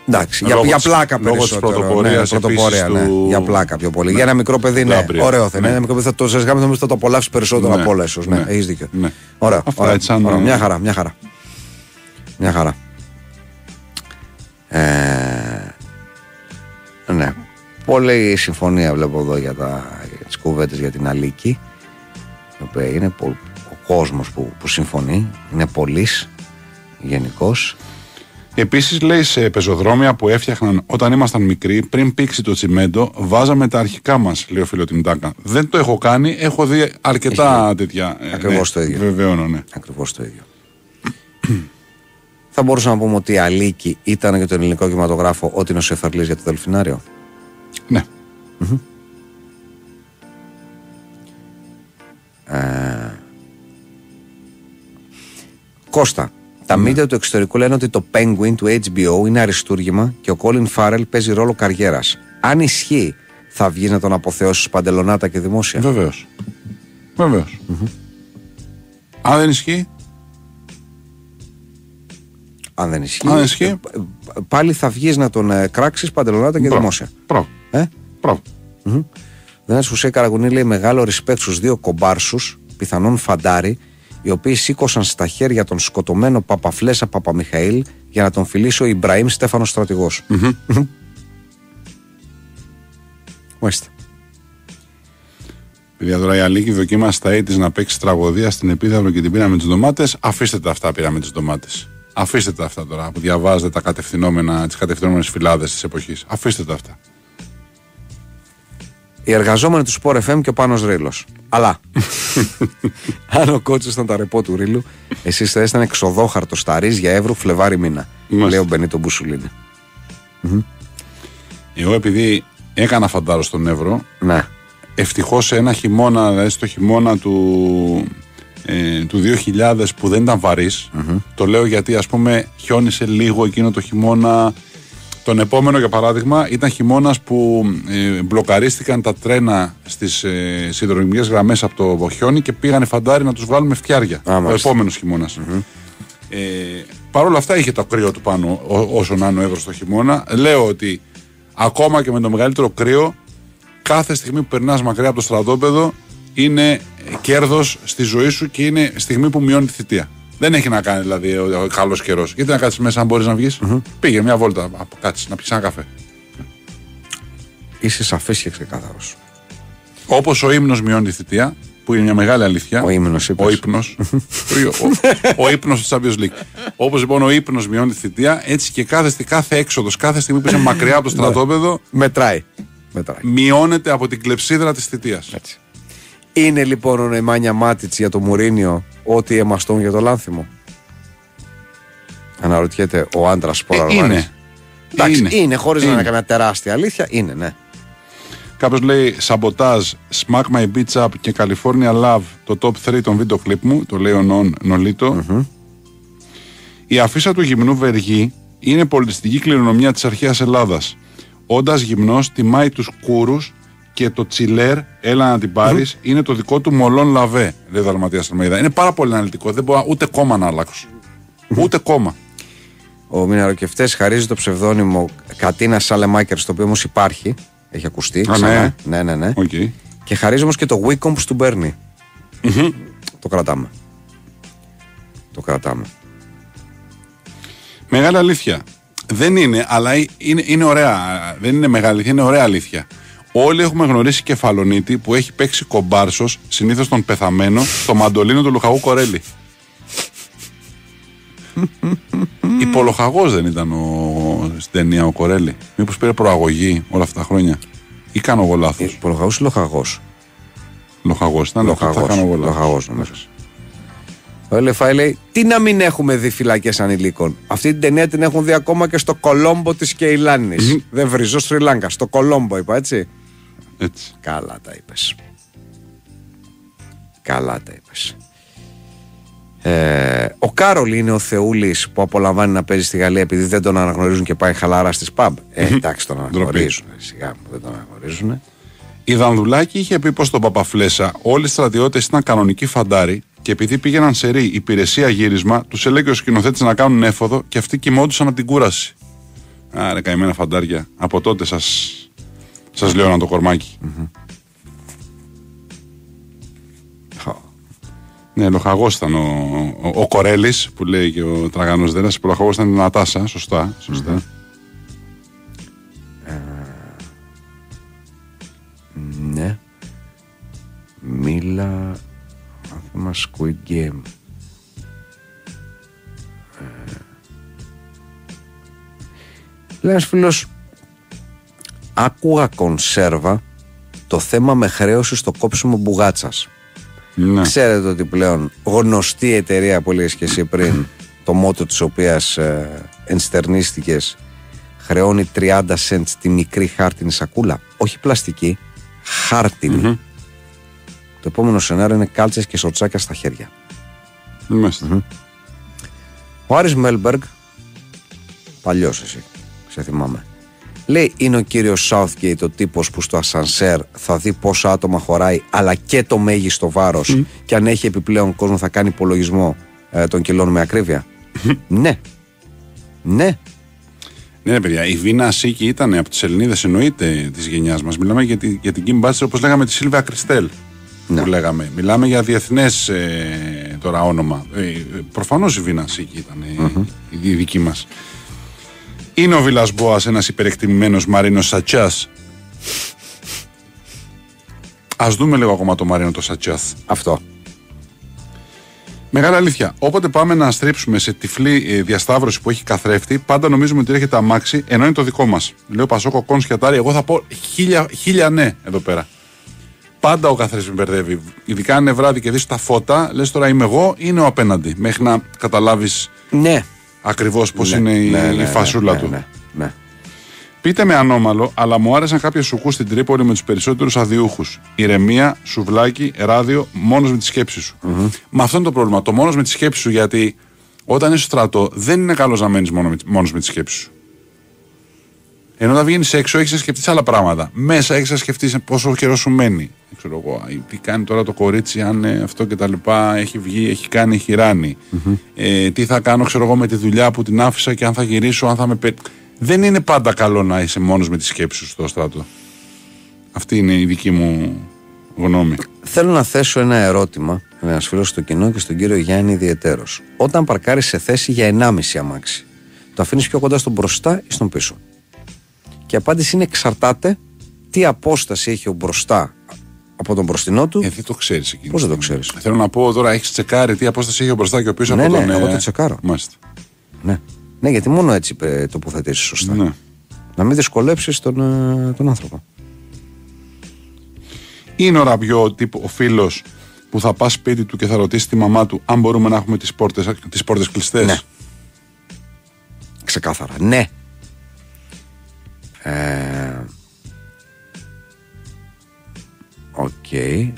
Εντάξει, για πλάκα περισσότερο. Λόγω της πρωτοπορίας του... Για πλάκα πιο πολύ. Ναι. Για ένα μικρό παιδί, ναι. Ωραίο θα είναι. Ένα μικρό παιδί θα το ζεσκάμε, νομίζω θα το απολαύσει περισσότερο από όλα, ίσως. Ναι, έχεις δίκιο. Ναι. Ωραία. Ωραία. Μια χαρά. Ναι. Πολύ συμφωνία βλέπω εδώ για τις κουβέντες για την Αλίκη. Είναι ο κόσμος που συμφωνεί. Είναι πολύς γενικός. Επίσης λέει σε πεζοδρόμια που έφτιαχναν όταν ήμασταν μικροί, πριν πήξει το τσιμέντο, βάζαμε τα αρχικά μας, λέει ο Φιλοτιμτάκα. Δεν το έχω κάνει, έχω δει αρκετά τέτοια. Ακριβώς το ίδιο. Βεβαιώνω, ναι. Ακριβώς το ίδιο. Θα μπορούσαμε να πούμε ότι η Αλίκη ήταν για τον ελληνικό κινηματογράφο ό,τι είναι ο Σεφερλής για το Δελφινάριο. Ναι. Mm-hmm. Κώστα. Τα μίντια του εξωτερικού λένε ότι το Penguin του HBO είναι αριστούργημα και ο Colin Farrell παίζει ρόλο καριέρας. Αν ισχύει, θα βγει να τον αποθεώσεις παντελονάτα και δημόσια. Βεβαίως. Mm-hmm. Αν δεν ισχύει. Αν δεν ισχύει. Πάλι θα βγεις να τον κράξεις παντελονάτα και δημόσια. Mm-hmm. Ένας Χουσέ Καραγουνή λέει μεγάλο respect στους δύο κομπάρσους, πιθανόν φαντάρι, οι οποίοι σήκωσαν στα χέρια τον σκοτωμένο Παπαφλέσσα Παπαμιχαήλ για να τον φιλήσει ο Ιμπραήμ Στέφανος στρατηγός. Μάλιστα. Παιδιά, τώρα η Αλίκη δοκίμασε στα 80's να παίξει τραγωδία στην Επίδαυρο και την πήραμε τις ντομάτες. Αφήστε τα αυτά τώρα που διαβάζετε τις κατευθυνόμενες φυλάδες της εποχής. Αφήστε τα αυτά. Οι εργαζόμενοι του Sport FM και ο Πάνος Ρήλος. Αλλά αν ο κότσος ήταν τα ρεπό του Ρήλου, εσείς θα ήσταν εξοδόχαρτο στα ρίζια εύρου Φλεβάρι μήνα. Λέει ο Μπενίτο Μπουσουλίνη. Εγώ επειδή έκανα φαντάρο στον Εύρο, ναι. Ευτυχώς σε ένα χειμώνα, δηλαδή στο χειμώνα του 2000 που δεν ήταν βαρύς, το λέω γιατί ας πούμε χιόνισε λίγο εκείνο το χειμώνα. Τον επόμενο, για παράδειγμα, ήταν χειμώνας που μπλοκαρίστηκαν τα τρένα στις συνδρομικές γραμμές από το Βοχιόνι και πήγανε φαντάρι να τους βγάλουμε φτιάρια. Ο επόμενος χειμώνας. Mm-hmm. Παρ' όλα αυτά είχε το κρύο του πάνω όσο να είναι ο Εύρος το χειμώνα. Λέω ότι ακόμα και με το μεγαλύτερο κρύο, κάθε στιγμή που περνάς μακριά από το στρατόπεδο είναι κέρδος στη ζωή σου και είναι στιγμή που μειώνει τη θητεία. Δεν έχει να κάνει δηλαδή ο καλός καιρός. Γιατί να κάτσεις μέσα αν μπορείς να βγεις. Mm-hmm. Πήγε μια βόλτα, κάτσεις να πιεις ένα καφέ. Είσαι σαφής και ξεκάθαρος. Όπως ο ύμνος μειώνει τη θητεία, που είναι μια μεγάλη αλήθεια. Ο ύμνος είπες. Ο ύπνος του Champions League. Όπως λοιπόν ο ύπνος μειώνει τη θητεία, έτσι και κάθε έξοδος, κάθε στιγμή που είσαι μακριά από το στρατόπεδο. Μετράει. Μειώνεται από την κλεψίδρα της θητείας. Έτσι. Είναι λοιπόν ο Νεμάνια Μάτιτς για το Μουρίνιο ό,τι εμαστούν για το Λάνθιμο. Αναρωτιέται ο άντρας Πολαρβάνης. Είναι. Εντάξει, είναι χωρίς να είναι καμιά τεράστια αλήθεια. Είναι, ναι. Κάποιος λέει Σαμποτάζ, Smack My Beach Up και California Love το top 3 των βίντεο κλιπ μου. Το λέει ο Νολίτο. Mm-hmm. Η αφίσα του γυμνού Βεργή είναι πολιτιστική κληρονομιά της αρχαίας Ελλάδας. Όντας γυμνός τιμάει τους κούρους και το τσιλέρ, έλα να την πάρεις, είναι το δικό του Μολόν Λαβέ, λέει ο Δαλματίας Αλμαίδα. Είναι πάρα πολύ αναλυτικό, δεν μπορώ ούτε κόμμα να αλλάξω. Ούτε κόμμα. Ο Μιναροκεφτές χαρίζει το ψευδόνυμο Κατίνα Σαλεμάκερ, στο οποίο όμως υπάρχει, έχει ακουστεί. Ναι. Okay. Και χαρίζει όμως και το Wicomps του Μπέρνι. Mm-hmm. Το κρατάμε. Μεγάλη αλήθεια. Δεν είναι, αλλά είναι ωραία. Δεν είναι μεγάλη αλήθεια, είναι ωραία αλήθεια. Όλοι έχουμε γνωρίσει κεφαλονίτη που έχει παίξει κομπάρσος, συνήθως τον πεθαμένο, στο μαντολίνο του Λοχαγού Κορέλη. Υπολοχαγός δεν ήταν στην ταινία ο Κορέλη? Μήπως πήρε προαγωγή όλα αυτά τα χρόνια? Ή κάνω εγώ λάθος? Υπολοχαγός ή λοχαγός? Λοχαγός ήταν, θα κάνω εγώ λάθος. Ο Ελεφάι λέει, τι να μην έχουμε δει φυλακές ανηλίκων. Αυτή την ταινία την έχουν δει ακόμα και στο Κολόμπο της Κεϊλάνης. Δεν βρίζω Σρι Λάγκα, στο Κολόμπο είπα, έτσι. Καλά τα είπες. Καλά τα είπες. Ο Κάρολ είναι ο Θεούλης που απολαμβάνει να παίζει στη Γαλλία επειδή δεν τον αναγνωρίζουν και πάει χαλάρα στις pub. Εντάξει, τον αναγνωρίζουν. Σιγά μου, δεν τον αναγνωρίζουν. Η Δανδουλάκη είχε πει πως στον Παπαφλέσσα όλοι οι στρατιώτες ήταν κανονικοί φαντάροι και επειδή πήγαιναν σε ρή υπηρεσία γύρισμα, τους έλεγε ο σκηνοθέτης να κάνουν έφοδο και αυτοί κοιμόντουσαν από την κούραση. Άρα, καημένα φαντάρια. Από τότε σας λέω να το κορμάκι. Ναι, λοχαγός ήταν ο Κορέλης που λέει και ο Τραγανός Δένας. Ο λοχαγός ήταν η Νατάσα, σωστά. Σωστά. Ναι. Μίλα. Μάθημα Squid Game. Λέει ένας φίλος, άκουγα κονσέρβα το θέμα με χρέωση στο κόψιμο μπουγάτσας. Ναι. Ξέρετε ότι πλέον γνωστή εταιρεία που λες και εσύ πριν, το μότο της οποίας ενστερνίστηκες, χρεώνει 30 cents τη μικρή χάρτινη σακούλα, όχι πλαστική, χάρτινη. Το επόμενο σενάριο είναι κάλτσες και σοτσάκια στα χέρια. Ο Άρης Μέλμπεργκ, παλιός εσύ, σε θυμάμαι, λέει είναι ο κύριος Southgate ο τύπος που στο ασανσέρ θα δει πόσα άτομα χωράει αλλά και το μέγιστο βάρος και αν έχει επιπλέον κόσμο θα κάνει υπολογισμό των κιλών με ακρίβεια. Ναι. Ναι. Ναι, παιδιά, η Βίνα Σίκη ήταν από τις Ελληνίδες, εννοείται, της γενιάς μας. Μιλάμε για την Κιμ Μπάτσερ, όπως λέγαμε τη Σίλβια Κριστέλ. Ναι. Που λέγαμε. Μιλάμε για διεθνές τώρα όνομα. Προφανώς η Βίνα Σίκη ήταν η δική μας. Είναι ο Βίλας Μπόας ένας υπερεκτιμημένος Μαρίνος Σατσιάς. Ας δούμε λίγο ακόμα το Μαρίνο το Σατσιάς. Αυτό. Μεγάλη αλήθεια. Όποτε πάμε να στρίψουμε σε τυφλή διασταύρωση που έχει καθρέφτη, πάντα νομίζουμε ότι έρχεται αμάξι, ενώ είναι το δικό μας. Λέω Πασόκο, Κόν, Σκιατάρη. Εγώ θα πω χίλια ναι εδώ πέρα. Πάντα ο καθρέφτης με μπερδεύει. Ειδικά αν είναι βράδυ και δεις τα φώτα, λες τώρα είμαι εγώ ή είναι ο απέναντι. Μέχρι να καταλάβεις. Ναι. Ακριβώς πως είναι η φασούλα του. Ναι. Πείτε με ανώμαλο, αλλά μου άρεσαν κάποιες σουκούς στην Τρίπολη με τους περισσότερους αδιούχους. Ηρεμία, σουβλάκι, ράδιο, μόνος με τη σκέψη σου. Μα αυτό είναι το πρόβλημα. Το μόνος με τη σκέψη σου, γιατί όταν είσαι στο στρατό, δεν είναι καλός να μένεις μόνος με τη σκέψη σου. Ενώ όταν βγαίνεις έξω, έχεις να σκεφτείς άλλα πράγματα. Μέσα έχεις να σκεφτείς πόσο καιρό σου μένει. Ξέρω εγώ, τι κάνει τώρα το κορίτσι, αν αυτό και τα λοιπά, έχει βγει, έχει κάνει, έχει ράνει. Τι θα κάνω, ξέρω εγώ, με τη δουλειά που την άφησα και αν θα γυρίσω, αν θα με παίρνει. Δεν είναι πάντα καλό να είσαι μόνος με τη σκέψη σου στο στράτο. Αυτή είναι η δική μου γνώμη. Θέλω να θέσω ένα ερώτημα, ένας φίλος στο κοινό και στον κύριο Γιάννη ιδιαιτέρως. Όταν παρκάρεις σε θέση για 1,5 αμάξι, το αφήνεις πιο κοντά στον μπροστά ή στον πίσω? Και η απάντηση είναι εξαρτάται τι απόσταση έχει ο μπροστά από τον μπροστινό του. Γιατί το ξέρεις εκείνο. Πώς δεν το ξέρεις? Θέλω να πω τώρα, έχεις τσεκάρει τι απόσταση έχει ο μπροστά και ο πίσω από τον. Ναι, εγώ το τσεκάρω. Μάλιστα. Ναι, γιατί μόνο έτσι τοποθετήσεις σωστά. Ναι. Να μην δυσκολέψεις τον άνθρωπο. Είναι ο Ραμπιό ο φίλος που θα πας σπίτι του και θα ρωτήσει τη μαμά του αν μπορούμε να έχουμε τις πόρτες κλειστές. Ναι. Ξεκάθαρα. Ναι. Okay.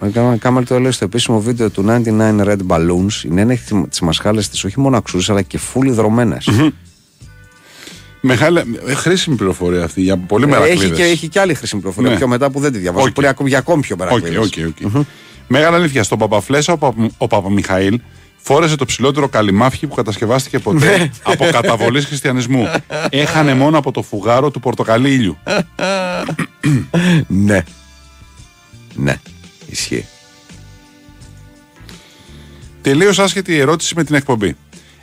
Ο Κάμαλ το λέει στο επίσημο βίντεο του 99 Red Balloons. Η Νένα έχει τις μασχάλες της όχι μόνο αξούς αλλά και φούλοι δρωμένες. Χρήσιμη πληροφορία αυτή για πολύ μερακλείδες. Έχει και άλλη χρήσιμη πληροφορία πιο μετά που δεν τη διαβάζω. Πολύ για ακόμη πιο μερακλείδες. Μεγάλη αλήθεια. Στον Παπαφλέσσα ο Παπαμιχαήλ φόρεσε το ψηλότερο καλυμάφι που κατασκευάστηκε ποτέ από καταβολής χριστιανισμού. Έχανε μόνο από το φουγάρο του πορτοκαλί ήλιου. Ναι. Ναι, ισχύει. Τελείως άσχετη η ερώτηση με την εκπομπή.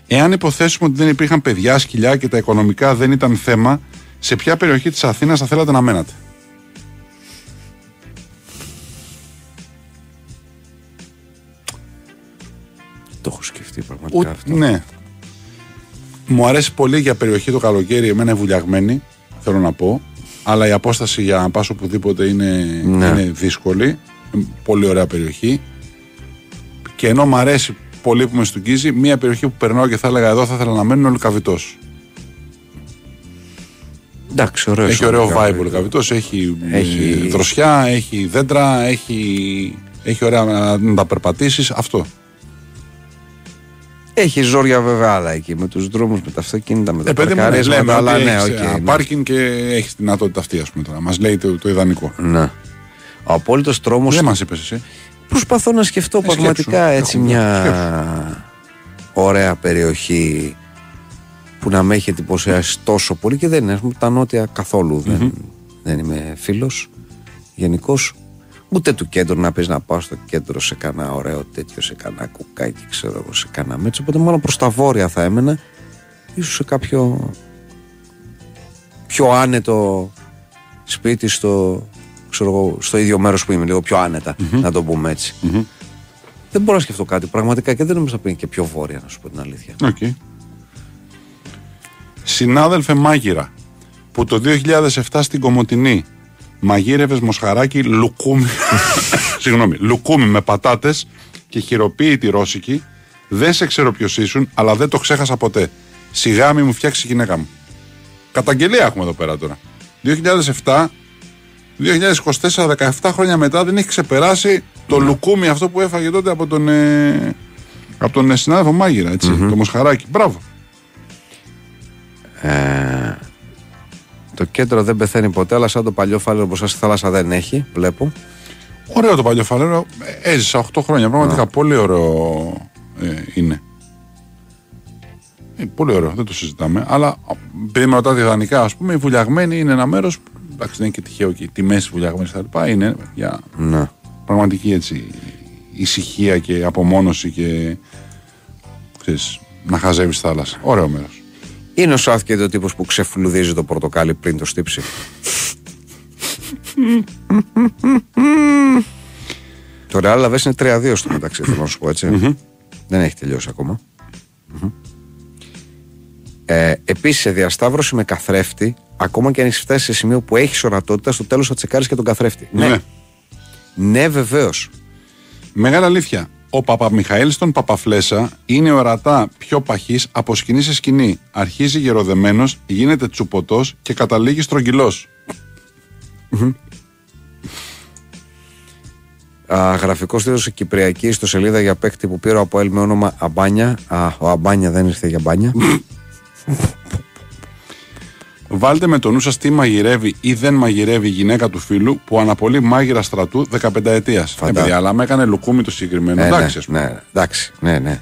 Εάν υποθέσουμε ότι δεν υπήρχαν παιδιά, σκυλιά και τα οικονομικά δεν ήταν θέμα, σε ποια περιοχή της Αθήνας θα θέλατε να μένατε? Το έχω σκεφτεί πραγματικά αυτό. Ναι. Μου αρέσει πολύ για περιοχή το καλοκαίρι, εμένα βουλιαγμένη, θέλω να πω. Αλλά η απόσταση για να πας οπουδήποτε είναι δύσκολη. Πολύ ωραία περιοχή. Και ενώ μου αρέσει πολύ που με στουγγίζει, μια περιοχή που περνάω και θα έλεγα εδώ θα ήθελα να μένω, είναι ο Λυκαβητός. Εντάξει, ωραίο. Έχει ωραίο vibe ο Λυκαβητός. Έχει δροσιά, έχει δέντρα, έχει έχει ωραία να τα περπατήσεις, αυτό. Έχει ζόρια βέβαια άλλα εκεί, με τους δρόμους, με τα αυτοκίνητα, με τα παρκαρίσματα, λέμε, αλλά ναι, okay, πάρκινγκ και έχει τη δυνατότητα αυτή, ας πούμε, τώρα. Μας λέει το ιδανικό. Να. Ο απόλυτος τρόμος. Δεν μας είπες εσύ. Προσπαθώ να σκεφτώ πραγματικά έτσι μια ωραία περιοχή που να με έχει εντυπωσιάσει τόσο πολύ και δεν είναι, ας πούμε, τα νότια καθόλου. Mm-hmm. Δεν είμαι φίλος γενικός. Ούτε του κέντρου να πεις να πάω στο κέντρο σε κανένα ωραίο τέτοιο, σε κανένα κουκάκι, ξέρω εγώ, σε κανένα μέτσο. Οπότε μόνο προς τα βόρεια θα έμενα, ίσως σε κάποιο πιο άνετο σπίτι στο, ξέρω εγώ, στο ίδιο μέρος που είμαι, λίγο πιο άνετα, mm-hmm. να το πούμε έτσι. Mm-hmm. Δεν μπορώ να σκεφτώ κάτι πραγματικά και δεν νομίζω να πήγαινε και πιο βόρεια, να σου πω την αλήθεια. Okay. Συνάδελφε μάγειρα, που το 2007 στην Κομοτηνή μαγείρευες μοσχαράκι λουκούμι, συγγνώμη, λουκούμι με πατάτες και χειροποίητη ρώσικη. Δεν σε ξέρω ποιος ήσουν, αλλά δεν το ξέχασα ποτέ. Σιγά μη μου φτιάξει η γυναίκα μου. Καταγγελία έχουμε εδώ πέρα τώρα. 2007, 2024, 17 χρόνια μετά δεν έχει ξεπεράσει το λουκούμι αυτό που έφαγε τότε από τον συνάδελφο μάγειρα, έτσι, το μοσχαράκι. Μπράβο. Το κέντρο δεν πεθαίνει ποτέ, αλλά σαν το παλιό φάλερο μπροστά στη θάλασσα δεν έχει, βλέπω. Ωραίο το παλιό φάλερο. Έζησα 8 χρόνια. Πραγματικά πολύ ωραίο είναι. Πολύ ωραίο, δεν το συζητάμε. Αλλά επειδή με ρωτάτε ιδανικά, ας πούμε, οι βουλιαγμένοι είναι ένα μέρος. Εντάξει, δεν είναι και τυχαίο και οι τιμές βουλιαγμένες τα λοιπά. Είναι για πραγματική έτσι, ησυχία και απομόνωση και ξέρεις, να χαζεύεις θάλασσα. Ωραίο μέρος. Είναι ο Σάθ και το τύπος που ξεφλουδίζει το πορτοκάλι πριν το στύψει. Το Real Alavés είναι 3-2 στο μεταξύ, θέλω να σου πω έτσι. Δεν έχει τελειώσει ακόμα. Επίσης σε διασταύρωση με καθρέφτη, ακόμα και αν έχει φτάσει σε σημείο που έχεις ορατότητα, στο τέλος θα τσεκάρεις και τον καθρέφτη. Ναι. Ναι, βεβαίως. Μεγάλη αλήθεια. Ο Παπαμιχαήλ στον Παπαφλέσσα είναι ορατά πιο παχής από σκηνή σε σκηνή. Αρχίζει γεροδεμένος, γίνεται τσουπωτός και καταλήγει στρογγυλός. Γραφικός τίτλος Κυπριακή στο σελίδα για παίκτη που πήρε από ΕΛ με όνομα Αμπάνια. Ο Αμπάνια δεν ήρθε για μπάνια. Βάλτε με το νου σας τι μαγειρεύει ή δεν μαγειρεύει η γυναίκα του φίλου που αναπολεί μάγειρα στρατού 15 ετίας. Αλλά με έκανε λουκούμι το συγκεκριμένο. Εντάξει, ναι.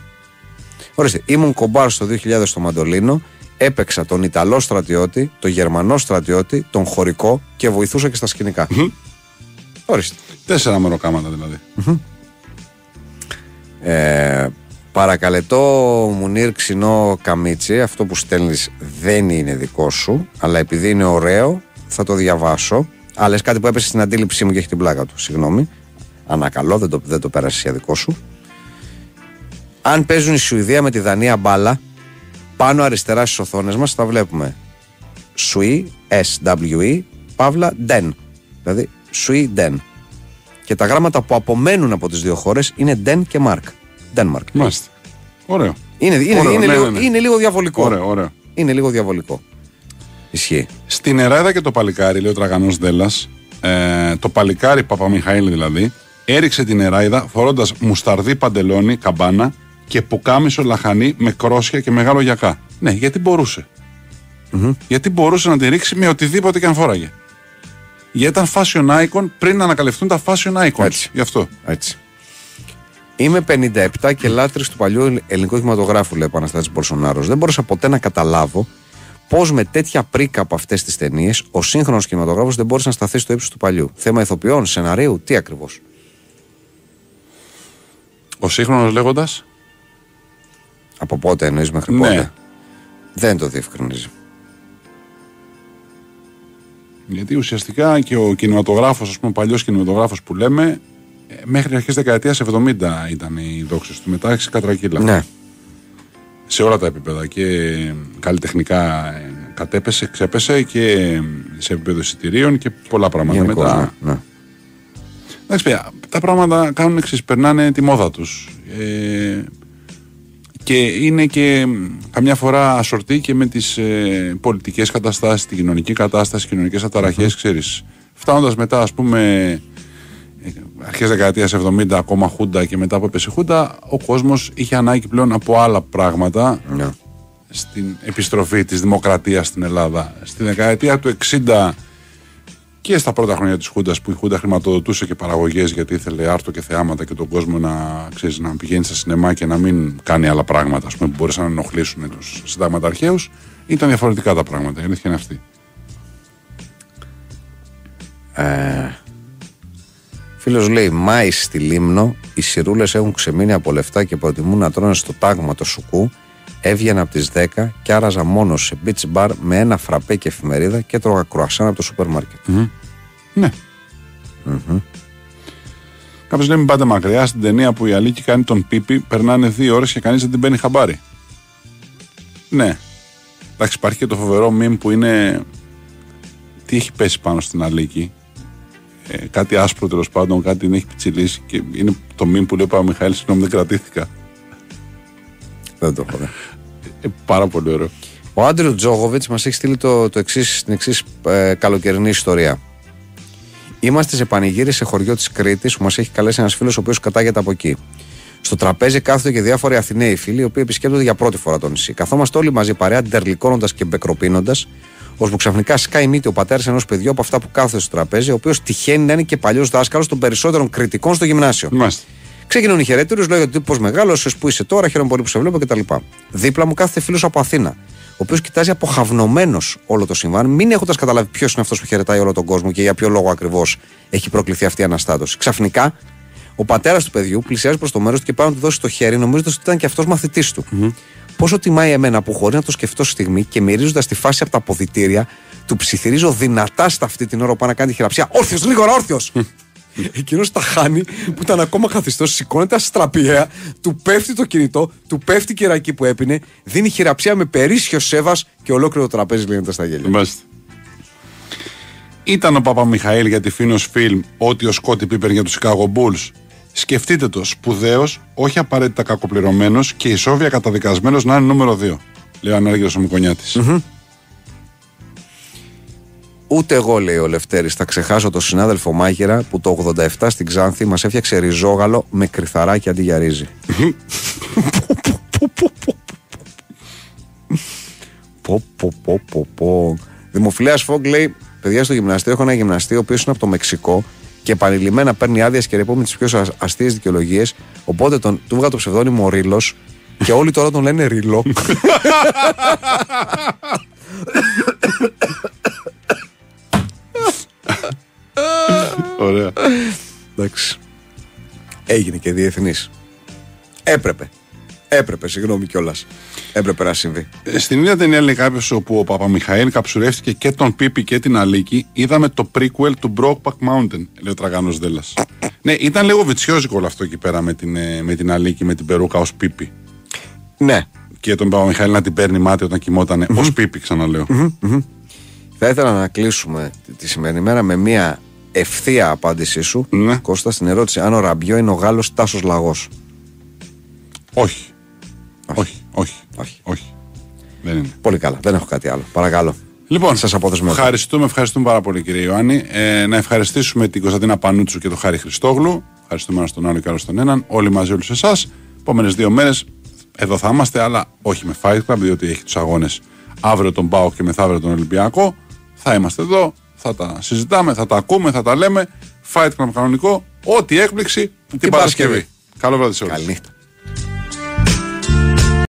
Ορίστε, ήμουν κομπάρ στο 2000 στο Μαντολίνο, έπαιξα τον Ιταλό στρατιώτη, τον Γερμανό στρατιώτη, τον χωρικό και βοηθούσα και στα σκηνικά. Ορίστε. 4 μεροκάματα δηλαδή. Παρακαλετώ, Μουνίρ, ξινό καμίτσι. Αυτό που στέλνεις δεν είναι δικό σου, αλλά επειδή είναι ωραίο θα το διαβάσω. Αλλά λες κάτι που έπεσε στην αντίληψή μου και έχει την πλάκα του. Συγγνώμη. Ανακαλώ, δεν το πέρασες για δικό σου. Αν παίζουν η Σουηδία με τη Δανία μπάλα, πάνω αριστερά στις οθόνες μας θα βλέπουμε Sui, SWE, παύλα, DEN. Δηλαδή Sui, DEN. Και τα γράμματα που απομένουν από τις δύο χώρες είναι DEN και MARK. Denmark. Μάλιστα. Ωραίο. Είναι λίγο διαβολικό. Ωραίο. Είναι λίγο διαβολικό. Ισχύει. Στην Εράδα και το Παλικάρι, λέει ο Τραγανός Δέλλας, το Παλικάρι Παπαμιχαήλ δηλαδή, έριξε την Εράδα φορώντας μουσταρδί παντελόνι, καμπάνα και πουκάμισο λαχανί με κρόσια και μεγάλο γιακά. Ναι, γιατί μπορούσε. Γιατί μπορούσε να την ρίξει με οτιδήποτε και αν φόραγε. Γιατί ήταν fashion icon πριν να ανακαλυφθούν τα fashion icons. Έτσι. Γι' αυτό. Έτσι. Είμαι 57 και λάτρης του παλιού ελληνικού κινηματογράφου, λέει ο Παναστάτης Μπορσονάρος. Δεν μπορούσα ποτέ να καταλάβω πώς με τέτοια πρίκα από αυτές τις ταινίες ο σύγχρονος κινηματογράφος δεν μπόρεσε να σταθεί στο ύψος του παλιού. Θέμα ηθοποιών, σεναρίου, τι ακριβώς. Ο σύγχρονος λέγοντας. Από πότε εννοείς μέχρι πότε. Ναι. Δεν το διευκρινίζει. Γιατί ουσιαστικά και ο κινηματογράφος, ας πούμε, ο παλιός κινηματογράφος που λέμε. Μέχρι αρχές δεκαετίας 70 ήταν οι δόξες του. Μετά έχει κατρακύλα. Ναι. Σε όλα τα επίπεδα. Και καλλιτεχνικά κατέπεσε, ξέπεσε και σε επίπεδο εισιτηρίων και πολλά πράγματα. Γενικώς, μετά. Ναι. Εντάξει, παιδιά, τα πράγματα κάνουν εξής. Περνάνε τη μόδα τους. Και είναι και καμιά φορά ασορτή και με τις πολιτικές καταστάσεις, την κοινωνική κατάσταση, κοινωνικές αταραχές, ξέρεις. Φτάνοντας μετά, ας πούμε. αρχές δεκαετίας 70, ακόμα Χούντα και μετά που έπεσε Χούντα, ο κόσμος είχε ανάγκη πλέον από άλλα πράγματα στην επιστροφή της δημοκρατίας στην Ελλάδα. Στη δεκαετία του 60 και στα πρώτα χρόνια της Χούντας, που η Χούντα χρηματοδοτούσε και παραγωγές γιατί ήθελε άρτο και θεάματα και τον κόσμο να, ξέρεις, να πηγαίνει στα σινεμά και να μην κάνει άλλα πράγματα, ας πούμε, που μπορούσαν να ενοχλήσουν τους συνταγματαρχαίους, ήταν διαφορετικά τα πράγματα. Η αλήθεια είναι αυτή. Φίλος λέει, Μάη στη Λίμνο, οι σιρούλες έχουν ξεμείνει από λεφτά και προτιμούν να τρώνε στο τάγμα το σουκού. Έβγαινα από τις 10 και άραζα μόνος σε beach bar με ένα φραπέ και εφημερίδα και τρώγα κρουασάν από το σούπερ μάρκετ. Ναι. Κάποιος λέει, μην πάτε μακριά, στην ταινία που η Αλίκη κάνει τον Πίπη περνάνε 2 ώρες και κανείς δεν την παίρνει χαμπάρι. Ναι. Εντάξει, υπάρχει και το φοβερό μιμ που είναι τι έχει πέσει πάνω στην Αλίκη. Κάτι άσπρο, τέλος πάντων, κάτι την έχει πιτσιλήσει και είναι το μιμ που λέει, ο Μιχαήλ, συγγνώμη, δεν κρατήθηκα. Δεν το έχω. Πάρα πολύ ωραίο. Ο Άντριου Τζόγοβιτς μας έχει στείλει την εξής καλοκαιρινή ιστορία. Είμαστε σε πανηγύρι σε χωριό της Κρήτης που μας έχει καλέσει ένας φίλος ο οποίος κατάγεται από εκεί. Στο τραπέζι κάθονται και διάφοροι Αθηναίοι φίλοι οι οποίοι επισκέπτονται για πρώτη φορά το νησί. Καθόμαστε όλοι μαζί παρέα, ντερλικώνοντας και μπεκροπίνοντας, ώσπου ξαφνικά σκάει μύτη ο πατέρας ενός παιδιού από αυτά που κάθεται στο τραπέζι, ο οποίος τυχαίνει να είναι και παλιός δάσκαλος των περισσότερων κριτικών στο γυμνάσιο. Μάλιστα. Ξεκινούν οι χαιρέτηρες, λέω για τον τύπο μεγάλωσες, που είσαι τώρα, χαίρομαι πολύ που σε βλέπω κτλ. Δίπλα μου κάθεται φίλος από Αθήνα, ο οποίος κοιτάζει αποχαυνομένος όλο το συμβάν, μην έχοντας καταλάβει ποιος είναι αυτός που χαιρετάει όλο τον κόσμο και για ποιο λόγο ακριβώς έχει προκληθεί αυτή η αναστάτωση. Ξαφνικά, ο πατέρας του παιδιού πλησιάζει προς το μέρος του και πάει να του δώσει το χέρι, νομίζοντας ότι ήταν και αυτός μαθητής του. Πόσο τιμάει εμένα που χωρίς να το σκεφτώ στιγμή και μυρίζοντας τη φάση από τα αποδυτήρια, του ψιθυρίζω δυνατά στα αυτή την ώρα που πάει να κάνει τη χειραψία. Όρθιος, γρήγορα, όρθιος! Εκείνος τα χάνει, που ήταν ακόμα καθιστός, σηκώνεται αστραπιαία, του πέφτει το κινητό, του πέφτει η κερακή που έπινε, δίνει χειραψία με περίσσιο σέβας και ολόκληρο το τραπέζι λύνεται στα γέλια. Μάλιστα. Ήταν ο Παπαμιχαήλ για τη Φίνος Φιλμ ό,τι ο Σκότι Πίπερ για τους Chicago Bulls. Σκεφτείτε το, σπουδαίος, όχι απαραίτητα κακοπληρωμένος και ισόβια καταδικασμένος να είναι νούμερο 2. Λέω ανέργειος ο Μικονιάτης. Ούτε εγώ, λέει ο Λευτέρης, θα ξεχάσω τον συνάδελφο Μάγερα που το 87 στην Ξάνθη μας έφτιαξε ριζόγαλο με κρυθαράκι αντί για ρύζι. Δημοφιλέας Φόγκ λέει, παιδιά στο γυμναστήριο έχω ένα γυμναστή ο οποίος είναι από το Μεξικό και επανειλημμένα παίρνει άδειες και ρεπό με τις πιο αστείες δικαιολογίες, οπότε του βγάλω το ψευδόνυμο Ρίλος και όλοι τώρα τον λένε Ρίλο. Ωραία. Εντάξει. Έγινε και διεθνής. Έπρεπε. Έπρεπε, συγγνώμη κιόλας. Έπρεπε να συμβεί. Στην ίδια ταινία, λέει κάποιος, όπου ο Παπαμιχαήλ καψουρεύτηκε και τον Πίπη και την Αλίκη, είδαμε το prequel του Brokeback Mountain, λέει ο Τραγάνος Δέλλας. Ναι, ήταν λίγο βιτσιόζικο όλο αυτό εκεί πέρα με την Αλίκη, με την περούκα ως Πίπη. Ναι. Και τον Παπαμιχαήλ να την παίρνει μάτι όταν κοιμότανε ως Πίπη, ξαναλέω. Θα ήθελα να κλείσουμε τη σημερινή μέρα με μία ευθεία απάντησή σου, ναι, Κώστα, στην ερώτηση αν ο Ραμπιό είναι ο Γάλλος Τάσος Λαγός. Όχι. Όχι. Δεν είναι. Πολύ καλά, δεν έχω κάτι άλλο. Παρακαλώ. Λοιπόν, σας αποδεσμεύω. Ευχαριστούμε πάρα πολύ, κύριε Ιωάννη. Να ευχαριστήσουμε την Κωνσταντίνα Πανούτσου και τον Χάρη Χριστόγλου. Ευχαριστούμε ένας τον άλλο και άλλο τον έναν. Όλοι μαζί, όλους εσάς. Επόμενες 2 μέρες εδώ θα είμαστε, αλλά όχι με Fight Club, διότι έχει τους αγώνες αύριο τον ΠΑΟ και μεθαύριο τον Ολυμπιακό. Θα είμαστε εδώ. Θα τα συζητάμε, θα τα ακούμε, θα τα λέμε. Fight Club κανονικό. Ό,τι έκπληξη την Παρασκευή. Καλό βράδυ σε όλους. Καλή νύχτα.